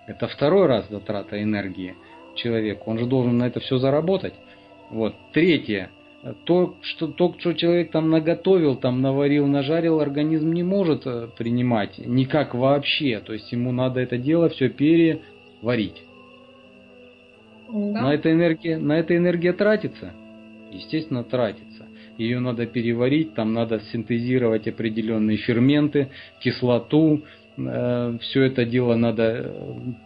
Это второй раз затрата энергии человеку. Он же должен на это все заработать. Вот. Третье. То что, то, что человек там наготовил, там наварил, нажарил, организм не может принимать никак вообще. То есть ему надо это дело все переварить. Да. На это энергия, на это энергия тратится? Естественно, тратится. Ее надо переварить, там надо синтезировать определенные ферменты, кислоту. Все это дело надо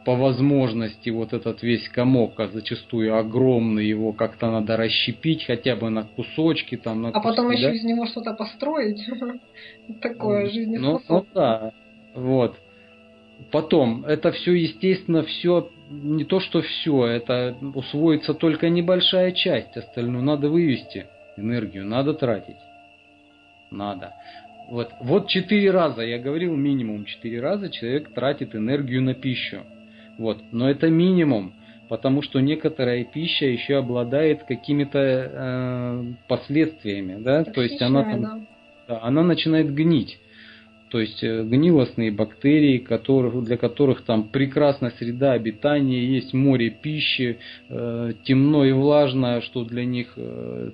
по возможности, вот этот весь комок, а зачастую огромный, его как-то надо расщепить хотя бы на кусочки. Там, на а куски, потом да? еще из него что-то построить. Такое жизнеспособное. Ну да, вот. Потом, это все, естественно, все, не то что все, это усвоится только небольшая часть, остальную надо вывести, энергию надо тратить. Надо. Вот, вот четыре раза, я говорил, минимум четыре раза человек тратит энергию на пищу. Вот. Но это минимум, потому что некоторая пища еще обладает какими-то э, последствиями. Да? То есть она, там, да. она начинает гнить. То есть гнилостные бактерии, которых, для которых там прекрасная среда обитания, есть море пищи, э, темно и влажно, что для них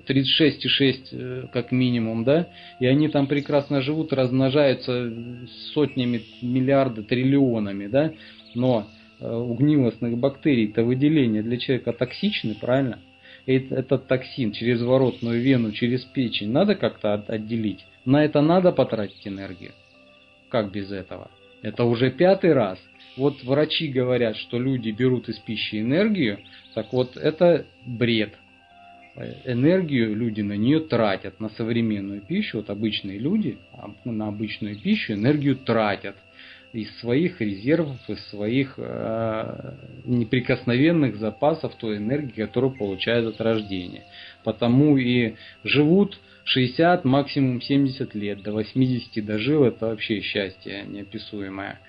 тридцать шесть и шесть как минимум, да, и они там прекрасно живут, размножаются сотнями, миллиарды, триллионами, да, но у гнилостных бактерий-то выделение для человека токсичны, правильно? Этот токсин через воротную вену, через печень надо как-то отделить, на это надо потратить энергию. Как без этого? Это уже пятый раз. Вот врачи говорят, что люди берут из пищи энергию. Так вот, это бред. Энергию люди на нее тратят. На современную пищу, вот обычные люди на обычную пищу энергию тратят. Из своих резервов, из своих э, неприкосновенных запасов той энергии, которую получают от рождения. Потому и живут шестьдесят, максимум семьдесят лет, до восьмидесяти дожил, это вообще счастье неописуемое.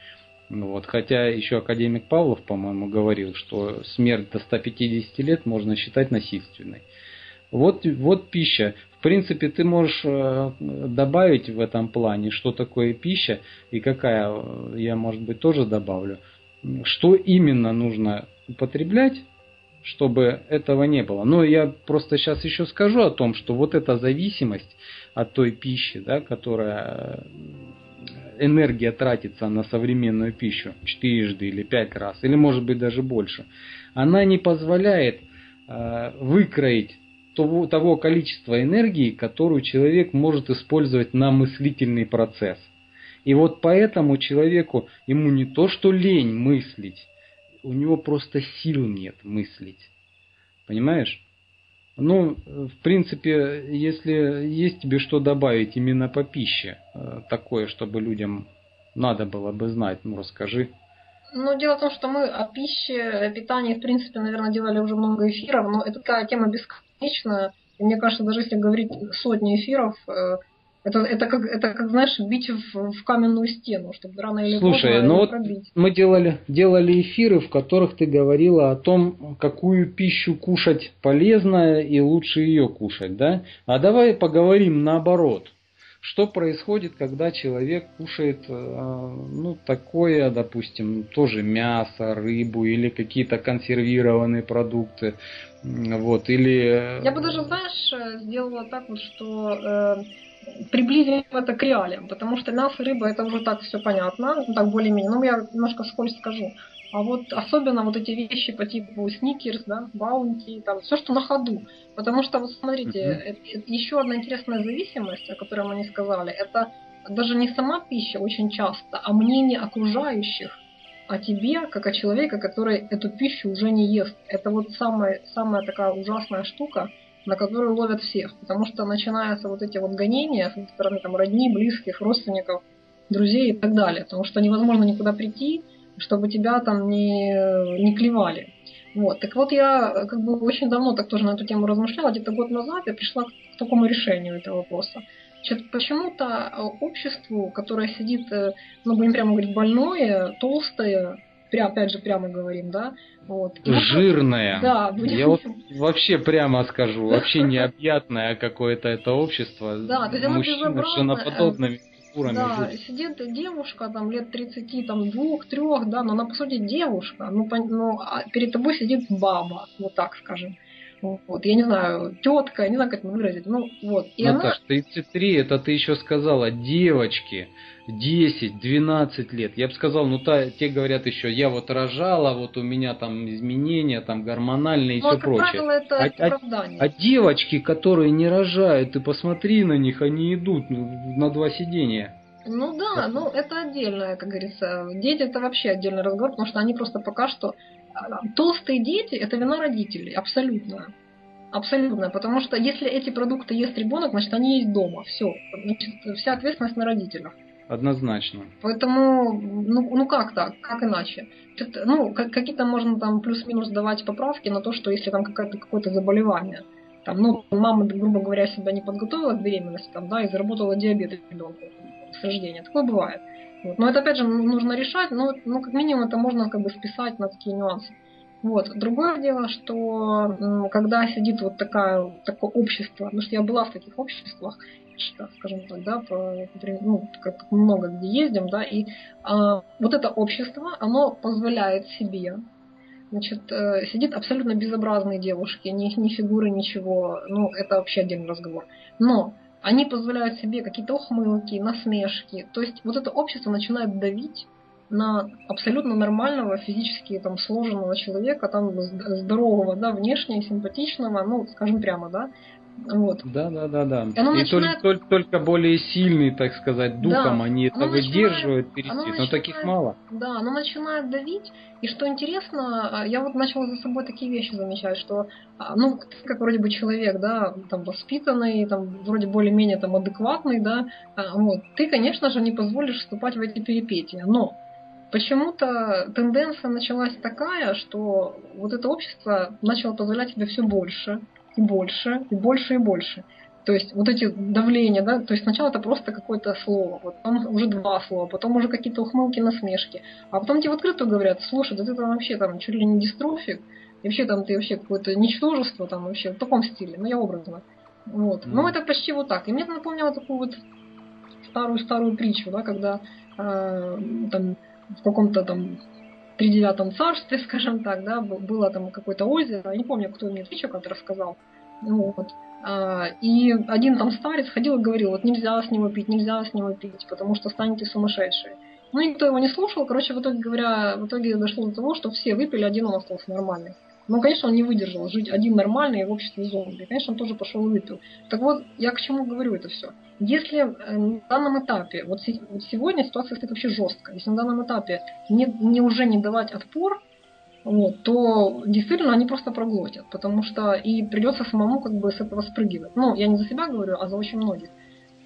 Вот. Хотя еще академик Павлов, по-моему, говорил, что смерть до ста пятидесяти лет можно считать насильственной. Вот, вот пища. В принципе, ты можешь добавить в этом плане, что такое пища и какая, я, может быть, тоже добавлю, что именно нужно употреблять, чтобы этого не было. Но я просто сейчас еще скажу о том, что вот эта зависимость от той пищи, да, которая энергия тратится на современную пищу четырежды или пять раз, или, может быть, даже больше, она не позволяет выкроить Того, того количества энергии, которую человек может использовать на мыслительный процесс. И вот поэтому человеку, ему не то что лень мыслить, у него просто сил нет мыслить. Понимаешь? Ну, в принципе, если есть тебе что добавить именно по пище, такое, чтобы людям надо было бы знать, ну расскажи. Ну, дело в том, что мы о пище, о питании, в принципе, наверное, делали уже много эфиров, но это такая тема бесконечная. И мне кажется, даже если говорить сотни эфиров, это, это, как, это как, знаешь, бить в, в каменную стену, чтобы рано или поздно Слушай, ну пробить. Вот мы делали, делали эфиры, в которых ты говорила о том, какую пищу кушать полезно и лучше ее кушать, да? А давай поговорим наоборот. Что происходит, когда человек кушает, ну, такое, допустим, тоже мясо, рыбу или какие-то консервированные продукты, вот, или... Я бы даже, знаешь, сделала так вот, что э, приблизим это к реалиям, потому что мясо, рыба, это уже так все понятно, ну, так более-менее, ну, я немножко вскользь скажу. А вот особенно вот эти вещи по типу сникерс, да, баунти, там все, что на ходу. Потому что, вот смотрите, uh-huh. это, это еще одна интересная зависимость, о которой мы не сказали, это даже не сама пища очень часто, а мнение окружающих о тебе, как о человеке, который эту пищу уже не ест. Это вот самая, самая такая ужасная штука, на которую ловят всех. Потому что начинаются вот эти вот гонения со стороны там родни, близких, родственников, друзей и так далее. Потому что невозможно никуда прийти, чтобы тебя там не, не клевали. Вот. Так вот, я как бы очень давно так тоже на эту тему размышляла, где-то год назад я пришла к такому решению этого вопроса. Значит, почему-то обществу, которое сидит, ну будем прямо говорить, больное, толстое, прям, опять же, прямо говорим, да? Вот. Жирное. Да, будем... Я вот вообще прямо скажу, вообще необъятное какое-то это общество. Да, то есть оно безобразное. Да, жить. Сидит девушка, там, лет тридцати, там, двух, трех, да, но она, по сути, девушка, ну, по, ну а перед тобой сидит баба, вот так скажем. Вот, я не знаю, тетка, не знаю, как это выразить, ну, вот. И Наташ, она... тридцать три, это ты еще сказала, девочки, десять-двенадцать лет, я бы сказал, ну, та, те говорят еще, я вот рожала, вот у меня там изменения, там, гормональные и ну, все как прочее. Правило, это а, оправдание. А, а девочки, которые не рожают, ты посмотри на них, они идут на два сидения. Ну да, ну это отдельно, как говорится, дети это вообще отдельный разговор, потому что они просто пока что... Толстые дети – это вина родителей, абсолютно. Абсолютно, потому что если эти продукты ест ребенок, значит они есть дома, все, значит, вся ответственность на родителях. Однозначно. Поэтому, ну, ну как так, как иначе? Ну, какие-то можно там плюс-минус давать поправки на то, что если там какое-то, какое-то заболевание, там, ну, мама, грубо говоря, себя не подготовила к беременности, там, да, и заработала диабет ребенку с рождения, такое бывает. Вот. Но это, опять же, нужно решать, но ну, как минимум это можно как бы списать на такие нюансы. Вот. Другое дело, что когда сидит вот такая, такое общество, потому что я была в таких обществах, скажем так, да, по, ну, как много где ездим, да, и а, вот это общество, оно позволяет себе, значит, сидит абсолютно безобразные девушки, ни, ни фигуры, ничего, ну, это вообще отдельный разговор. Но они позволяют себе какие-то ухмылки, насмешки. То есть вот это общество начинает давить на абсолютно нормального, физически там, сложенного человека, там, здорового, да, внешне, симпатичного, ну, скажем прямо, да. Вот. Да, да, да, да. И, оно и начинает... только, только более сильные, так сказать, духом да, они это выдерживают, пересит, но начинает, таких мало. Да, оно начинает давить. И что интересно, я вот начала за собой такие вещи замечать, что, ну, ты как вроде бы человек, да, там, воспитанный, там, вроде более-менее там адекватный, да, вот, ты, конечно же, не позволишь вступать в эти перипетии, но почему-то тенденция началась такая, что вот это общество начало позволять себе все больше. И больше, и больше, и больше. То есть вот эти давления, да, то есть сначала это просто какое-то слово, потом уже два слова, потом уже какие-то ухмылки, насмешки. А потом тебе в открытую говорят, слушай, да ты там вообще там чуть ли не дистрофик, и вообще там ты вообще какое-то ничтожество там вообще в таком стиле, ну я образно. Вот. Mm. Ну это почти вот так. И мне это напомнило такую вот старую-старую притчу, да, когда э, там в каком-то там при девятом царстве, скажем так, да, было там какое-то озеро, я не помню, кто мне отвечал, который рассказал, вот. И один там старец ходил и говорил, вот нельзя с него пить, нельзя с него пить, потому что станете сумасшедшие. Ну, никто его не слушал, короче, в итоге говоря, в итоге дошло до того, что все выпили, один он остался нормальный. Ну, конечно, он не выдержал, жить один нормальный в обществе зомби, конечно, он тоже пошел и выпил. Так вот, я к чему говорю это все. Если на данном этапе, вот сегодня ситуация стоит вообще жестко, если на данном этапе не, не уже не давать отпор, вот, то действительно они просто проглотят, потому что и придется самому как бы с этого спрыгивать. Ну, я не за себя говорю, а за очень многих.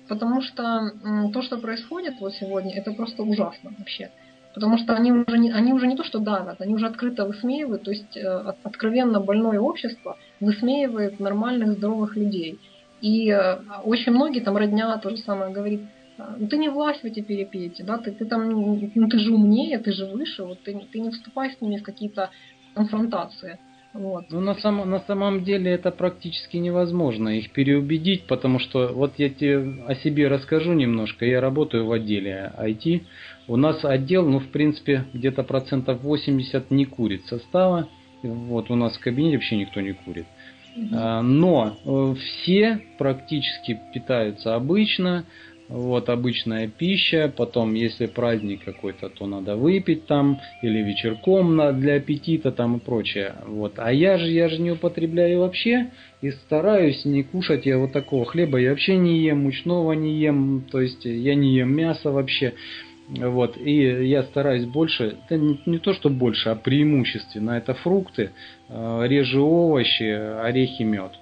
Потому что то, что происходит вот сегодня, это просто ужасно вообще. Потому что они уже, не, они уже не то что давят, они уже открыто высмеивают, то есть э, откровенно больное общество высмеивает нормальных, здоровых людей. И э, очень многие, там родня то же самое говорит, ну ты не власть в эти перепети, да, ты, ты там, ну, ты же умнее, ты же выше, вот ты, ты не вступай с ними в какие-то конфронтации. Вот. Ну, на, сам, на самом деле это практически невозможно их переубедить, потому что вот я тебе о себе расскажу немножко. Я работаю в отделе ай ти. У нас отдел, ну, в принципе, где-то процентов восемьдесят не курит состава. Вот у нас в кабинете вообще никто не курит. Mm-hmm. Но все практически питаются обычно. Вот обычная пища, потом если праздник какой-то, то надо выпить там, или вечерком на, для аппетита там и прочее. Вот. А я же, я же не употребляю вообще и стараюсь не кушать я вот такого хлеба, я вообще не ем, мучного не ем, то есть я не ем мясо вообще. Вот. И я стараюсь больше, да не, не то что больше, а преимущественно это фрукты, реже овощи, орехи, мед.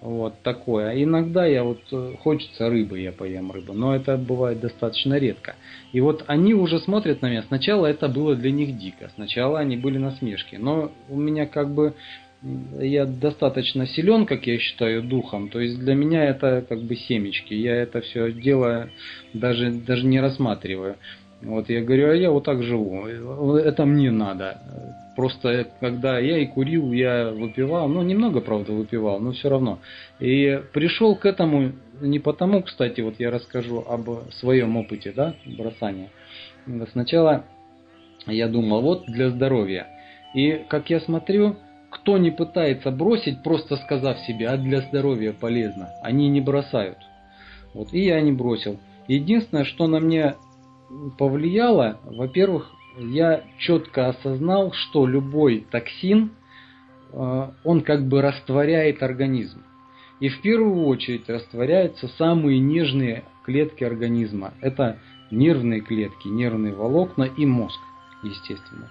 Вот такое. А иногда я вот хочется рыбы, я поем рыбу, но это бывает достаточно редко. И вот они уже смотрят на меня. Сначала это было для них дико, сначала они были насмешки. Но у меня как бы я достаточно силен, как я считаю, духом. То есть для меня это как бы семечки. Я это все дело даже, даже не рассматриваю. Вот я говорю, а я вот так живу, это мне надо. Просто когда я и курил, я выпивал, ну немного, правда, выпивал, но все равно. И пришел к этому не потому, кстати, вот я расскажу об своем опыте, да, бросания. Сначала я думал, вот для здоровья. И как я смотрю, кто не пытается бросить, просто сказав себе, а для здоровья полезно, они не бросают. Вот, и я не бросил. Единственное, что на меня повлияло, во-первых, я четко осознал, что любой токсин, он как бы растворяет организм. И в первую очередь растворяются самые нежные клетки организма. Это нервные клетки, нервные волокна и мозг, естественно.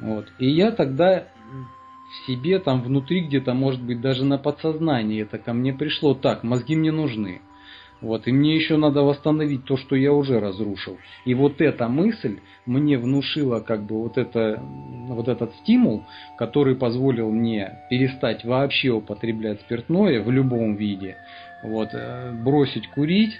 Вот. И я тогда в себе, там внутри где-то, может быть, даже на подсознании это ко мне пришло. Так, мозги мне нужны. Вот, и мне еще надо восстановить то, что я уже разрушил. И вот эта мысль мне внушила как бы вот, это, вот этот стимул, который позволил мне перестать вообще употреблять спиртное в любом виде, вот, бросить курить.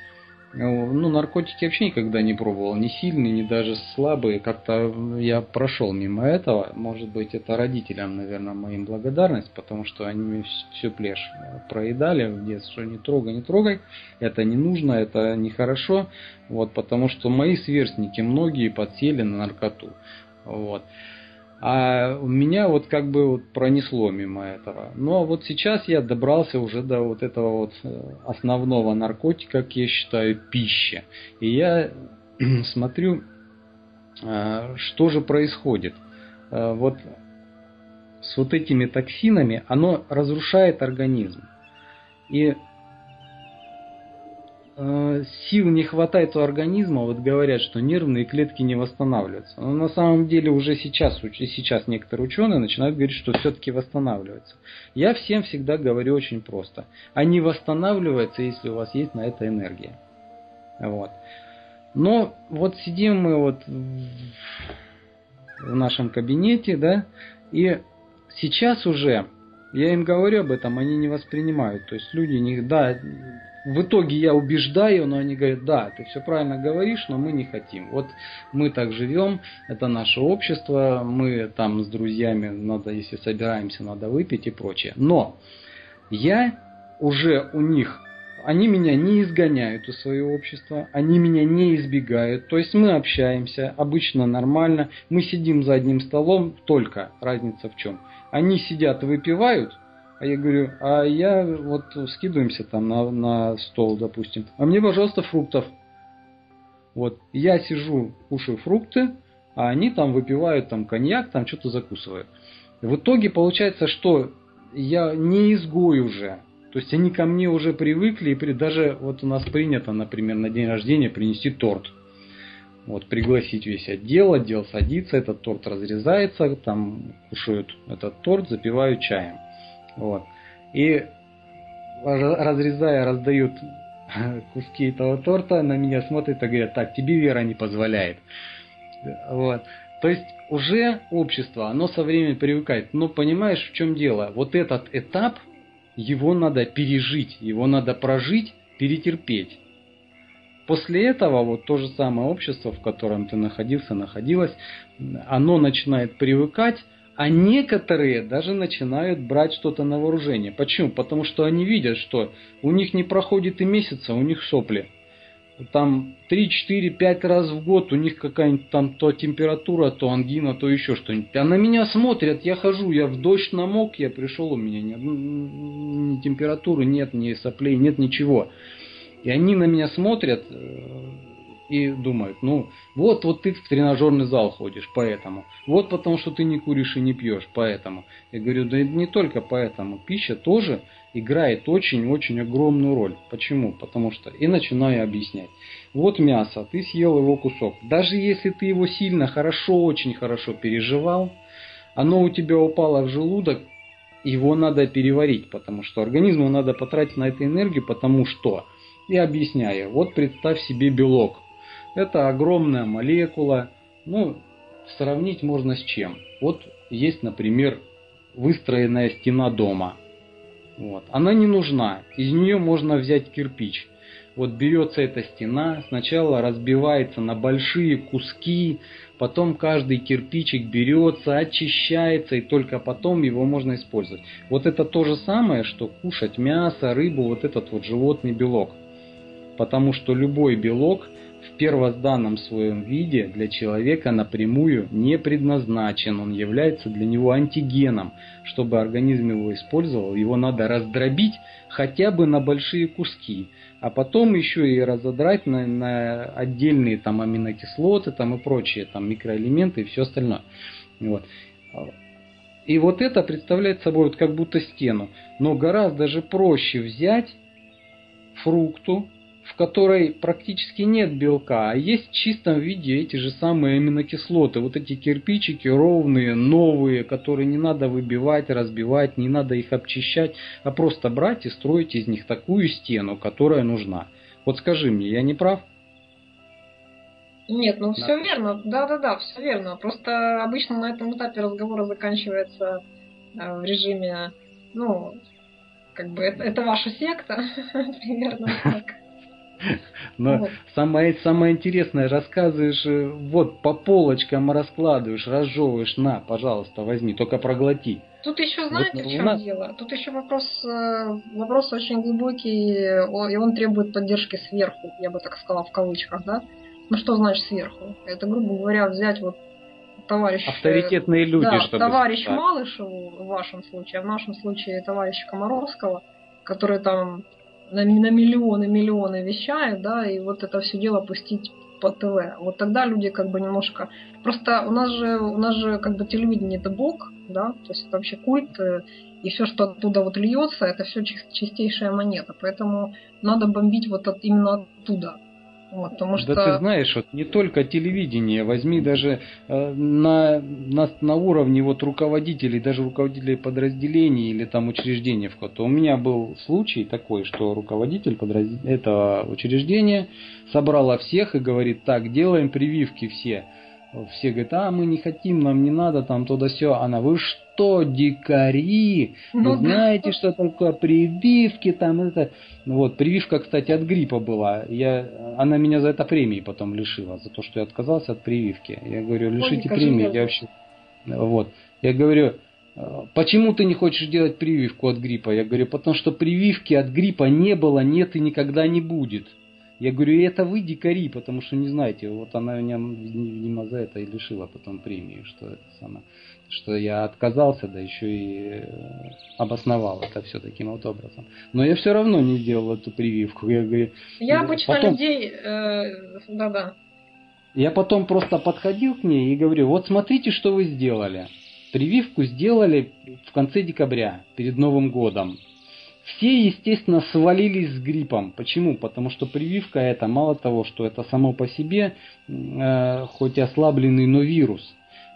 Ну, наркотики вообще никогда не пробовал, ни сильные, ни даже слабые. Как-то я прошел мимо этого. Может быть, это родителям, наверное, моим благодарность, потому что они мне всю плешь проедали в детстве, не трогай, не трогай, это не нужно, это нехорошо. Вот, потому что мои сверстники многие подсели на наркоту. Вот. А у меня вот как бы вот пронесло мимо этого. Но вот сейчас я добрался уже до вот этого вот основного наркотика, как я считаю, пищи. И я смотрю, что же происходит. Вот с вот этими токсинами оно разрушает организм. И сил не хватает у организма, вот говорят, что нервные клетки не восстанавливаются. Но на самом деле уже сейчас, сейчас некоторые ученые начинают говорить, что все-таки восстанавливаются. Я всем всегда говорю очень просто. Они восстанавливаются, если у вас есть на это энергия. Вот. Но вот сидим мы вот в нашем кабинете, да, и сейчас уже, я им говорю об этом, они не воспринимают. То есть люди не... Да, в итоге я убеждаю, но они говорят, да, ты все правильно говоришь, но мы не хотим. Вот мы так живем, это наше общество, мы там с друзьями, надо, если собираемся, надо выпить и прочее. Но я уже у них, они меня не изгоняют из своего общества, они меня не избегают. То есть мы общаемся, обычно нормально, мы сидим за одним столом, только разница в чем. Они сидят, выпивают. А я говорю, а я вот скидываемся там на, на стол, допустим. А мне, пожалуйста, фруктов. Вот, я сижу, кушаю фрукты, а они там выпивают там коньяк, там что-то закусывают. В итоге получается, что я не изгой уже. То есть они ко мне уже привыкли, и даже вот у нас принято, например, на день рождения принести торт. Вот, пригласить весь отдел, отдел садится, этот торт разрезается, там кушают этот торт, запивают чаем. Вот. И разрезая, раздают куски этого торта, на меня смотрят и говорят, так, тебе вера не позволяет. Вот. То есть уже общество, оно со временем привыкает. Но понимаешь, в чем дело? Вот этот этап, его надо пережить, его надо прожить, перетерпеть. После этого вот то же самое общество, в котором ты находился, находилась, оно начинает привыкать. А некоторые даже начинают брать что-то на вооружение. Почему? Потому что они видят, что у них не проходит и месяца, у них сопли. Там три-четыре-пять раз в год у них какая-нибудь там то температура, то ангина, то еще что-нибудь. А на меня смотрят, я хожу, я в дождь намок, я пришел, у меня нет, ни температуры нет, ни соплей, нет ничего. И они на меня смотрят и думают, ну, вот, вот ты в тренажерный зал ходишь, поэтому. Вот потому, что ты не куришь и не пьешь, поэтому. Я говорю, да не только поэтому. Пища тоже играет очень-очень огромную роль. Почему? Потому что... И начинаю объяснять. Вот мясо, ты съел его кусок. Даже если ты его сильно, хорошо, очень хорошо переживал, оно у тебя упало в желудок, его надо переварить, потому что организму надо потратить на эту энергию, потому что... И объясняю, вот представь себе белок. Это огромная молекула, ну, сравнить можно с чем. Вот есть, например, выстроенная стена дома. Вот. Она не нужна, из нее можно взять кирпич. Вот берется эта стена, сначала разбивается на большие куски, потом каждый кирпичик берется, очищается, и только потом его можно использовать. Вот это то же самое, что кушать мясо, рыбу, вот этот вот животный белок. Потому что любой белок в первозданном своем виде для человека напрямую не предназначен. Он является для него антигеном. Чтобы организм его использовал, его надо раздробить хотя бы на большие куски, а потом еще и разодрать на, на отдельные там, аминокислоты там, и прочие там, микроэлементы и все остальное. Вот. И вот это представляет собой вот как будто стену. Но гораздо же проще взять фрукту, в которой практически нет белка, а есть в чистом виде эти же самые аминокислоты, вот эти кирпичики ровные, новые, которые не надо выбивать, разбивать, не надо их обчищать, а просто брать и строить из них такую стену, которая нужна. Вот скажи мне, я не прав? Нет, ну да. Все верно, да-да-да, все верно. Просто обычно на этом этапе разговора заканчивается в режиме, ну, как бы это, это ваша секта, примерно так. Но вот. самое, самое интересное, рассказываешь, вот по полочкам раскладываешь, разжевываешь, на, пожалуйста, возьми, только проглоти. Тут еще, знаете, вот, в чем нас... дело? Тут еще вопрос, вопрос очень глубокий, и он требует поддержки сверху, я бы так сказала, в кавычках, да? Ну что значит сверху? Это, грубо говоря, взять вот товарищ... Авторитетные люди, да, чтобы... товарищ сказать. Малышеву, в вашем случае, а в нашем случае товарища Комаровского, который там... на миллионы-миллионы вещает, да, и вот это все дело пустить по ТВ. Вот тогда люди как бы немножко... Просто у нас же, у нас же как бы телевидение это бог, да, то есть это вообще культ, и все, что оттуда вот льется, это все чистейшая монета, поэтому надо бомбить вот от, именно оттуда. Вот, потому что... Да ты знаешь, вот не только телевидение, возьми даже э, на, на, на уровне вот руководителей, даже руководителей подразделений или там учреждений в каком-то. У меня был случай такой, что руководитель подраз... этого учреждения собрала всех и говорит, так, делаем прививки все. Все говорят, а мы не хотим, нам не надо, там то да сё. Она, вы что, дикари? Вы знаете, что такое прививки? Там, это... Вот, прививка, кстати, от гриппа была. Я... Она меня за это премии потом лишила, за то, что я отказался от прививки. Я говорю, лишите Ой, премии. Я, вообще... вот. я говорю, почему ты не хочешь делать прививку от гриппа? Я говорю, потому что прививки от гриппа не было, нет и никогда не будет. Я говорю, это вы дикари, потому что не знаете. Вот она меня, видимо, за это и лишила потом премии, что это сама, что я отказался, да еще и обосновал это все таким вот образом. Но я все равно не делал эту прививку. Я, говорю, я обычно потом... людей... Э, да-да. Я потом просто подходил к ней и говорю, вот смотрите, что вы сделали. Прививку сделали в конце декабря, перед Новым годом. Все, естественно, свалились с гриппом. Почему? Потому что прививка это мало того, что это само по себе, э, хоть и ослабленный, но вирус.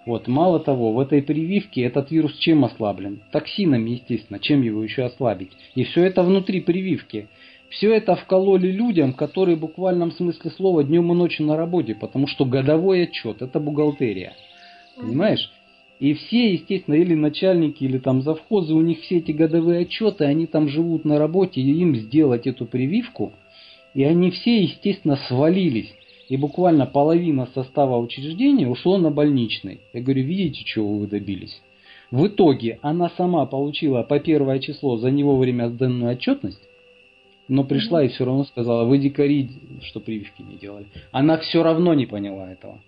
Вот, мало того, в этой прививке этот вирус чем ослаблен? Токсинами, естественно, чем его еще ослабить? И все это внутри прививки. Все это вкололи людям, которые в буквальном смысле слова днем и ночью на работе, потому что годовой отчет – это бухгалтерия. Понимаешь? И все, естественно, или начальники, или там завхозы, у них все эти годовые отчеты, они там живут на работе, и им сделать эту прививку, и они все, естественно, свалились. И буквально половина состава учреждения ушло на больничный. Я говорю, видите, чего вы добились? В итоге она сама получила по первое число за него время сданную отчетность, но пришла и все равно сказала, вы дикари, что прививки не делали. Она все равно не поняла этого.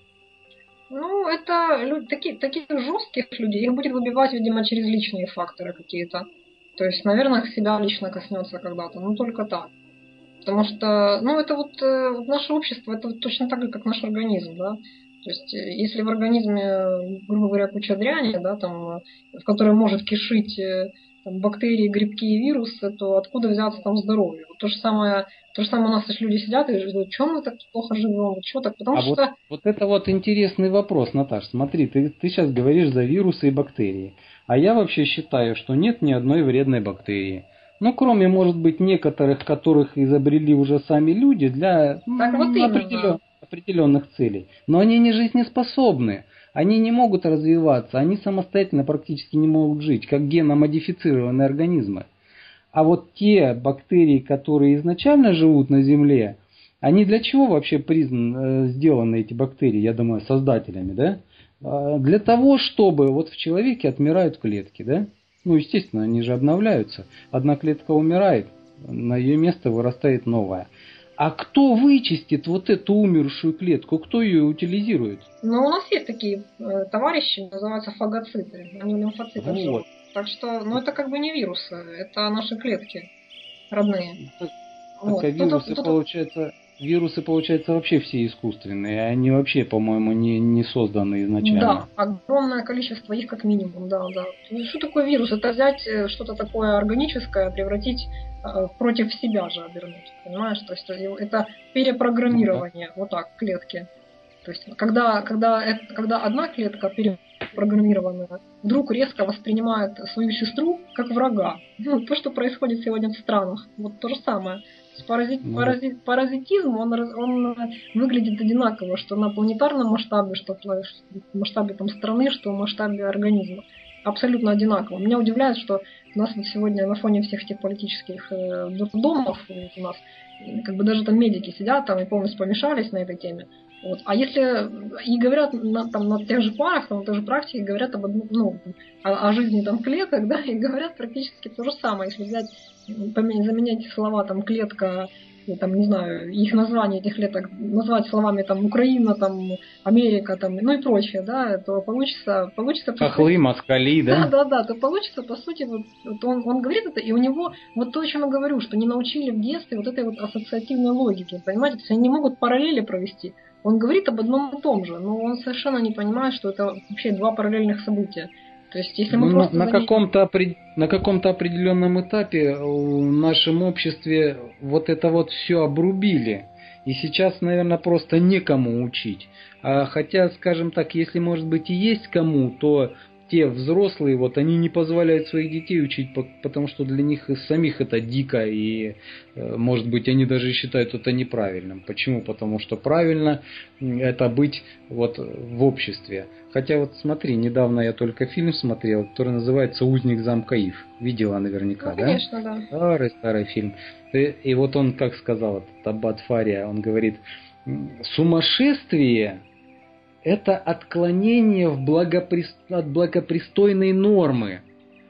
Ну, это люди, такие, таких жестких людей, их будет выбивать, видимо, через личные факторы какие-то. То есть, наверное, себя лично коснется когда-то, но только так. Потому что, ну, это вот, вот наше общество, это вот точно так же, как наш организм, да. То есть, если в организме, грубо говоря, куча дряни, да, там, в которой может кишить там, бактерии, грибки и вирусы, то откуда взяться там здоровье? Вот то же самое... То же самое у нас люди сидят и говорят, что мы так плохо живем, что так, потому а что... Вот, вот это вот интересный вопрос, Наташ, смотри, ты, ты сейчас говоришь за вирусы и бактерии, а я вообще считаю, что нет ни одной вредной бактерии. Ну, кроме, может быть, некоторых, которых изобрели уже сами люди для так ну, вот определен, определенных целей. Но они не жизнеспособны, они не могут развиваться, они самостоятельно практически не могут жить, как геномодифицированные организмы. А вот те бактерии, которые изначально живут на Земле, они для чего вообще признаны, сделаны эти бактерии, я думаю, создателями, да? Для того, чтобы вот в человеке отмирают клетки, да? Ну, естественно, они же обновляются. Одна клетка умирает, на ее место вырастает новая. А кто вычистит вот эту умершую клетку? Кто ее утилизирует? Ну, у нас есть такие э, товарищи, называются фагоциты. Они лимфоциты. Вот. Живут. Так что, ну, это как бы не вирусы, это наши клетки родные. Так, вот. так а вирусы, кто-то, получается, вирусы, получается, вообще все искусственные. Они вообще, по-моему, не, не созданы изначально. Да, огромное количество их как минимум, да, да. Что такое вирус? Это взять что-то такое органическое, превратить... против себя же обернуть, понимаешь? То есть это перепрограммирование, ну, да. вот так, клетки. То есть когда, когда, это, когда одна клетка перепрограммированная, вдруг резко воспринимает свою сестру как врага. Ну, то, что происходит сегодня в странах, вот то же самое. Паразит, паразит, паразитизм, он, он выглядит одинаково, что на планетарном масштабе, что в масштабе там, страны, что в масштабе организма. Абсолютно одинаково. Меня удивляет, что у нас вот сегодня на фоне всех этих политических э, дурдомов у нас как бы даже там медики сидят там и полностью помешались на этой теме. Вот. А если и говорят на, там, на тех же парах, там, на той же практике, говорят об, ну, о, о жизни там клеток, да, и говорят практически то же самое. Если взять, поменять, заменять слова там клетка, там, не знаю, их название этих клеток, назвать словами там Украина, там, Америка, там, ну и прочее, да, то получится... получится Хохлы, москали, да? Да, да, да, то получится, по сути, вот, вот он, он говорит это, и у него вот то, о чем я говорю, что не научили в детстве вот этой вот ассоциативной логике, понимаете, то есть они не могут параллели провести. Он говорит об одном и том же, но он совершенно не понимает, что это вообще два параллельных события. То есть, если мы на, на, каком-то, на каком-то определенном этапе в нашем обществе вот это вот все обрубили. И сейчас, наверное, просто некому учить. А, хотя, скажем так, если, может быть, и есть кому, то те взрослые, вот они не позволяют своих детей учить, потому что для них самих это дико, и, может быть, они даже считают это неправильным. Почему? Потому что правильно это быть вот в обществе. Хотя вот смотри, недавно я только фильм смотрел, который называется «Узник замка Иф». Видела наверняка, ну, да? Конечно, да. Старый-старый фильм. И, и вот он, как сказал этот Аббат Фариа, он говорит, сумасшествие... это отклонение в благоприст... от благопристойной нормы,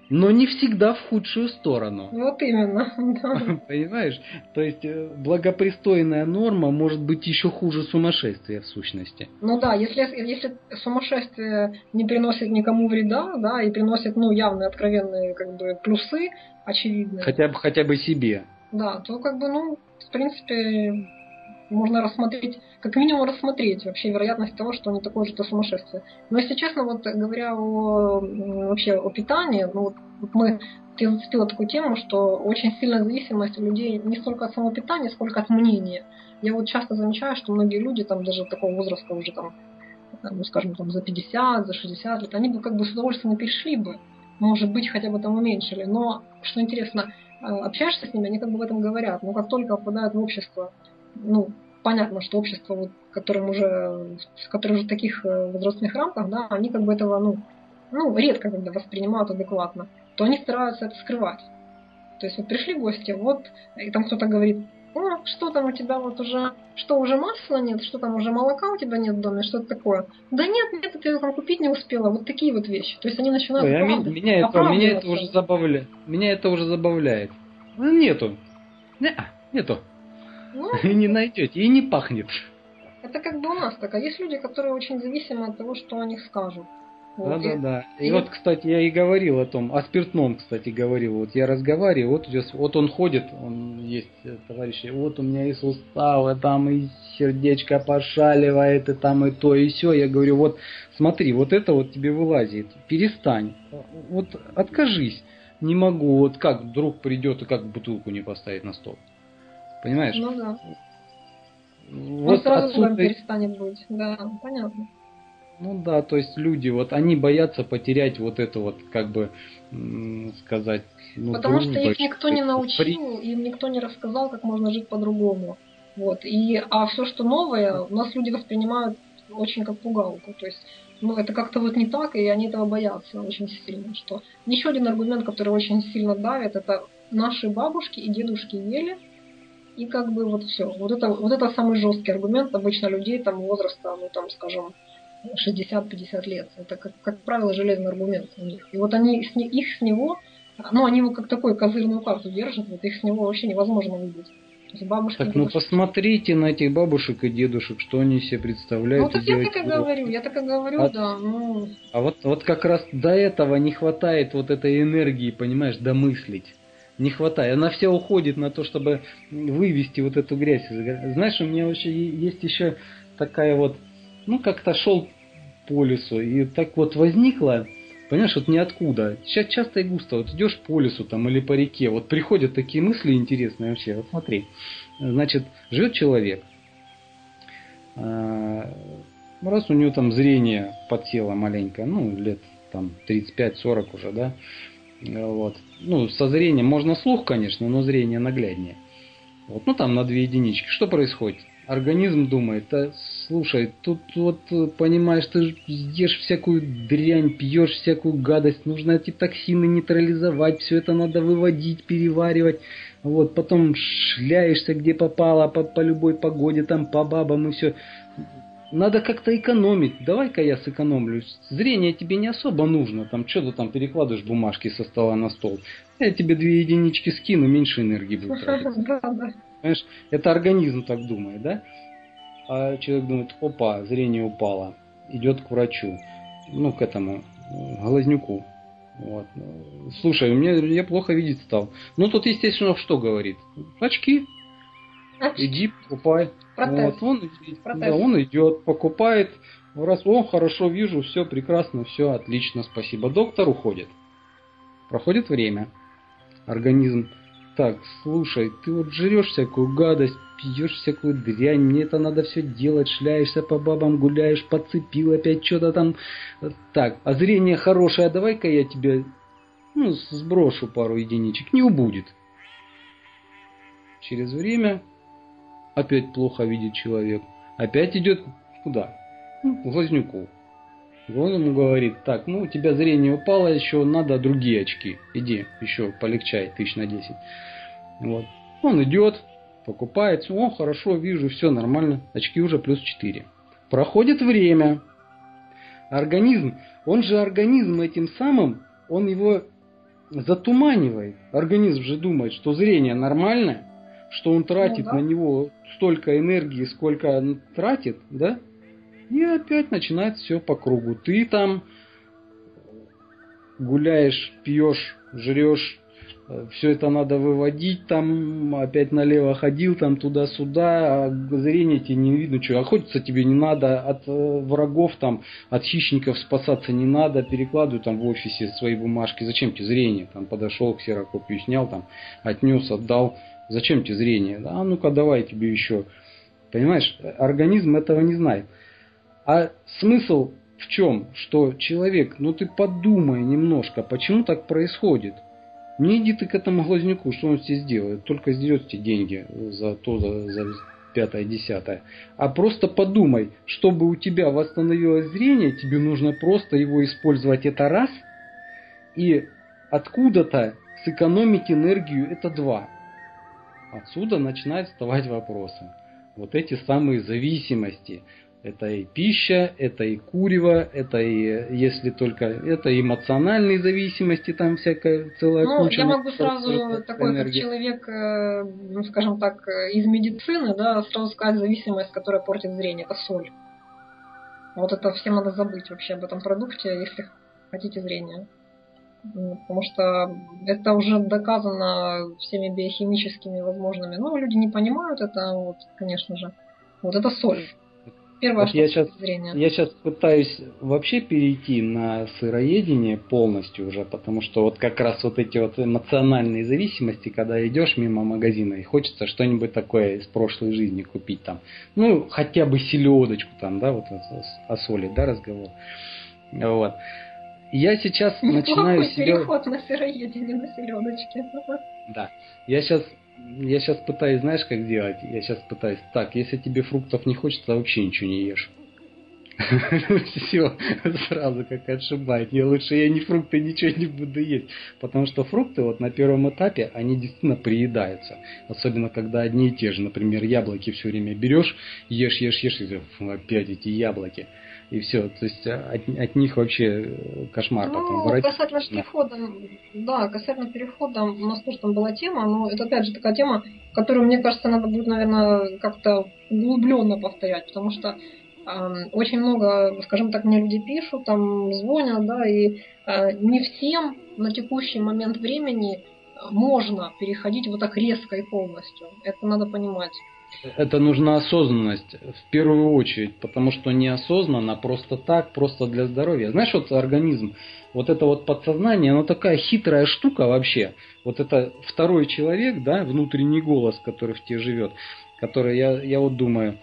но не всегда в худшую сторону. Вот именно. Да. Понимаешь? То есть благопристойная норма может быть еще хуже сумасшествия в сущности. Ну да, если, если сумасшествие не приносит никому вреда, да, и приносит, ну, явные, откровенные, как бы, плюсы, очевидные. Хотя бы, хотя бы себе. Да, то как бы, ну, в принципе... можно рассмотреть, как минимум рассмотреть вообще вероятность того, что не такое же то сумасшествие. Но если честно, вот говоря о, вообще о питании, ну, вот, вот мы, ты зацепила такую тему, что очень сильная зависимость у людей не столько от самого питания, сколько от мнения. Я вот часто замечаю, что многие люди там даже такого возраста уже там, ну, скажем, там за пятьдесят, за шестьдесят лет, они бы как бы с удовольствием перешли бы, может быть, хотя бы там уменьшили. Но, что интересно, общаешься с ними, они как бы об этом говорят, но как только попадают в общество, ну, понятно, что общество, вот, которым уже, которое уже в таких возрастных рамках, да, они как бы этого, ну, ну, редко когда воспринимают адекватно, то они стараются это скрывать. То есть вот пришли гости, вот, и там кто-то говорит, о, что там у тебя вот уже, что уже масла нет, что там уже молока у тебя нет в доме, что это такое? Да нет, нет, ты там купить не успела, вот такие вот вещи. То есть они начинают... Ой, а меня, меня, это, меня, это уже забавля... меня это уже забавляет. Нету. Нету. Ну, и не найдете, и не пахнет. Это как бы у нас так. А есть люди, которые очень зависимы от того, что о них скажут. Вот. Да, да, да. И, и вот, кстати, я и говорил о том, о спиртном, кстати, говорил. Вот я разговариваю, вот, вот он ходит, он есть, товарищи, вот у меня и суставы, там и сердечко пошаливает, и там и то, и все. Я говорю, вот смотри, вот это вот тебе вылазит, перестань, вот откажись. Не могу, вот как вдруг придет и как бутылку не поставить на стол. Понимаешь? Ну да. Вот он сразу отсюда... вам перестанет быть. Да, понятно. Ну да, то есть люди, вот они боятся потерять вот это вот, как бы сказать... Ну, потому что их никто не научил, им никто не рассказал, как можно жить по-другому. Вот. И, а все, что новое, у нас люди воспринимают очень как пугалку. То есть, ну, это как-то вот не так, и они этого боятся очень сильно. Что... Еще один аргумент, который очень сильно давит, это наши бабушки и дедушки ели, и как бы вот все. Вот это, вот это самый жесткий аргумент обычно людей там возраста, ну там, скажем, шестьдесят-пятьдесят лет. Это, как, как правило, железный аргумент у них. И вот они, их с него, ну они его как такую козырную карту держат, вот их с него вообще невозможно выбить. Бабушки, так, ну посмотрите на этих бабушек и дедушек, что они себе представляют. Ну, так я так и говорю, я так и говорю, а, да. Ну... А вот, вот как раз до этого не хватает вот этой энергии, понимаешь, домыслить. Не хватает. Она вся уходит на то, чтобы вывести вот эту грязь. Знаешь, у меня вообще есть еще такая вот, ну как-то шел по лесу, и так вот возникла, понимаешь, вот ниоткуда. Сейчас часто и густо. Вот идешь по лесу там или по реке, вот приходят такие мысли интересные вообще. Вот смотри, значит, живет человек, раз у него там зрение подсело маленько, ну лет там тридцать пять сорок уже, да, вот. Ну со зрением можно слух, конечно, но зрение нагляднее. Вот, ну там на две единички. Что происходит? Организм думает, а, слушай, тут вот, понимаешь, ты ешь всякую дрянь, пьешь всякую гадость, нужно эти токсины нейтрализовать, все это надо выводить, переваривать, вот, потом шляешься где попало, по, по любой погоде, там, по бабам и все. Надо как-то экономить, давай-ка я сэкономлю, зрение тебе не особо нужно, там, что ты там перекладываешь бумажки со стола на стол, я тебе две единички скину, меньше энергии будет тратиться. Понимаешь, это организм так думает, да? А человек думает, опа, зрение упало, идет к врачу, ну, к этому, глазнюку. Вот. Слушай, у меня, я плохо видеть стал. Ну, тут, естественно, что говорит? Очки. Очки. Иди, покупай. Вот, он, да, он идет, покупает. Раз, о, хорошо вижу, все прекрасно, все отлично, спасибо. Доктор уходит. Проходит время. Организм. Так, слушай, ты вот жрешь всякую гадость, пьешь всякую дрянь, мне это надо все делать, шляешься по бабам, гуляешь, подцепил опять что-то там. Так, а зрение хорошее, давай-ка я тебе, ну, сброшу пару единичек, не убудет. Через время опять плохо видит человек, опять идет куда? Ну, к глазнюку. Он ему говорит, так, ну у тебя зрение упало, еще надо другие очки. Иди, еще полегчай, тысяч на десять. Вот. Он идет, покупает, о, хорошо, вижу, все нормально, очки уже плюс четыре. Проходит время. Организм, он же организм этим самым, он его затуманивает. Организм же думает, что зрение нормальное, что он тратит, ну, да, на него столько энергии, сколько он тратит, да? И опять начинается все по кругу. Ты там гуляешь, пьешь, жрешь, все это надо выводить, там опять налево ходил, там туда-сюда, а зрение тебе не видно, что охотиться тебе не надо, от врагов, там, от хищников спасаться не надо, перекладываю там в офисе свои бумажки, зачем тебе зрение, там подошел к ксерокопию, снял, там, отнес, отдал, зачем тебе зрение, а ну-ка давай тебе еще, понимаешь, организм этого не знает. А смысл в чем? Что человек, ну ты подумай немножко, почему так происходит. Не иди ты к этому глазнюку, что он тебе сделает, только сдерет тебе деньги за то, за, за пятое, десятое. А просто подумай, чтобы у тебя восстановилось зрение, тебе нужно просто его использовать, это раз, и откуда-то сэкономить энергию, это два. Отсюда начинают вставать вопросы. Вот эти самые зависимости. Это и пища, это и курево, это и, если только, это эмоциональные зависимости, там всякая целая, ну, куча. Ну, я могу сразу, такой как человек, ну, скажем так, из медицины, да, сразу сказать, зависимость, которая портит зрение, это соль. Вот это всем надо забыть вообще об этом продукте, если хотите зрения. Потому что это уже доказано всеми биохимическими возможными. Ну, люди не понимают это, вот, конечно же. Вот это соль. Первое, вот я, сейчас, я сейчас пытаюсь вообще перейти на сыроедение полностью уже, потому что вот как раз вот эти вот эмоциональные зависимости, когда идешь мимо магазина и хочется что-нибудь такое из прошлой жизни купить там, ну хотя бы селедочку там, да, вот о соли, да, разговор. Вот. Я сейчас ну, начинаю себя... переход на сыроедение, на селедочки. Да. Я сейчас Я сейчас пытаюсь, знаешь, как делать? Я сейчас пытаюсь, так, если тебе фруктов не хочется, вообще ничего не ешь. Все, сразу как отшибает. Я лучше я ни фрукты, ничего не буду есть. Потому что фрукты вот на первом этапе, они действительно приедаются. Особенно, когда одни и те же. Например, яблоки все время берешь, ешь, ешь, ешь, и опять эти яблоки. И все, то есть от, от них вообще кошмар. Ну, потом воротить. Касательно перехода, да, касательно перехода, у нас тоже там была тема, но это опять же такая тема, которую, мне кажется, надо будет, наверное, как-то углубленно повторять, потому что очень много, скажем так, мне люди пишут, там звонят, да, и э, не всем на текущий момент времени можно переходить вот так резко и полностью. Это надо понимать. Это нужна осознанность в первую очередь, потому что неосознанно, просто так, просто для здоровья. Знаешь, вот организм, вот это вот подсознание, оно такая хитрая штука вообще. Вот это второй человек, да, внутренний голос, который в тебе живет, который, я, я вот думаю...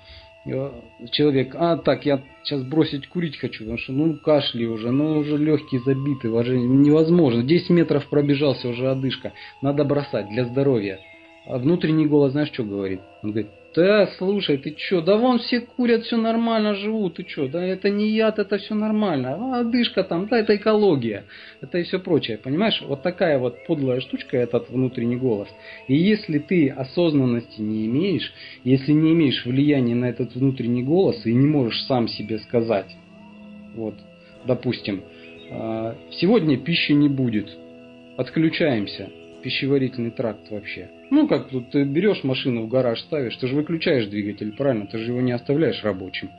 Человек, а так, я сейчас бросить курить хочу, потому что, ну, кашли уже, ну, уже легкие забиты, уже невозможно. десять метров пробежался, уже одышка. Надо бросать для здоровья. А внутренний голос, знаешь, что говорит? Он говорит, да, слушай, ты что, да вон все курят, все нормально живут, ты что, да это не яд, это все нормально. А одышка там, да, это экология, это и все прочее, понимаешь? Вот такая вот подлая штучка этот внутренний голос. И если ты осознанности не имеешь, если не имеешь влияния на этот внутренний голос и не можешь сам себе сказать, вот, допустим, сегодня пищи не будет, отключаемся. Пищеварительный тракт вообще. Ну, как тут ты берешь машину в гараж, ставишь, ты же выключаешь двигатель, правильно? Ты же его не оставляешь рабочим.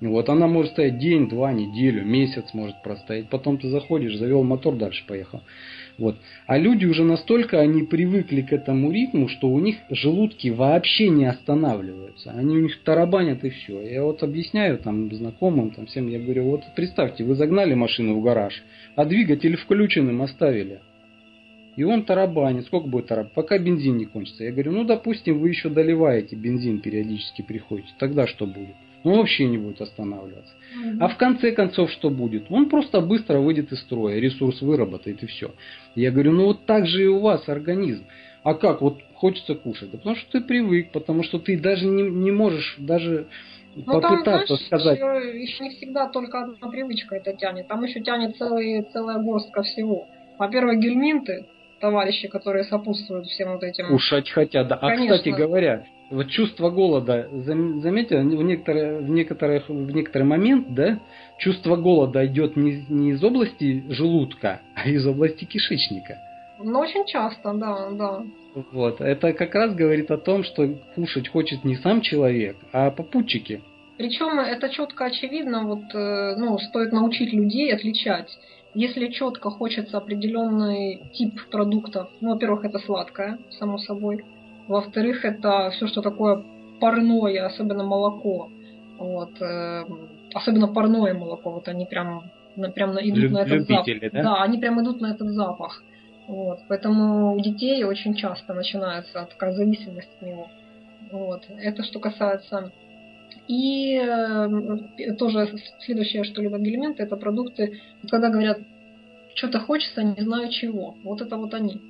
Вот, она может стоять день, два, неделю, месяц может простоять. Потом ты заходишь, завел мотор, дальше поехал. Вот. А люди уже настолько, они привыкли к этому ритму, что у них желудки вообще не останавливаются. Они у них тарабанят и все. Я вот объясняю там знакомым, там всем, я говорю, вот представьте, вы загнали машину в гараж, а двигатель включенным оставили. И он тарабанит. Сколько будет тарабанить? Пока бензин не кончится. Я говорю, ну, допустим, вы еще доливаете бензин, периодически приходите. Тогда что будет? Он вообще не будет останавливаться. Mm-hmm. А в конце концов что будет? Он просто быстро выйдет из строя, ресурс выработает и все. Я говорю, ну, вот так же и у вас организм. А как? Вот хочется кушать. Да потому что ты привык, потому что ты даже не, не можешь даже... Ну, там, знаешь, сказать... еще, еще не всегда только одна привычка это тянет. Там еще тянет целый, целая горстка всего. Во-первых, гельминты, товарищи, которые сопутствуют всем вот этим. Кушать хотят, да. А, конечно. Кстати говоря, вот чувство голода, заметили, в, некоторые, в, некоторых, в некоторый момент, да, чувство голода идет не, не из области желудка, а из области кишечника. Ну, очень часто, да, да. Вот, это как раз говорит о том, что кушать хочет не сам человек, а попутчики. Причем это четко очевидно, вот, ну, стоит научить людей отличать. Если четко хочется определенный тип продуктов, ну, во-первых, это сладкое, само собой. Во-вторых, это все, что такое парное, особенно молоко. Вот, э, особенно парное молоко. Вот они прям, на, прям идут Люб- на этот любители, запах. Да? Да, они прям идут на этот запах. Вот, поэтому у детей очень часто начинается такая зависимость от него. Вот, это что касается... И э, тоже следующее, что либо элементы, это продукты, когда говорят, что-то хочется, не знаю чего. Вот это вот они.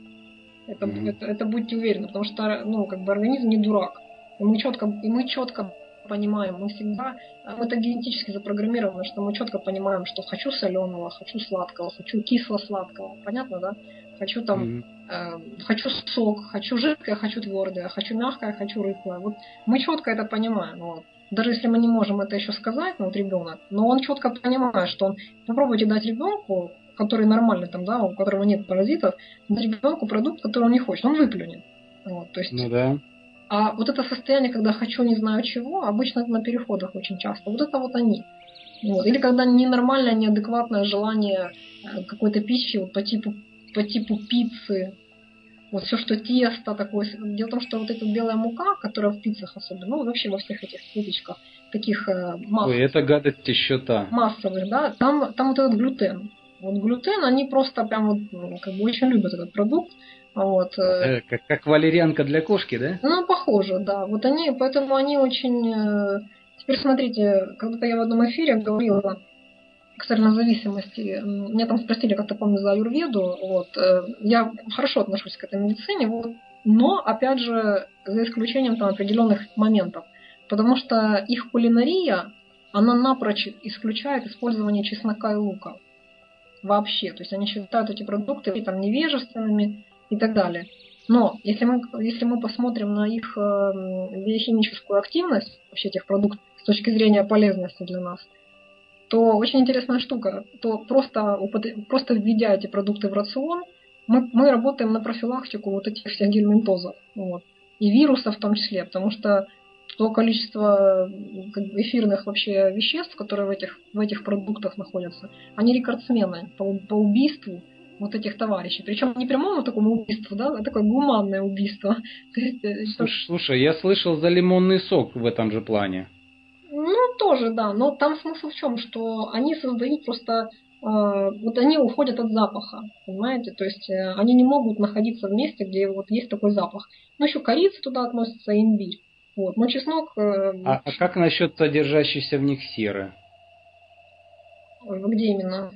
Это, mm-hmm. это, это будьте уверены, потому что, ну, как бы организм не дурак. И мы четко, и мы четко понимаем, мы всегда, мы это генетически запрограммировано, что мы четко понимаем, что хочу соленого, хочу сладкого, хочу кисло-сладкого. Понятно, да? Хочу там, mm-hmm. э, хочу сок, хочу жидкое, хочу твердое, хочу мягкое, хочу рыхлое. Вот мы четко это понимаем. Вот. Даже если мы не можем это еще сказать, ну, вот ребенок, но он четко понимает, что он... Попробуйте дать ребенку, который нормально там, да, у которого нет паразитов, дать ребенку продукт, который он не хочет, он выплюнет. Вот, то есть... Ну да. А вот это состояние, когда хочу, не знаю чего, обычно на переходах очень часто. Вот это вот они. Вот. Или когда ненормальное, неадекватное желание какой-то пищи вот, по типу, по типу пиццы. Вот все, что тесто такое. Дело в том, что вот эта белая мука, которая в пиццах особенно, ну вообще во всех этих выпечках, таких э, массовых. Ой, это гадости счета. Массовых, да. Там, там вот этот глютен. Вот глютен, они просто прям вот, ну, как бы очень любят этот продукт. Вот. Э, как, как валерьянка для кошки, да? Ну, похоже, да. Вот они, поэтому они очень... Э... Теперь смотрите, когда-то я в одном эфире говорила... касательно зависимости, меня там спросили, как-то помню, за аюрведу, вот, я хорошо отношусь к этой медицине, вот, но, опять же, за исключением там определенных моментов, потому что их кулинария, она напрочь исключает использование чеснока и лука вообще. То есть они считают эти продукты там невежественными и так далее. Но если мы, если мы посмотрим на их биохимическую активность, вообще этих продуктов, с точки зрения полезности для нас, то очень интересная штука. То просто, просто введя эти продукты в рацион, мы, мы работаем на профилактику вот этих всех гельминтозов. Вот. И вирусов в том числе, потому что то количество эфирных вообще веществ, которые в этих, в этих продуктах находятся, они рекордсмены по, по убийству вот этих товарищей. Причем не прямому такому убийству, да, а такое гуманное убийство. Слушай, слушай, я слышал за лимонный сок в этом же плане. Ну, тоже, да. Но там смысл в чем, что они создают просто... Э, вот они уходят от запаха, понимаете? То есть э, они не могут находиться в месте, где вот есть такой запах. Ну, еще корица туда относится, имбирь. Вот. Но чеснок... Э, а, а как насчет содержащейся в них серы? Где именно?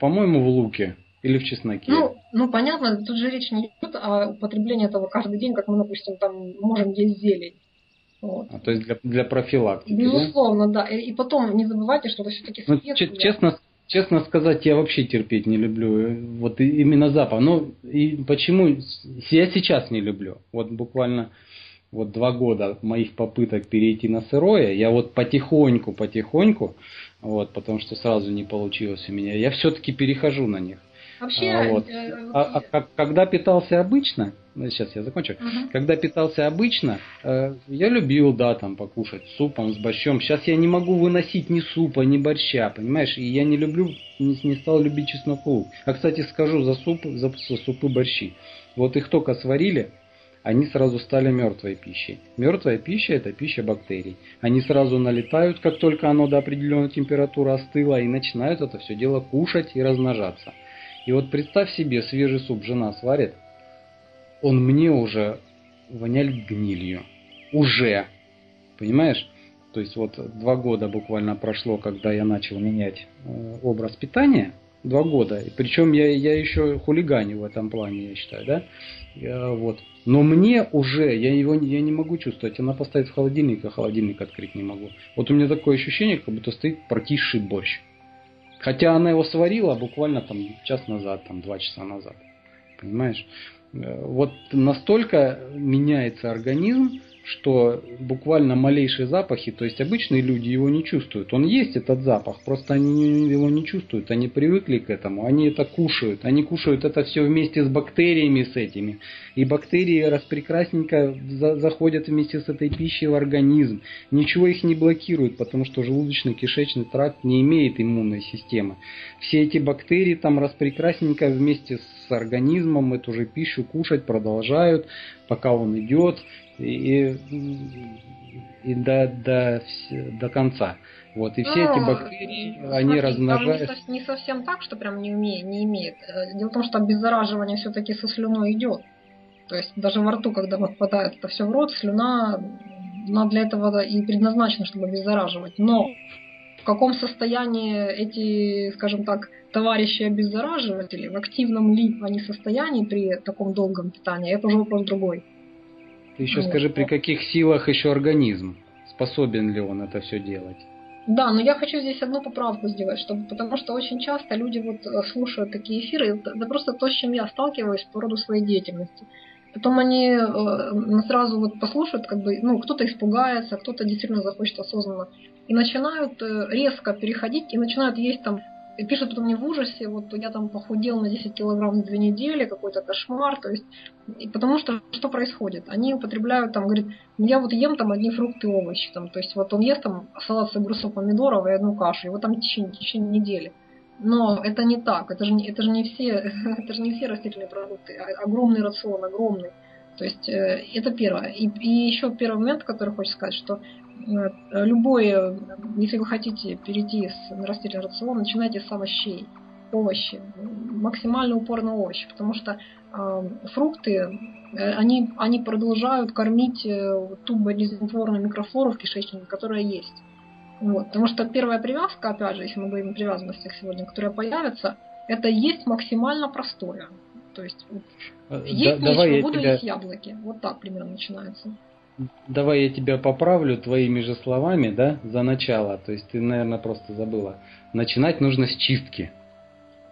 По-моему, в луке. Или в чесноке. Ну, ну, понятно, тут же речь не идет о употреблении этого каждый день, как мы, допустим, там можем есть зелень. Вот. А, то есть для, для профилактики. Безусловно, да. да. И, и потом не забывайте, что это все-таки специи. Ну, честно, честно сказать, я вообще терпеть не люблю. Вот именно запах. Ну, и почему я сейчас не люблю? Вот буквально вот два года моих попыток перейти на сырое, я вот потихоньку, потихоньку, вот, потому что сразу не получилось у меня, я все-таки перехожу на них. Вообще, а, вот. э, а, а, когда питался обычно, ну, сейчас я закончу, угу. когда питался обычно, э, я любил, да, там покушать супом с борщом. Сейчас я не могу выносить ни супа, ни борща, понимаешь? И я не люблю, не, не стал любить чеснок и лук. А кстати, скажу за суп, за, за супы борщи. Вот их только сварили, они сразу стали мертвой пищей. Мертвая пища – это пища бактерий. Они сразу налетают, как только оно до определенной температуры остыло, и начинают это все дело кушать и размножаться. И вот представь себе, свежий суп жена сварит, он мне уже воняет гнилью. Уже. Понимаешь? То есть вот два года буквально прошло, когда я начал менять образ питания. Два года. Причем я, я еще хулиганю в этом плане, я считаю, да? Я, вот. Но мне уже, я его я не могу чувствовать. Она поставит в холодильник, а холодильник открыть не могу. Вот у меня такое ощущение, как будто стоит прокисший борщ. Хотя она его сварила буквально там час назад, там два часа назад. Понимаешь? Вот настолько меняется организм, что буквально малейшие запахи, то есть обычные люди его не чувствуют. Он есть этот запах, просто они его не чувствуют, они привыкли к этому, они это кушают. Они кушают это все вместе с бактериями, с этими. И бактерии распрекрасненько заходят вместе с этой пищей в организм. Ничего их не блокирует, потому что желудочно-кишечный тракт не имеет иммунной системы. Все эти бактерии там распрекрасненько вместе с организмом эту же пищу кушать продолжают, пока он идет. И, и до, до, до конца. Вот. И все ну, эти бактерии, смотри, они размножаются. Не, не совсем так, что прям не, уме, не имеет. Дело в том, что обеззараживание все-таки со слюной идет. То есть даже во рту, когда попадает это все в рот, слюна она для этого и предназначена, чтобы обеззараживать. Но в каком состоянии эти, скажем так, товарищи-обеззараживатели, в активном ли они состоянии при таком долгом питании, это уже вопрос другой. Ты еще Нет. скажи, при каких силах еще организм? Способен ли он это все делать? Да, но я хочу здесь одну поправку сделать, чтобы, потому что очень часто люди вот слушают такие эфиры, это просто то, с чем я сталкиваюсь по роду своей деятельности. Потом они э, сразу вот послушают, как бы, ну, кто-то испугается, кто-то действительно захочет осознанно. И начинают резко переходить, и начинают есть там, и пишут потом мне в ужасе, вот я там похудел на десять килограмм за две недели, какой-то кошмар, то есть, и потому что что происходит? Они употребляют там, говорит, я вот ем там одни фрукты и овощи, там, то есть вот он ест там салат с огурцом, помидоров и одну кашу, его там в течение, в течение недели. Но это не так, это же, это же не все, это же не все растительные продукты, огромный рацион, огромный. То есть это первое. И, и еще первый момент, который хочу сказать, что любой, если вы хотите перейти на растительный рацион, начинайте с овощей, овощи, максимально упор на овощи, потому что э, фрукты, они, они продолжают кормить ту болезнетворную микрофлору в кишечнике, которая есть. Вот. Потому что первая привязка, опять же, если мы говорим о привязанностях сегодня, которая появится, это есть максимально простое. То есть, есть да, нечего, буду тебя... есть яблоки. Вот так примерно начинается. давай я тебя поправлю твоими же словами, да, за начало. То есть ты, наверное, просто забыла. Начинать нужно с чистки.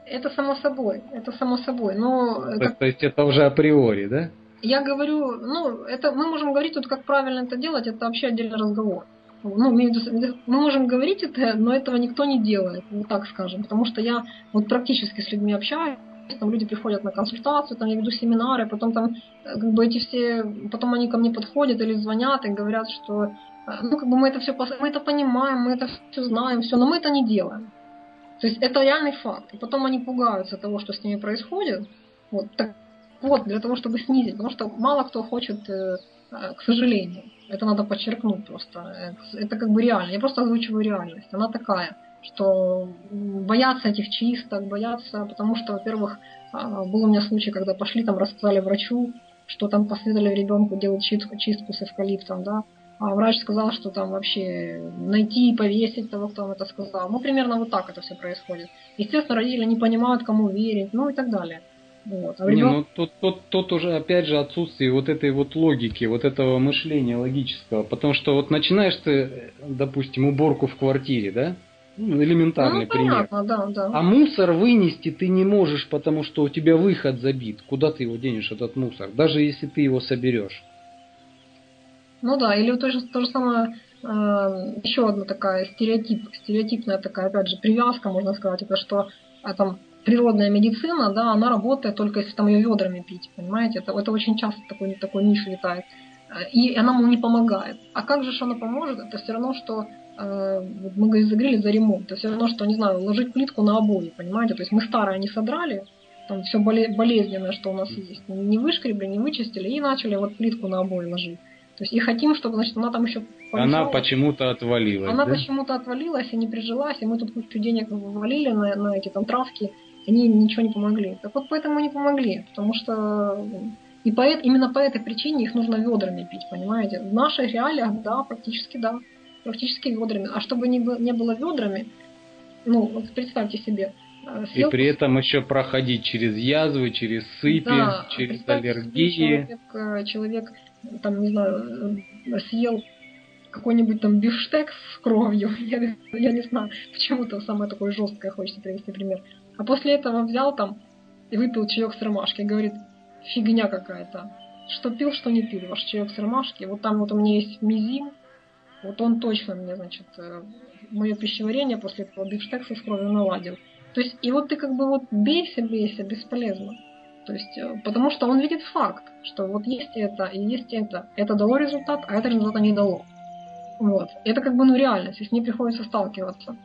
Это само собой, это само собой. Но то, как... то есть это уже априори, да? Я говорю, ну, это мы можем говорить тут, как правильно это делать, это вообще отдельный разговор. Ну, мы можем говорить это, но этого никто не делает, вот так скажем. Потому что я вот практически с людьми общаюсь, там люди приходят на консультацию, там я веду семинары, потом там как бы эти все, потом они ко мне подходят или звонят и говорят, что ну как бы мы это все мы это понимаем, мы это все знаем, все, но мы это не делаем. То есть это реальный факт. И потом они пугаются того, что с ними происходит. Вот, так вот, для того, чтобы снизить, потому что мало кто хочет, к сожалению. Это надо подчеркнуть просто. Это как бы реально. Я просто озвучиваю реальность. Она такая, что боятся этих чисток, боятся, потому что, во-первых, был у меня случай, когда пошли, там рассказали врачу, что там посоветовали ребенку делать чистку, чистку с эвкалиптом, да. А врач сказал, что там вообще найти и повесить того, кто вам это сказал. Ну, примерно вот так это все происходит. Естественно, родители не понимают, кому верить, ну и так далее. Вот. А ребенок... Не, ну, тут, тут, тут уже опять же отсутствие вот этой вот логики, вот этого мышления логического. Потому что вот начинаешь ты, допустим, уборку в квартире, да? Ну, элементарный ну, пример. Понятно, да, да. А мусор вынести ты не можешь, потому что у тебя выход забит. Куда ты его денешь, этот мусор? Даже если ты его соберешь. Ну да, или то же, то же самое, э, еще одна такая стереотип, стереотипная такая, опять же, привязка, можно сказать, это что а, там, природная медицина, да, она работает только если там ее ведрами пить, понимаете, это, это очень часто такой, такой нишу летает, и она ему не помогает. А как же она поможет? Это все равно, что э, мы говорили, загрели за ремонт, это все равно, что, не знаю, ложить плитку на обои, понимаете, то есть мы старое не содрали, там все болезненное, что у нас есть, не вышкребли, не вычистили, и начали вот плитку на обои ложить. То есть и хотим, чтобы, значит, она там еще полежала. Она почему-то отвалилась. Она да? почему-то отвалилась и не прижилась, и мы тут кучу денег вывалили на, на эти там травки, они ничего не помогли. Так вот поэтому не помогли, потому что и по, именно по этой причине их нужно ведрами пить, понимаете? В наших реалиях, да, практически да, практически ведрами. А чтобы не, не было ведрами, ну, вот представьте себе. Съел... И при этом еще проходить через язвы, через сыпи, да, через аллергии. Человек, человек там, не знаю, съел какой-нибудь там бифштекс с кровью, я, я не знаю, почему-то самое такое жесткое хочется привести пример. А после этого взял там и выпил чаек с ромашки, говорит, фигня какая-то, что пил, что не пил, ваш чаек с ромашки, вот там вот у меня есть мизим, вот он точно мне, значит, мое пищеварение после этого бифштекса с кровью наладил. То есть, и вот ты как бы вот бейся, бейся, бесполезно. То есть, потому что он видит факт, что вот есть это и есть это. Это дало результат, а это результата не дало. Вот. Это как бы ну реальность, и с ней приходится сталкиваться.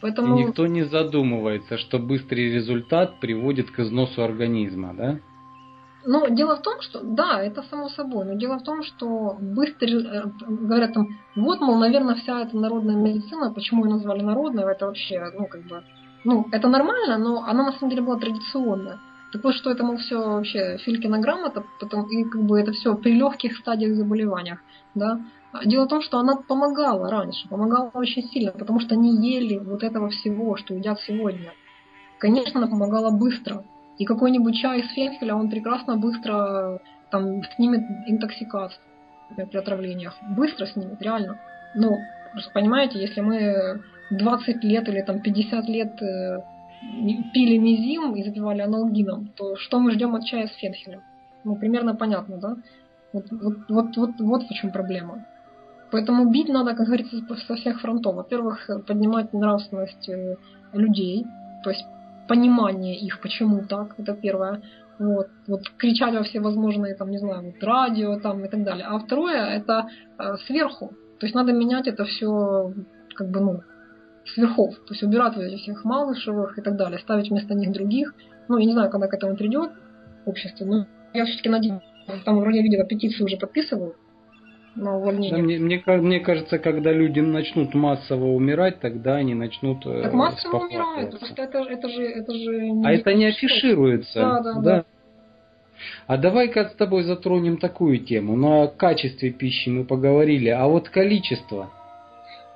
Поэтому... И никто не задумывается, что быстрый результат приводит к износу организма, да? Ну, дело в том, что... Да, это само собой, но дело в том, что быстро... Говорят там, вот, мол, наверное, вся эта народная медицина, почему ее назвали народной, это вообще, ну, как бы... Ну, это нормально, но она на самом деле была традиционная. Так вот, что это, мол, все вообще Филькина грамота, потом, и как бы это все при легких стадиях заболеваниях, да. Дело в том, что она помогала раньше, помогала очень сильно, потому что не ели вот этого всего, что едят сегодня. Конечно, она помогала быстро. И какой-нибудь чай из фенхеля, он прекрасно быстро там снимет интоксикацию при отравлениях. Быстро снимет, реально. Ну, понимаете, если мы двадцать лет или там пятьдесят лет э, пили мизим и запивали аналгином, то что мы ждем от чая с фенхелем? Ну, примерно понятно, да? Вот, вот, вот, вот, вот в чем проблема. Поэтому бить надо, как говорится, со всех фронтов. Во-первых, поднимать нравственность э, людей, то есть понимание их, почему так, это первое. Вот, вот кричать во всевозможные, там, не знаю, вот, радио там и так далее. А второе, это э, сверху. То есть надо менять это все, как бы, ну, сверхов, то есть убирать этих Малышевых и так далее, ставить вместо них других. Ну, я не знаю, когда к этому придет общество, но я все-таки надеюсь, там вроде я видела, петицию уже подписывают на увольнение. Да, мне, мне, мне кажется, когда люди начнут массово умирать, тогда они начнут... Так массово умирают, потому что это, это же... Это же не а это не афишируется. Да, да, да. да. А давай-ка с тобой затронем такую тему. На качестве пищи мы поговорили, а вот количество...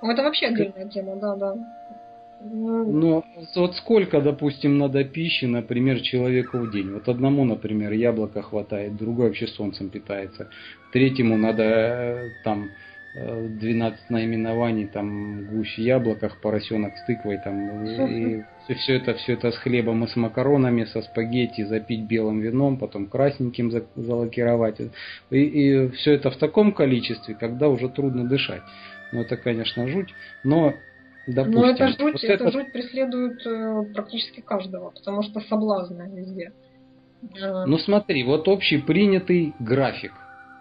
Это вообще отдельная тема, да, да. Но вот сколько, допустим, надо пищи, например, человеку в день? Вот одному, например, яблоко хватает, другой вообще солнцем питается, третьему надо там двенадцать наименований, там гусь в яблоках, поросенок с тыквой, там и, и все это, все это с хлебом и с макаронами, со спагетти запить белым вином, потом красненьким залакировать. И, и все это в таком количестве, когда уже трудно дышать. Ну это, конечно, жуть, но допустим, но это жуть, вот это... жуть преследует практически каждого, потому что соблазны везде. Ну смотри, вот общепринятый график.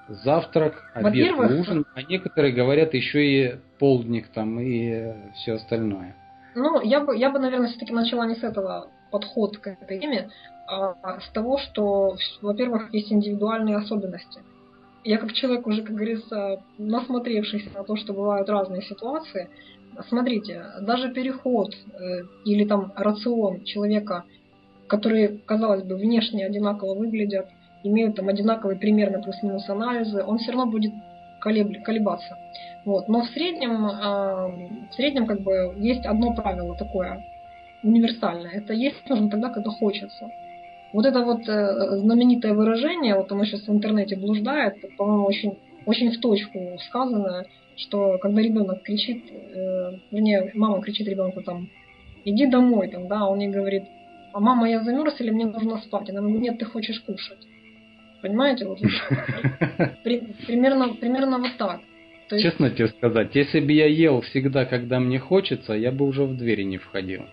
Завтрак, обед, ужин, а некоторые говорят еще и полдник там и все остальное. Ну, я бы, я бы, наверное, все-таки начала не с этого подхода к этой теме, а с того, что, во-первых, есть индивидуальные особенности. Я как человек уже, как говорится, насмотревшийся на то, что бывают разные ситуации, смотрите, даже переход или там рацион человека, которые, казалось бы, внешне одинаково выглядят, имеют там одинаковые примерно плюс-минус анализы, он все равно будет колеб... колебаться. Вот. Но в среднем, э, в среднем как бы есть одно правило такое универсальное. Это есть нужно тогда, когда хочется. Вот это вот э, знаменитое выражение, вот оно сейчас в интернете блуждает, по-моему, очень, очень в точку сказано, что когда ребенок кричит, э, вернее, мама кричит ребенку там, иди домой, там, да, он ей говорит, а мама, я замерз или мне нужно спать? Она говорит, нет, ты хочешь кушать. Понимаете? Вот, при, примерно, примерно вот так. То есть... Честно тебе сказать, если бы я ел всегда, когда мне хочется, я бы уже в двери не входил.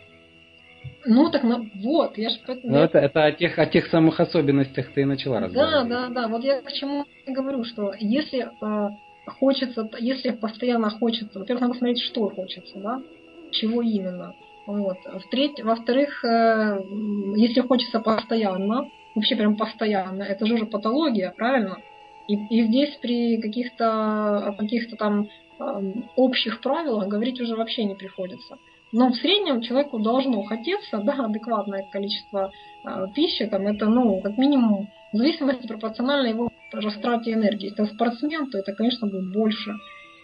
Ну так, на... вот, я же... Ну, это это о, тех, о тех самых особенностях ты и начала разговаривать. Да, да, да, вот я к чему говорю, что если э, хочется, если постоянно хочется, во-первых, надо смотреть, что хочется, да, чего именно. Вот. Во-вторых, э, если хочется постоянно, вообще прям постоянно. Это же уже патология, правильно? И, и здесь при каких-то каких-то там э, общих правилах говорить уже вообще не приходится. Но в среднем человеку должно хотеться, да, адекватное количество э, пищи, там, это, ну, как минимум, в зависимости пропорционально его растрате энергии. Если он спортсмен, то это, конечно, будет больше.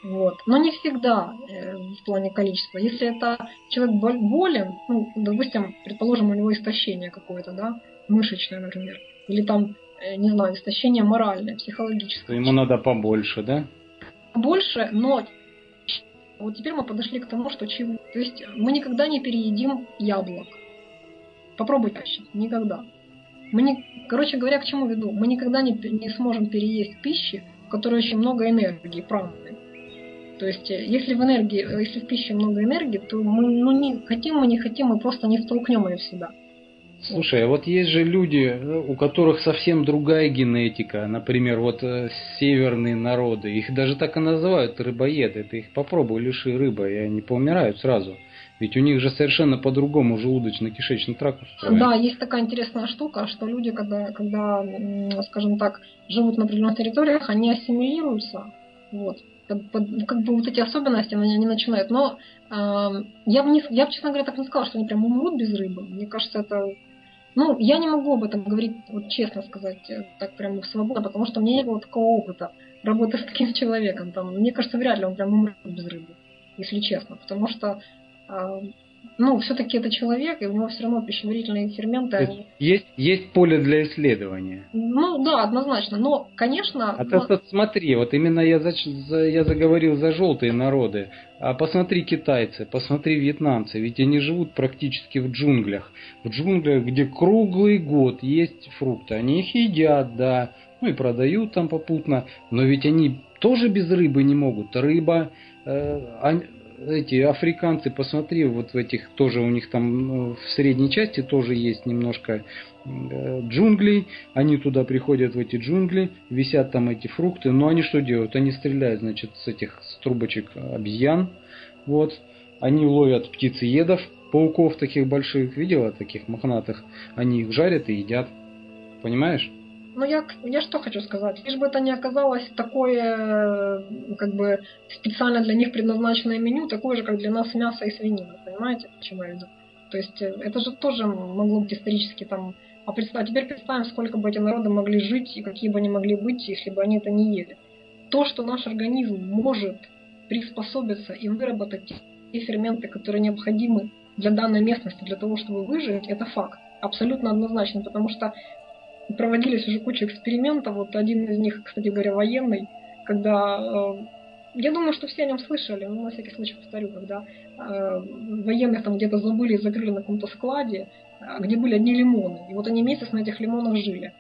Вот. Но не всегда э, в плане количества. Если это человек болен, ну, допустим, предположим, у него истощение какое-то, да, мышечное, например, или там, не знаю, истощение моральное, психологическое. Ему надо побольше, да? Побольше, но вот теперь мы подошли к тому, что чего. То есть мы никогда не переедим яблок. Попробуйте, никогда. Мы не... Короче говоря, к чему веду? Мы никогда не, не сможем переесть пищи, в которой очень много энергии, правда. То есть, если в энергии, если в пище много энергии, то мы, ну, не хотим мы, не хотим, мы просто не втолкнем ее в себя. Слушай, а вот есть же люди, у которых совсем другая генетика, например, вот северные народы, их даже так и называют рыбоеды, ты их попробуй, лиши рыбы, и они поумирают сразу. Ведь у них же совершенно по-другому желудочно-кишечный тракт устроен. Да, есть такая интересная штука, что люди, когда, когда, скажем так, живут на определенных территориях, они ассимилируются, вот. Как бы вот эти особенности, они начинают. Но э, я, бы не, я бы, честно говоря, так не сказала, что они прям умрут без рыбы. Мне кажется, это... Ну, я не могу об этом говорить, вот честно сказать, так прям свободно, потому что у меня не было такого опыта работы с таким человеком. Там, мне кажется, вряд ли он прям умрет без рыбы, если честно. Потому что... Э, Ну, все-таки это человек, и у него все равно пищеварительные ферменты, они... Есть, есть поле для исследования. Ну, да, однозначно, но, конечно... А но... ты смотри, вот именно я, за, я заговорил за желтые народы. А посмотри китайцы, посмотри вьетнамцы, ведь они живут практически в джунглях. В джунглях, где круглый год есть фрукты. Они их едят, да, ну и продают там попутно. Но ведь они тоже без рыбы не могут. Рыба... Э, они... Эти африканцы, посмотри, вот в этих тоже у них там в средней части тоже есть немножко джунглей. Они туда приходят в эти джунгли, висят там эти фрукты. Но они что делают? Они стреляют, значит, с этих с трубочек обезьян. Вот. Они ловят птицеедов, пауков таких больших, видела, таких мохнатых. Они их жарят и едят. Понимаешь? Ну, я, я что хочу сказать? Лишь бы это не оказалось такое, как бы, специально для них предназначенное меню, такое же, как для нас мясо и свинина. Понимаете, почему я веду? То есть, это же тоже могло быть исторически там... А, представь, а теперь представим, сколько бы эти народы могли жить, и какие бы они могли быть, если бы они это не ели. То, что наш организм может приспособиться и выработать те ферменты, которые необходимы для данной местности, для того, чтобы выжить, это факт. Абсолютно однозначно, потому что проводились уже куча экспериментов. Вот один из них, кстати говоря, военный, когда... Э, я думаю, что все о нем слышали, но на всякий случай повторю, когда э, военных там где-то забыли и закрыли на каком-то складе, где были одни лимоны. И вот они месяц на этих лимонах жили.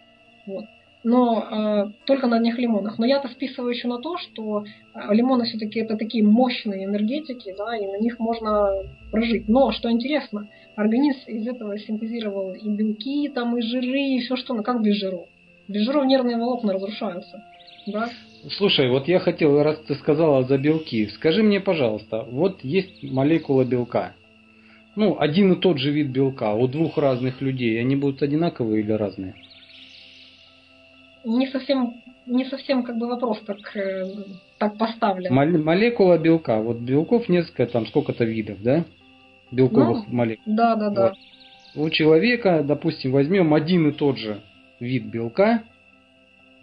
Вот. Но э, только на одних лимонах. Но я-то списываю еще на то, что э, лимоны все-таки это такие мощные энергетики, да, и на них можно прожить. Но, что интересно, организм из этого синтезировал и белки, там, и жиры, и все что, ну как без жиров? Без жиров нервные волокна разрушаются. Да? Слушай, вот я хотел, раз ты сказала за белки, скажи мне, пожалуйста, вот есть молекула белка. Ну, один и тот же вид белка у двух разных людей, они будут одинаковые или разные? Не совсем, не совсем как бы вопрос так, так поставлен. Молекула белка. Вот белков несколько, там сколько-то видов, да? Белковых ну, молекул. Да, да, да. Вот. У человека, допустим, возьмем один и тот же вид белка,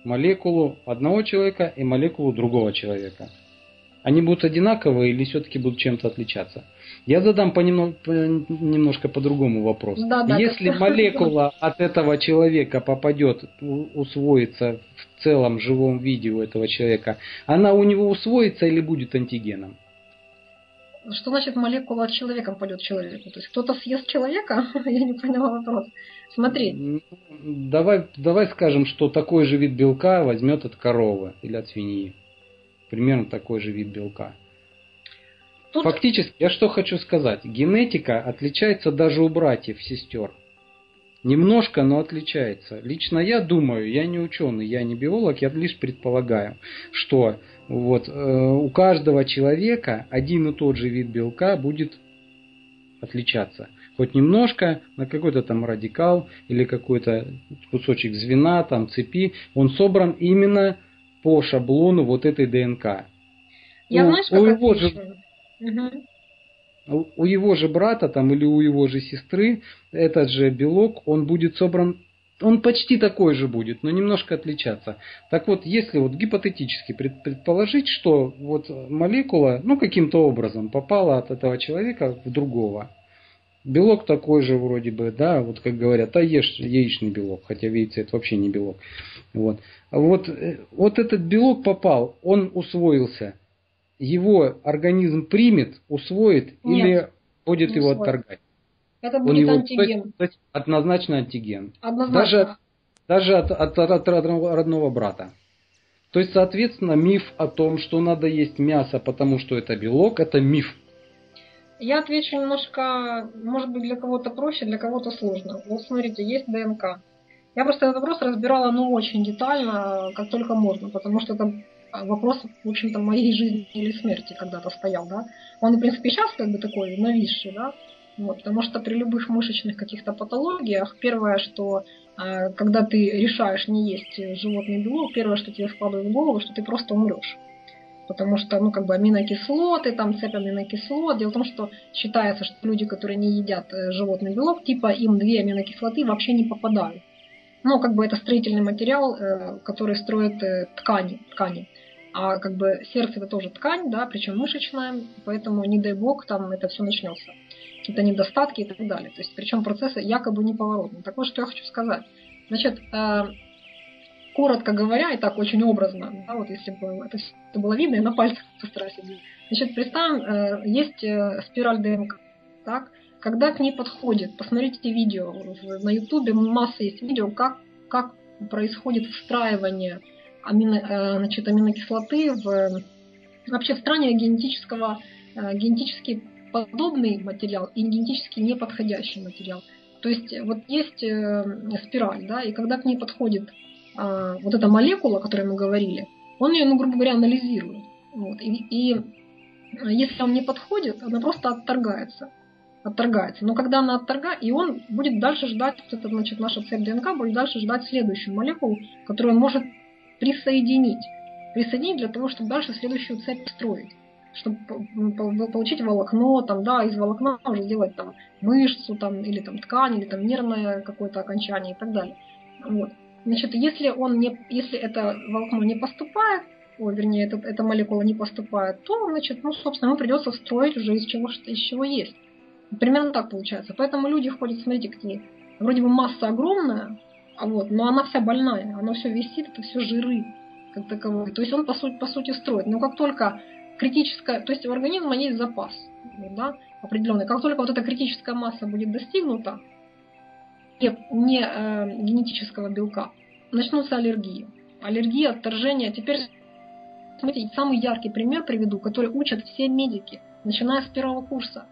молекулу одного человека и молекулу другого человека. Они будут одинаковые или все-таки будут чем-то отличаться? Я задам понемно... немножко по-другому вопрос. Да, да, Если да, молекула да. от этого человека попадет, усвоится в целом живом виде у этого человека, она у него усвоится или будет антигеном? Что значит молекула от человека пойдет человеку? То есть кто-то съест человека? Я не поняла вопрос. Смотри. Давай, давай скажем, что такой же вид белка возьмет от коровы или от свиньи. Примерно такой же вид белка. Тут... Фактически, я что хочу сказать. Генетика отличается даже у братьев, сестер. Немножко, но отличается. Лично я думаю, я не ученый, я не биолог, я лишь предполагаю, что вот, э, у каждого человека один и тот же вид белка будет отличаться. Хоть немножко, на какой-то там радикал или какой-то кусочек звена, там цепи, он собран именно... по шаблону вот этой ДНК. Я знаю, что у его же, угу. у его же брата там или у его же сестры этот же белок, он будет собран, он почти такой же будет, но немножко отличаться. Так вот, если вот гипотетически предположить, что вот молекула, ну каким-то образом попала от этого человека в другого. Белок такой же вроде бы, да, вот как говорят, а ешь яичный белок, хотя яйца это вообще не белок. Вот. Вот, вот этот белок попал, он усвоился, его организм примет, усвоит Нет, или будет его усвоит. отторгать? Это будет его, антиген. То есть, однозначно антиген. Однозначно. Даже, даже от, от, от родного брата. То есть, соответственно, миф о том, что надо есть мясо, потому что это белок, это миф. Я отвечу немножко, может быть, для кого-то проще, для кого-то сложно. Вот смотрите, есть ДНК. Я просто этот вопрос разбирала, ну, очень детально, как только можно, потому что это вопрос, в общем-то, моей жизни или смерти когда-то стоял, да. Он, в принципе, сейчас как бы такой нависший, да, вот, потому что при любых мышечных каких-то патологиях первое, что, когда ты решаешь не есть животный белок, первое, что тебе вкладывают в голову, что ты просто умрешь. Потому что, ну, как бы аминокислоты, там цепь аминокислот. Дело в том, что считается, что люди, которые не едят животный белок, типа им две аминокислоты вообще не попадают. Ну, как бы это строительный материал, который строит ткани. ткани. А как бы сердце это тоже ткань, да, причем мышечная, поэтому, не дай бог, там это все начнется. Какие-то недостатки и так далее. То есть, причем процессы якобы неповоротные. Так вот, что я хочу сказать. Значит, коротко говоря, и так очень образно, да, вот если бы это, это было видно, и на пальцах постараюсь. Значит, представим, есть спираль ДНК, так? Когда к ней подходит, посмотрите видео, на ютубе масса есть видео, как, как происходит встраивание амино, значит, аминокислоты в вообще встраивание генетического, генетически подобный материал и генетически неподходящий материал. То есть вот есть спираль, да, и когда к ней подходит вот эта молекула, о которой мы говорили, он ее, ну, грубо говоря, анализирует. Вот. И, и если он не подходит, она просто отторгается. отторгается. Но когда она отторгается, и он будет дальше ждать, вот это, значит, наша цепь ДНК будет дальше ждать следующую молекулу, которую он может присоединить. Присоединить для того, чтобы дальше следующую цепь строить. Чтобы получить волокно, там, да, из волокна уже сделать там, мышцу, там, или там, ткань, или там, нервное какое-то окончание и так далее. Вот. Значит, если, он не, если это волокно не поступает, о, вернее, это, эта молекула не поступает, то, значит, ну, собственно, ему придется встроить уже из чего, из чего есть. Примерно так получается. Поэтому люди ходят, смотрите, какие. Вроде бы масса огромная, а вот, но она вся больная, она все висит, это все жиры как таковые. То есть он по сути, по сути строит. Но как только критическая, то есть у организма есть запас, да, определенный. Как только вот эта критическая масса будет достигнута, не э, генетического белка, начнутся аллергии. Аллергия, отторжение. Теперь смотрите, самый яркий пример приведу, который учат все медики, начиная с первого курса.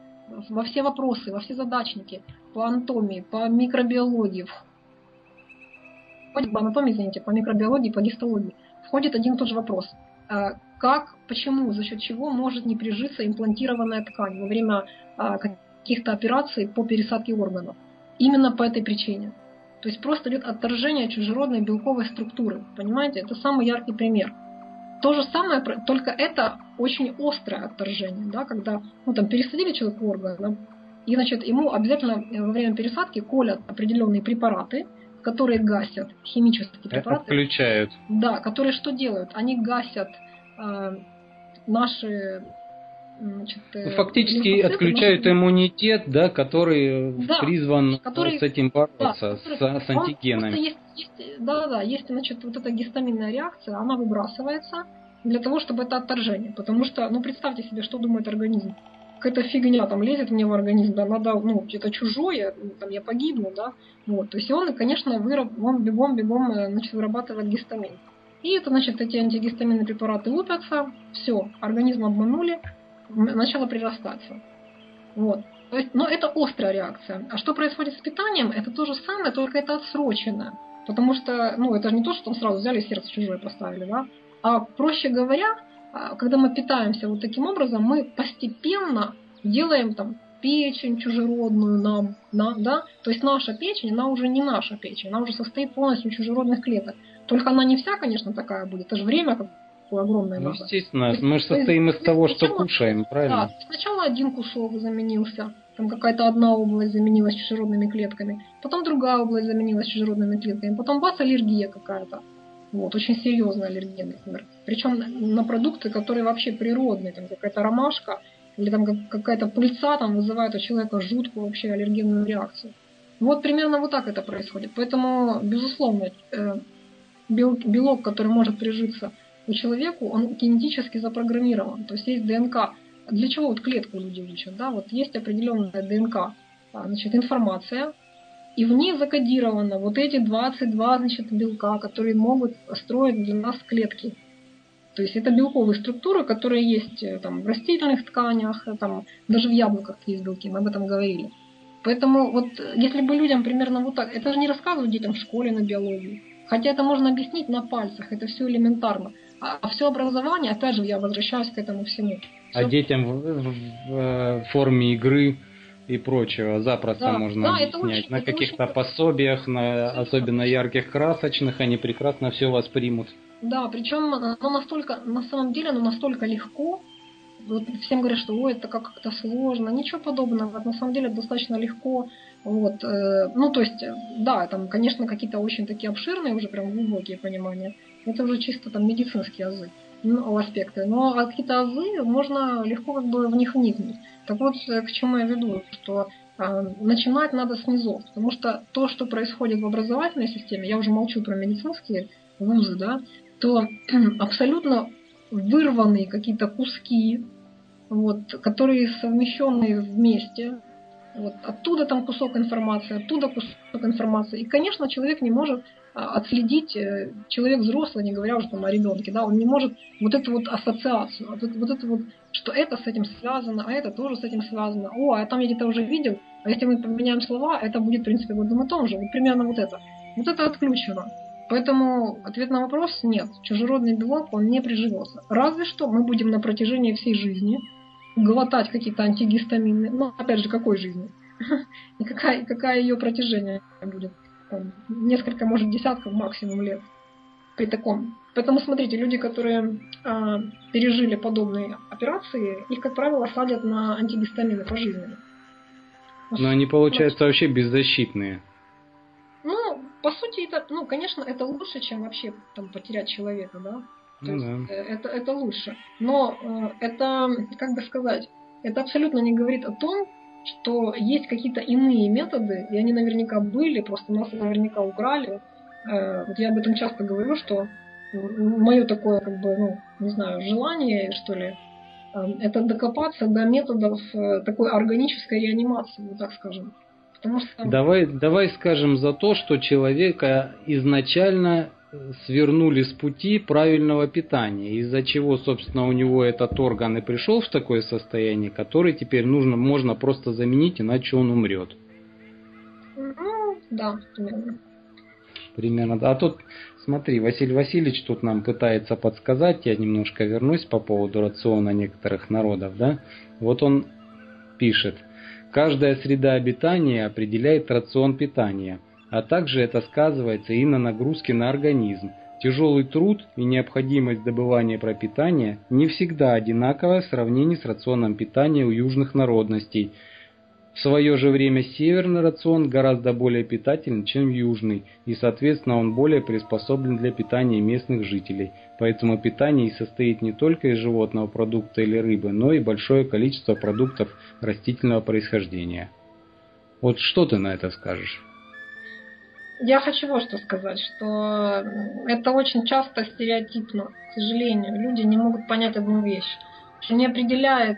Во все вопросы, во все задачники по анатомии, по микробиологии, по анатомии, извините, по микробиологии, по гистологии входит один и тот же вопрос. Как, почему, за счет чего может не прижиться имплантированная ткань во время каких-то операций по пересадке органов? Именно по этой причине. То есть просто идет отторжение чужеродной белковой структуры. Понимаете? Это самый яркий пример. То же самое, только это очень острое отторжение, да, когда ну, там, пересадили человеку орган, да, и значит, ему обязательно во время пересадки колят определенные препараты, которые гасят, химические препараты. Включают. Да, которые что делают? Они гасят э, наши... Значит, фактически отключают наши... иммунитет, да, который да, призван который, с этим бороться, да, с, с антигенами. Есть, есть, да, да, есть значит, вот эта гистаминная реакция, она выбрасывается для того, чтобы это отторжение. Потому что, ну представьте себе, что думает организм. Какая-то фигня там лезет мне в организм, да, надо, ну, это чужое, там, я погибну, да. Вот. То есть он, конечно, выраб... он бегом-бегом значит, вырабатывает гистамин. И это, значит, эти антигистаминные препараты лупятся, все, организм обманули, начало прирастаться. Вот. То есть, но это острая реакция. А что происходит с питанием, это то же самое, только это отсрочено. Потому что, ну, это же не то, что там сразу взяли сердце чужое поставили, да? А проще говоря, когда мы питаемся вот таким образом, мы постепенно делаем там печень чужеродную нам, на, да? То есть наша печень, она уже не наша печень, она уже состоит полностью из чужеродных клеток. Только она не вся, конечно, такая будет, это же время как огромное. Ну, естественно, есть, мы же состоим из того, сначала, что кушаем, правильно? Да, сначала один кусок заменился, там какая-то одна область заменилась чужеродными клетками, потом другая область заменилась чужеродными клетками, потом бац, аллергия какая-то. Вот, очень серьезная аллергия, например. Причем на, на продукты, которые вообще природные, там какая-то ромашка или там какая-то пыльца там вызывает у человека жуткую вообще аллергенную реакцию. Вот примерно вот так это происходит. Поэтому, безусловно, э, бел, белок, который может прижиться у человека, он генетически запрограммирован. То есть есть ДНК. Для чего вот клетку люди лечат? Да? Вот есть определенная ДНК, значит, информация, и в ней закодировано вот эти двадцать два значит, белка, которые могут строить для нас клетки. То есть это белковые структуры, которые есть там, в растительных тканях, там, даже в яблоках есть белки, мы об этом говорили. Поэтому вот если бы людям примерно вот так, это же не рассказывают детям в школе на биологии. Хотя это можно объяснить на пальцах, это все элементарно. А все образование, опять же, я возвращаюсь к этому всему. Все... А детям в, в, в форме игры и прочего запросто да, можно да, объяснять. Очень, на каких-то очень... пособиях, на особенно ярких красочных, они прекрасно все воспримут. Да, причем оно настолько, на самом деле, оно настолько легко. Вот всем говорят, что ой, это как-то сложно. Ничего подобного, на самом деле достаточно легко. Вот, э, ну, то есть, да, там, конечно, какие-то очень такие обширные, уже прям глубокие понимания. Это уже чисто там медицинские азы, ну, аспекты. Но какие-то азы можно легко как бы в них вникнуть. Так вот, к чему я веду, что э, начинать надо с низов. Потому что то, что происходит в образовательной системе, я уже молчу про медицинские вузы, да, то абсолютно вырванные какие-то куски, вот, которые совмещенные вместе. Вот, оттуда там кусок информации, оттуда кусок информации. И, конечно, человек не может отследить, человек взрослый, не говоря уже там о ребенке, да, он не может вот эту вот ассоциацию, вот это, вот это вот, что это с этим связано, а это тоже с этим связано, о, а там я где-то уже видел, а если мы поменяем слова, это будет, в принципе, в одном и том же, вот примерно вот это. Вот это отключено. Поэтому ответ на вопрос – нет, чужеродный белок, он не приживется. Разве что мы будем на протяжении всей жизни глотать какие-то антигистамины. Ну, опять же, какой жизни? И какая, какая ее протяжение будет? Там, несколько, может, десятков максимум лет при таком. Поэтому, смотрите, люди, которые э, пережили подобные операции, их, как правило, садят на антигистамины пожизненно. Но они, получается, значит, вообще беззащитные. Ну, по сути, это, ну, конечно, это лучше, чем вообще там, потерять человека, да? То есть, mm-hmm. это, это лучше. Но э, это, как бы сказать, это абсолютно не говорит о том, что есть какие-то иные методы, и они наверняка были, просто нас наверняка украли. Вот я об этом часто говорю, что мое такое, как бы, ну, не знаю, желание, что ли, это докопаться до методов такой органической реанимации, вот так скажем. Потому что... Давай, давай скажем за то, что человека изначально свернули с пути правильного питания, из-за чего, собственно, у него этот орган и пришел в такое состояние, которое теперь нужно, можно просто заменить, иначе он умрет. Ну, да, примерно. Примерно, да. А тут, смотри, Василий Васильевич тут нам пытается подсказать, я немножко вернусь по поводу рациона некоторых народов, да. Вот он пишет: каждая среда обитания определяет рацион питания, а также это сказывается и на нагрузке на организм. Тяжелый труд и необходимость добывания пропитания не всегда одинаковы в сравнении с рационом питания у южных народностей. В свое же время северный рацион гораздо более питателен, чем южный, и, соответственно, он более приспособлен для питания местных жителей. Поэтому питание и состоит не только из животного продукта или рыбы, но и большое количество продуктов растительного происхождения. Вот что ты на это скажешь? Я хочу вот что сказать, что это очень часто стереотипно, к сожалению. Люди не могут понять одну вещь, что не определяет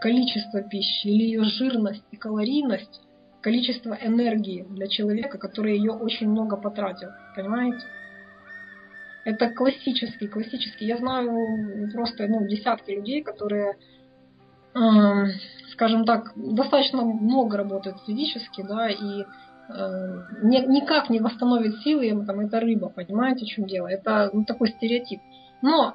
количество пищи или ее жирность и калорийность, количество энергии для человека, который ее очень много потратил. Понимаете? Это классический, классический. Я знаю просто ну, десятки людей, которые, э, скажем так, достаточно много работают физически, да, и никак не восстановит силы, там, это рыба, понимаете, в чем дело? Это ну, такой стереотип. Но,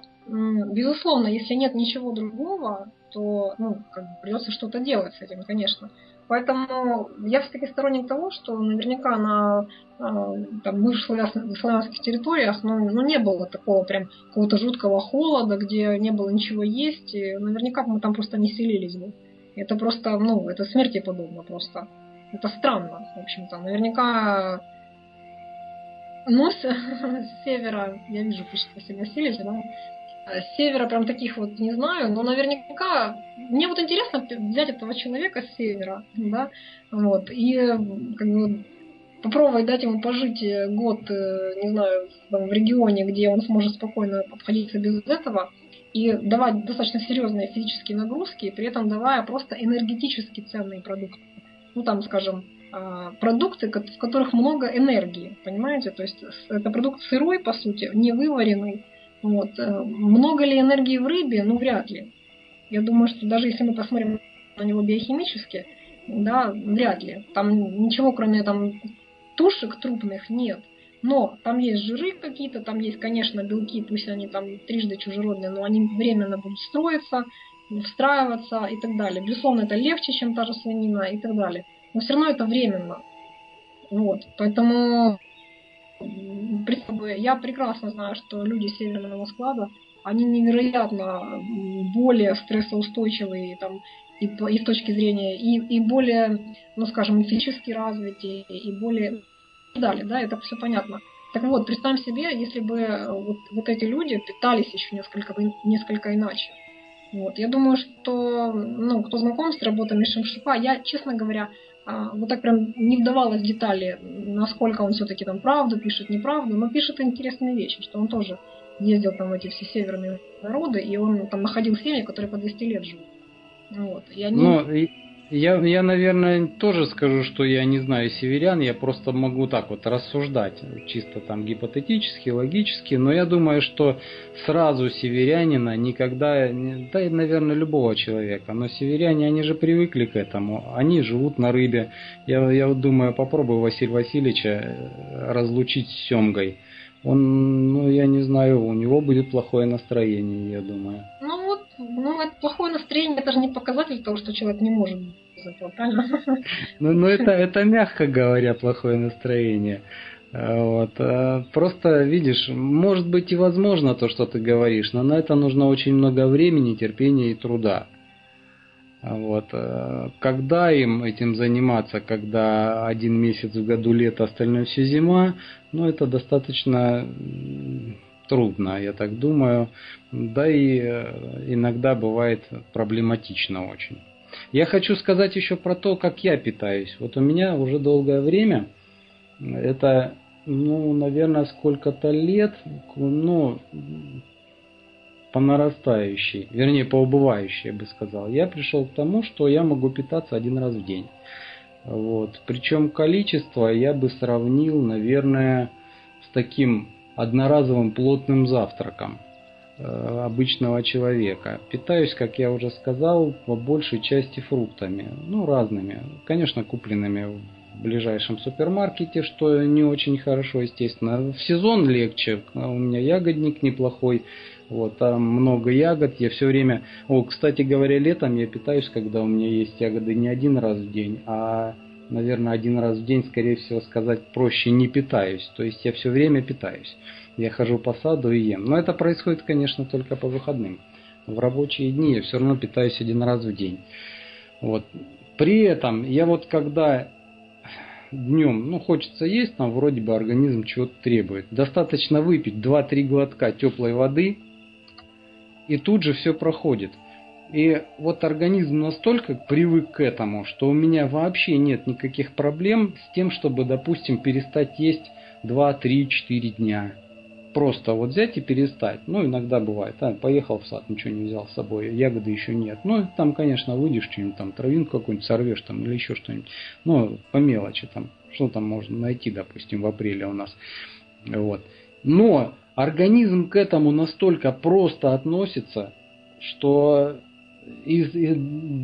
безусловно, если нет ничего другого, то ну, как бы придется что-то делать с этим, конечно. Поэтому я все-таки сторонник того, что наверняка на там, бывших славянских территориях ну, ну, не было такого прям какого-то жуткого холода, где не было ничего есть. И наверняка мы там просто не селились бы. Это просто, ну, это смерти подобно просто. Это странно, в общем-то. Наверняка, ну, с, с севера, я вижу, почти согласились, да? С севера прям таких вот не знаю, но наверняка, мне вот интересно взять этого человека с севера, да, вот, и как бы попробовать дать ему пожить год, не знаю, в регионе, где он сможет спокойно обходиться без этого, и давать достаточно серьезные физические нагрузки, при этом давая просто энергетически ценные продукты. Ну, там, скажем, продукты, в которых много энергии, понимаете? То есть это продукт сырой, по сути, невываренный. Вот. Много ли энергии в рыбе? Ну, вряд ли. Я думаю, что даже если мы посмотрим на него биохимически, да, вряд ли. Там ничего, кроме там, тушек трупных, нет. Но там есть жиры какие-то, там есть, конечно, белки, пусть они там трижды чужеродные, но они временно будут строиться, встраиваться и так далее. Безусловно, это легче, чем та же свинина и так далее. Но все равно это временно. Вот. Поэтому я прекрасно знаю, что люди северного склада, они невероятно более стрессоустойчивые там, и, и с точки зрения, и, и более, ну скажем, физически развитые, и более и так далее. Да, это все понятно. Так вот, представим себе, если бы вот, вот эти люди питались еще несколько, несколько иначе. Вот. Я думаю, что, ну, кто знаком с работами Шимшипа, я, честно говоря, вот так прям не вдавалась в детали, насколько он все-таки там правду пишет, неправду, но пишет интересные вещи, что он тоже ездил там в эти все северные народы, и он там находил семьи, которые по двести лет живут. Вот. И они... Но я, я, наверное, тоже скажу, что я не знаю северян, я просто могу так вот рассуждать, чисто там гипотетически, логически, но я думаю, что сразу северянина никогда, да и, наверное, любого человека, но северяне, они же привыкли к этому, они живут на рыбе. Я, я вот думаю, попробую Василия Васильевича разлучить с семгой. Он, ну, я не знаю, у него будет плохое настроение, я думаю. Ну вот, ну, это плохое настроение, это же не показатель того, что человек не может без этого, правильно? Ну, ну это, это, мягко говоря, плохое настроение. Вот. Просто, видишь, может быть и возможно то, что ты говоришь, но на это нужно очень много времени, терпения и труда. Вот. Когда им этим заниматься, когда один месяц в году лето, остальное все зима, ну это достаточно трудно, я так думаю, да и иногда бывает проблематично очень. Я хочу сказать еще про то, как я питаюсь. Вот у меня уже долгое время, это, ну, наверное, сколько-то лет, ну, по нарастающей, вернее, по убывающей, я бы сказал, я пришел к тому, что я могу питаться один раз в день. Вот. Причем количество я бы сравнил, наверное, с таким одноразовым плотным завтраком обычного человека. Питаюсь, как я уже сказал, по большей части фруктами, ну, разными, конечно, купленными в ближайшем супермаркете, что не очень хорошо, естественно. В сезон легче, у меня ягодник неплохой, вот, там много ягод, я все время... О, кстати говоря, летом я питаюсь, когда у меня есть ягоды, не один раз в день, а, наверное, один раз в день, скорее всего, сказать проще, не питаюсь, то есть я все время питаюсь. Я хожу по саду и ем. Но это происходит, конечно, только по выходным. В рабочие дни я все равно питаюсь один раз в день. Вот. При этом я вот когда днем, ну, хочется есть, там вроде бы организм чего-то требует. Достаточно выпить два-три глотка теплой воды, и тут же все проходит. И вот организм настолько привык к этому, что у меня вообще нет никаких проблем с тем, чтобы, допустим, перестать есть два-три-четыре дня. Просто вот взять и перестать. Ну, иногда бывает. А, поехал в сад, ничего не взял с собой, ягоды еще нет. Ну, там, конечно, выйдешь что-нибудь, там, травинку какую-нибудь сорвешь, там, или еще что-нибудь. Ну, по мелочи, там, что там можно найти, допустим, в апреле у нас. Вот. Но организм к этому настолько просто относится, что... И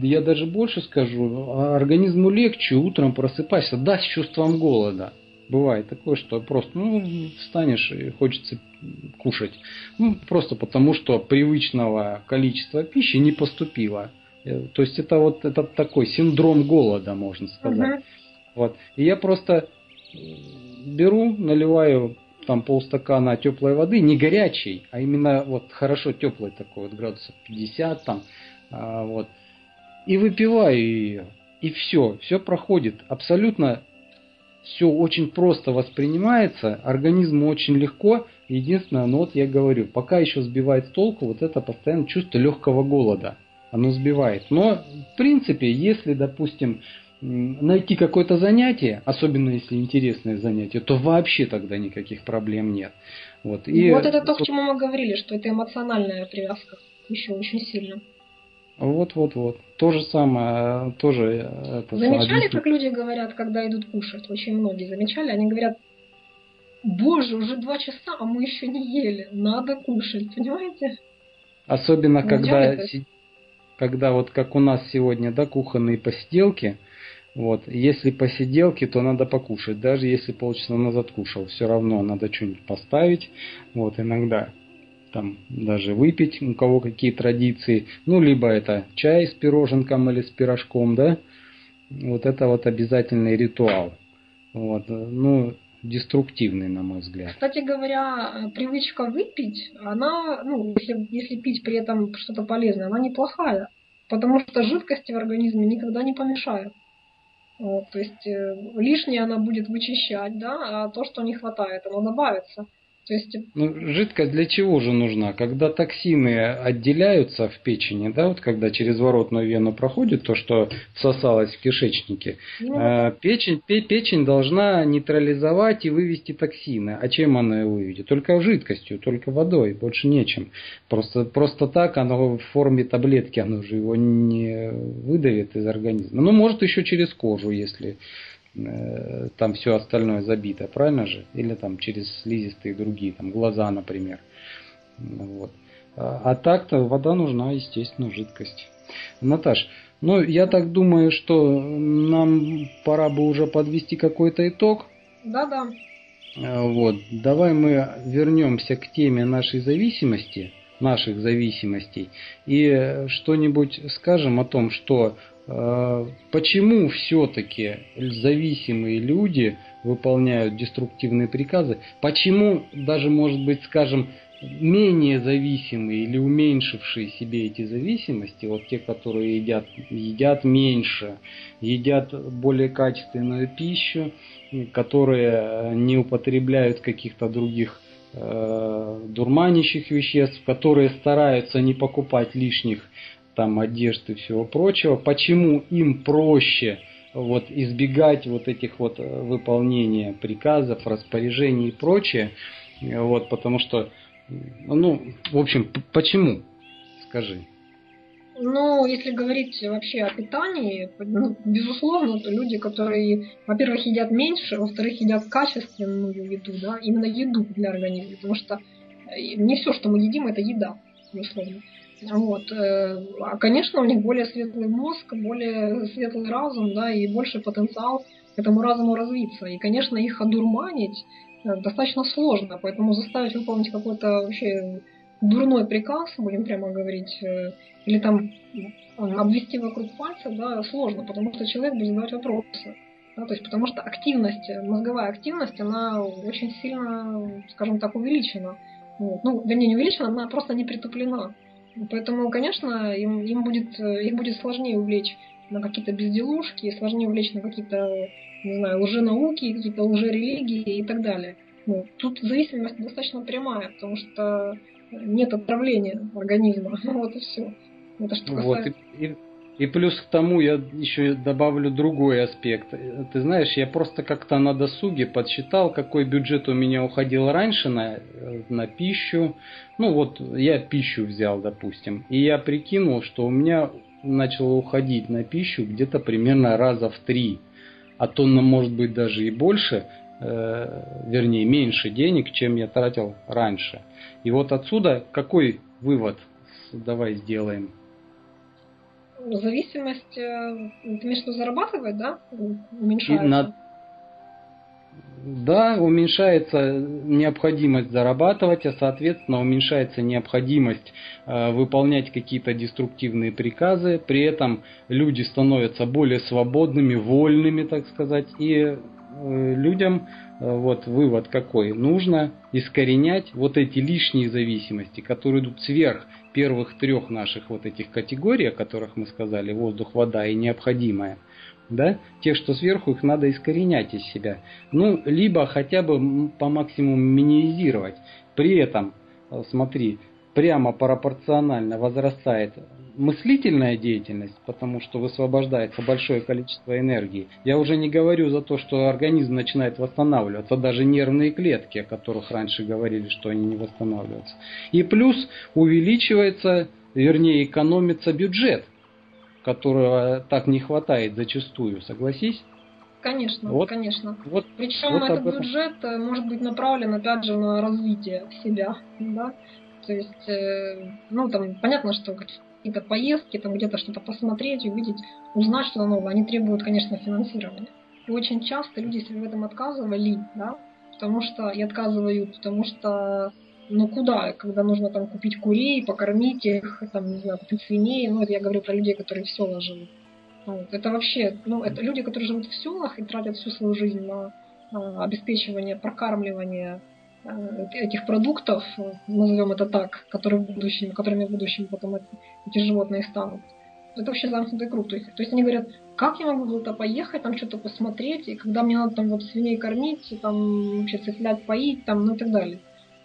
я даже больше скажу, организму легче утром просыпайся, да, с чувством голода. Бывает такое, что просто, ну, встанешь и хочется кушать. Ну, просто потому, что привычного количества пищи не поступило. То есть это вот это такой синдром голода, можно сказать. Угу. Вот. И я просто беру, наливаю там полстакана теплой воды, не горячей, а именно вот хорошо теплой такой, вот градусов пятьдесят там, вот, и выпиваю ее. И все, все проходит абсолютно. Все очень просто воспринимается, организму очень легко. Единственное, ну вот я говорю, пока еще сбивает с толку вот это постоянное чувство легкого голода. Оно сбивает. Но, в принципе, если, допустим, найти какое-то занятие, особенно если интересное занятие, то вообще тогда никаких проблем нет. Вот, и вот это то, к чему мы говорили, что это эмоциональная привязка еще очень сильно. Вот-вот-вот. То же самое, тоже... Это замечали, как люди говорят, когда идут кушать? Очень многие замечали. Они говорят, боже, уже два часа, а мы еще не ели. Надо кушать, понимаете? Особенно, когда, когда вот как у нас сегодня, да, кухонные посиделки. Вот. Если посиделки, то надо покушать. Даже если полчаса назад кушал, все равно надо что-нибудь поставить. Вот, иногда... там даже выпить, у кого какие традиции, ну, либо это чай с пироженком или с пирожком, да, вот это вот обязательный ритуал, вот, ну, деструктивный, на мой взгляд. Кстати говоря, привычка выпить, она, ну, если, если пить при этом что-то полезное, она неплохая, потому что жидкости в организме никогда не помешают. Вот, то есть лишнее она будет вычищать, да, а то, что не хватает, оно добавится. То есть... ну, жидкость для чего же нужна? Когда токсины отделяются в печени, да, вот когда через воротную вену проходит то, что всосалось в кишечнике, э, печень, печень должна нейтрализовать и вывести токсины. А чем она его выведет? Только жидкостью, только водой, больше нечем. Просто, просто так оно в форме таблетки, оно же его не выдавит из организма. Ну, может, еще через кожу, если... там все остальное забито, правильно же? Или там через слизистые другие, там глаза, например. Вот. А так-то вода нужна, естественно, жидкость. Наташ, ну я так думаю, что нам пора бы уже подвести какой-то итог. Да-да. Вот. Давай мы вернемся к теме нашей зависимости, наших зависимостей, и что-нибудь скажем о том, что почему все-таки зависимые люди выполняют деструктивные приказы? Почему даже, может быть, скажем, менее зависимые или уменьшившие себе эти зависимости, вот те, которые едят, едят меньше, едят более качественную пищу, которые не употребляют каких-то других э, дурманящих веществ, которые стараются не покупать лишних там одежды и всего прочего. Почему им проще вот избегать вот этих вот выполнения приказов, распоряжений и прочее? Вот, потому что, ну, в общем, почему? Скажи. Ну, если говорить вообще о питании, ну, безусловно, то люди, которые, во-первых, едят меньше, во-вторых, едят качественную еду, да, именно еду для организма, потому что не все, что мы едим, это еда, безусловно. Вот. А, конечно, у них более светлый мозг, более светлый разум, да, и больше потенциал к этому разуму развиться. И, конечно, их одурманить достаточно сложно, поэтому заставить выполнить какой-то вообще дурной приказ, будем прямо говорить, или там обвести вокруг пальца, да, сложно, потому что человек будет задавать вопросы. Да, то есть, потому что активность, мозговая активность, она очень сильно, скажем так, увеличена. Вот. Ну, вернее, не увеличена, она просто не притуплена. Поэтому, конечно, им, им будет, их будет сложнее увлечь на какие-то безделушки, сложнее увлечь на какие-то, не знаю, лженауки, какие-то лжерелигии и так далее. Вот. Тут зависимость достаточно прямая, потому что нет отравления организма. Вот и все. Это что касается... вот, и, и, и плюс к тому я еще добавлю другой аспект. Ты знаешь, я просто как-то на досуге подсчитал, какой бюджет у меня уходил раньше на, на пищу. Ну вот, я пищу взял, допустим. И я прикинул, что у меня начало уходить на пищу где-то примерно раза в три. А то, может быть, даже и больше... вернее, меньше денег, чем я тратил раньше. И вот отсюда какой вывод давай сделаем? Зависимость, ты имеешь в виду зарабатывать, да? Уменьшается? На... Да, уменьшается необходимость зарабатывать, а соответственно уменьшается необходимость э, выполнять какие-то деструктивные приказы. При этом люди становятся более свободными, вольными, так сказать, и людям, вот вывод какой, нужно искоренять вот эти лишние зависимости, которые идут сверх первых трех наших вот этих категорий, о которых мы сказали, воздух, вода и необходимое, да, те, что сверху, их надо искоренять из себя, ну, либо хотя бы по максимуму минимизировать. При этом, смотри, прямо пропорционально возрастает мыслительная деятельность, потому что высвобождается большое количество энергии. Я уже не говорю за то, что организм начинает восстанавливаться, даже нервные клетки, о которых раньше говорили, что они не восстанавливаются. И плюс увеличивается, вернее, экономится бюджет, которого так не хватает зачастую, согласись? Конечно, вот, конечно. Вот, Причем вот этот бюджет может быть направлен, опять же, на развитие себя, да? То есть, ну, там, понятно, что какие-то поездки, там, где-то что-то посмотреть, увидеть, узнать что-то новое, они требуют, конечно, финансирования. И очень часто люди себе в этом отказывали, да, потому что, и отказывают, потому что, ну, куда, когда нужно, там, купить курей, покормить их, там, не знаю, купить свиней, ну, это я говорю про людей, которые в селах живут. Вот. Это вообще, ну, это люди, которые живут в селах и тратят всю свою жизнь на, на обеспечивание, прокармливание этих продуктов, назовем это так, которые в будущем, которыми в будущем потом эти животные станут. Это вообще замкнутый круг. То есть, то есть они говорят, как я могу туда поехать, там что-то посмотреть, и когда мне надо там вот свиней кормить, там вообще цыплят поить, там, ну и так далее.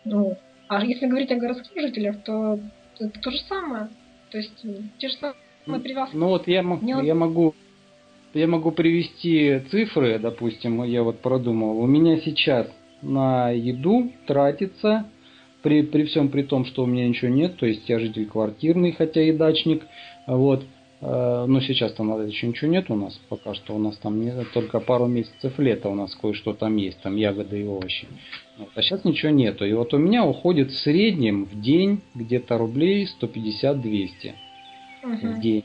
Вот. А если говорить о городских жителях, то это то же самое. То есть те же самые привязки. Ну вот я, я надо... могу... я могу привести цифры, допустим, я вот продумал. У меня сейчас на еду тратится, при, при всем при том, что у меня ничего нет, то есть я житель квартирный, хотя и дачник, вот, э, но сейчас-то надо еще ничего нет у нас, пока что у нас там не, только пару месяцев лета у нас кое-что там есть, там ягоды и овощи, вот, а сейчас ничего нету, и вот у меня уходит в среднем в день где-то рублей сто пятьдесят - двести угу. в день,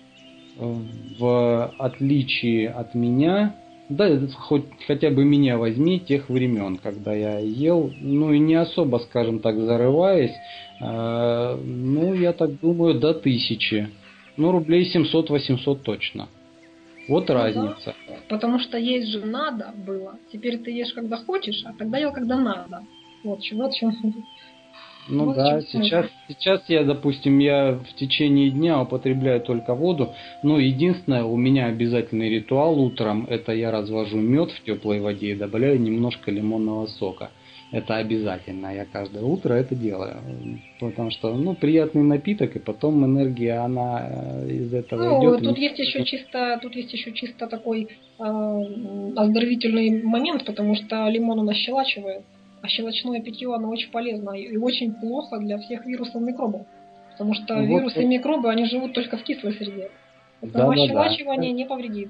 в отличие от меня. Да, хоть, хотя бы меня возьми, тех времен, когда я ел, ну и не особо, скажем так, зарываясь, э, ну, я так думаю, до тысячи, ну, рублей семьсот - восемьсот точно. Вот ну разница. Да, потому что есть же надо было, теперь ты ешь, когда хочешь, а тогда ел, когда надо. Вот чего, вот чего. Ну вот да, сейчас, сейчас я, допустим, я в течение дня употребляю только воду, но единственное, у меня обязательный ритуал утром, это я развожу мед в теплой воде и добавляю немножко лимонного сока. Это обязательно. Я каждое утро это делаю. Потому что, ну, приятный напиток, и потом энергия, она из этого ну, идет. Тут, и... есть еще чисто, тут есть еще чисто такой э, оздоровительный момент, потому что лимон у нас щелачивает. А щелочное питье, оно очень полезно и очень плохо для всех вирусов и микробов. Потому что вот вирусы это... и микробы, они живут только в кислой среде. Поэтому да, щелачивание да, да. не повредит.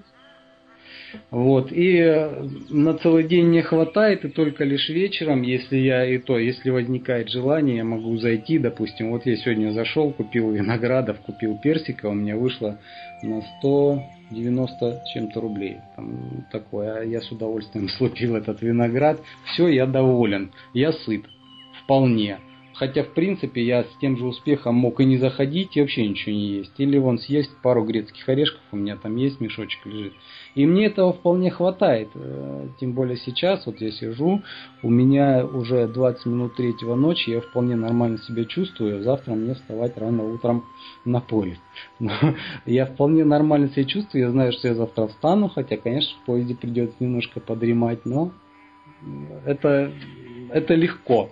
Вот, и на целый день не хватает, и только лишь вечером, если я и то, если возникает желание, я могу зайти, допустим, вот я сегодня зашел, купил виноградов, купил персика, у меня вышло на сто девяносто чем-то рублей, там такое, я с удовольствием слупил этот виноград, все, я доволен, я сыт, вполне. Хотя, в принципе, я с тем же успехом мог и не заходить, и вообще ничего не есть. Или вон съесть пару грецких орешков, у меня там есть, мешочек лежит. И мне этого вполне хватает. Тем более сейчас, вот я сижу, у меня уже двадцать минут третьего ночи, я вполне нормально себя чувствую, завтра мне вставать рано утром на поле. Но я вполне нормально себя чувствую, я знаю, что я завтра встану, хотя, конечно, в поезде придется немножко подремать, но это, это легко.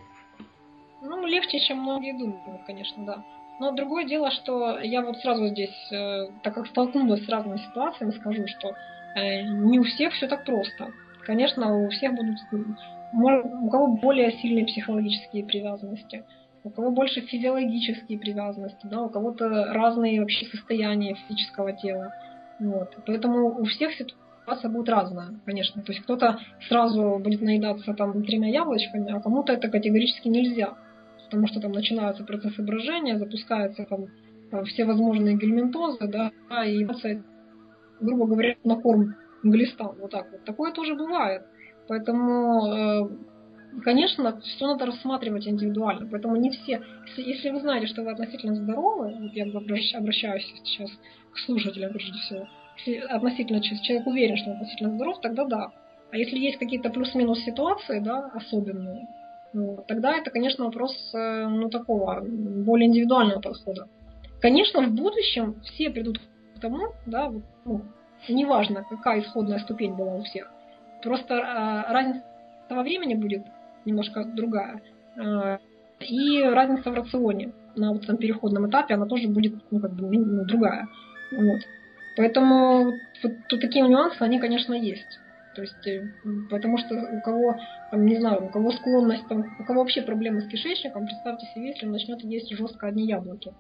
Легче, чем многие думают, конечно, да. Но другое дело, что я вот сразу здесь, э, так как столкнулась с разными ситуациями, скажу, что э, не у всех все так просто. Конечно, у всех будут, может, у кого более сильные психологические привязанности, у кого больше физиологические привязанности, да, у кого-то разные вообще состояния физического тела. Вот. Поэтому у всех ситуация будет разная, конечно. То есть кто-то сразу будет наедаться там тремя яблочками, а кому-то это категорически нельзя. Потому что там начинаются процессы брожения, запускаются там, там все возможные гельминтозы, да, и, грубо говоря, на корм глистам. Вот так вот. Такое тоже бывает. Поэтому, конечно, все надо рассматривать индивидуально. Поэтому не все. Если вы знаете, что вы относительно здоровы, вот я обращаюсь сейчас к слушателям прежде всего, если относительно человек уверен, что он относительно здоров, тогда да. А если есть какие-то плюс-минус ситуации, да, особенные, тогда это, конечно, вопрос ну, такого более индивидуального подхода. Конечно, в будущем все придут к тому, да, ну, неважно, какая исходная ступень была у всех, просто а, разница во времени будет немножко другая, а, и разница в рационе на вот этом переходном этапе, она тоже будет ну, как бы, ну, другая. Вот. Поэтому вот, вот такие нюансы, они, конечно, есть. То есть, потому что у кого, там, не знаю, у кого склонность, там, у кого вообще проблемы с кишечником, представьте себе, если он начнет есть жестко одни яблоки.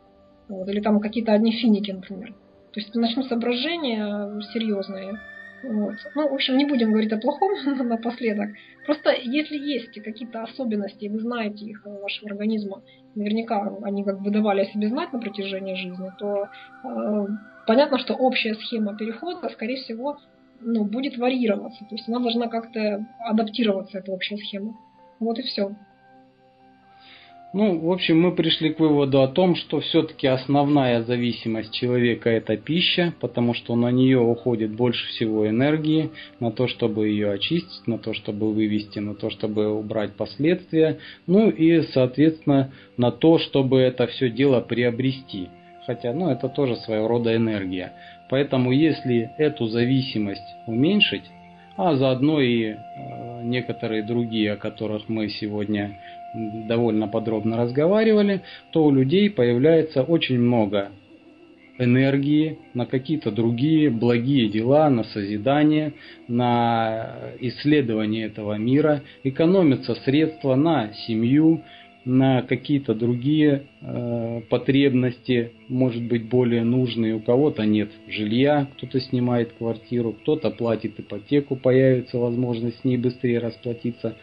Вот, или там какие-то одни финики, например. То есть начнутся брожения серьезные. Вот. Ну, в общем, не будем говорить о плохом напоследок. Просто если есть какие-то особенности, и вы знаете их, вашего организма, наверняка они как бы давали о себе знать на протяжении жизни, то э, понятно, что общая схема перехода, скорее всего, ну, будет варьироваться. То есть она должна как-то адаптироваться, эта общая схема. Вот и все. Ну, в общем, мы пришли к выводу о том, что все-таки основная зависимость человека – это пища, потому что на нее уходит больше всего энергии, на то, чтобы ее очистить, на то, чтобы вывести, на то, чтобы убрать последствия, ну и, соответственно, на то, чтобы это все дело приобрести. Хотя, ну, это тоже своего рода энергия. Поэтому, если эту зависимость уменьшить, а заодно и некоторые другие, о которых мы сегодня довольно подробно разговаривали, то у людей появляется очень много энергии на какие-то другие благие дела, на созидание, на исследование этого мира, экономятся средства на семью, на какие-то другие э, потребности, может быть, более нужные. У кого-то нет жилья, кто-то снимает квартиру, кто-то платит ипотеку, появится возможность с ней быстрее расплатиться.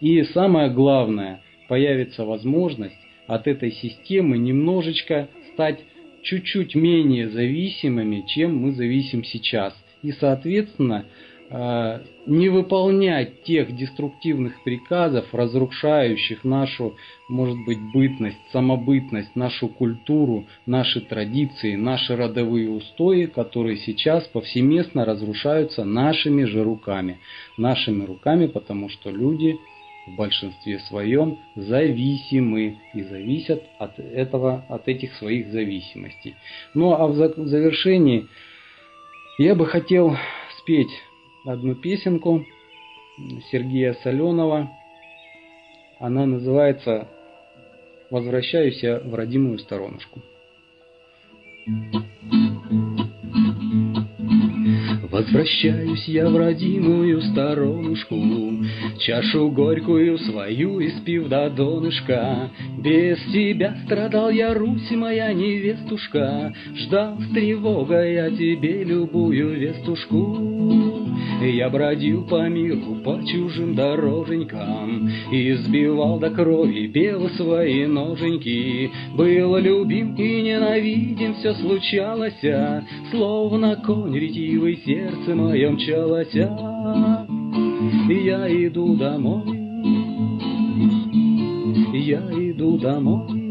И самое главное, появится возможность от этой системы немножечко стать чуть-чуть менее зависимыми, чем мы зависим сейчас. И, соответственно, не выполнять тех деструктивных приказов, разрушающих нашу, может быть, бытность, самобытность, нашу культуру, наши традиции, наши родовые устои, которые сейчас повсеместно разрушаются нашими же руками. Нашими руками, потому что люди в большинстве своем зависимы и зависят от этого, от этих своих зависимостей. Ну а в завершении я бы хотел спеть одну песенку Сергея Соленова Она называется «Возвращаюсь я в родимую сторонушку». Возвращаюсь я в родимую сторонушку, чашу горькую свою испив до донышка. Без тебя страдал я, Русь, моя невестушка, ждал с тревогой я тебе любую вестушку. Я бродил по миру, по чужим дороженькам, избивал до крови, пел свои ноженьки. Был любим и ненавидим, все случалось, словно конь ретивый сердце мое мчалось. Я иду домой, я иду домой.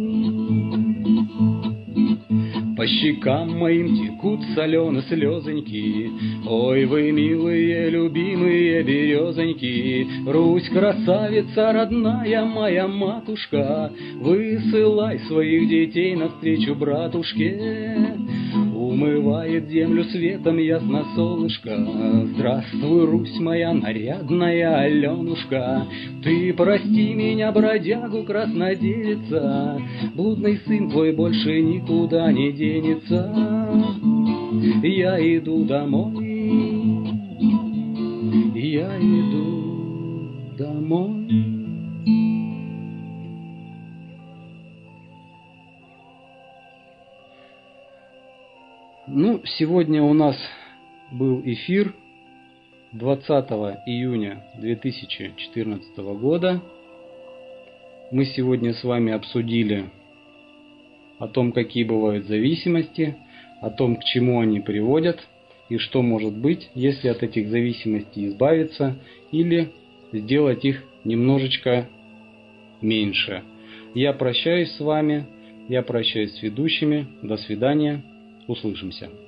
По щекам моим текут соленые слезоньки. Ой, вы милые, любимые березоньки, Русь красавица родная моя матушка, высылай своих детей навстречу братушке. Умывает землю светом ясно солнышко. Здравствуй, Русь моя нарядная Аленушка, ты прости меня, бродягу краснодевица, блудный сын твой больше никуда не денется. Я иду домой, я иду домой. Ну, сегодня у нас был эфир двадцатого июня две тысячи четырнадцатого года. Мы сегодня с вами обсудили о том, какие бывают зависимости, о том, к чему они приводят и что может быть, если от этих зависимостей избавиться или сделать их немножечко меньше. Я прощаюсь с вами, я прощаюсь с ведущими. До свидания. Услышимся.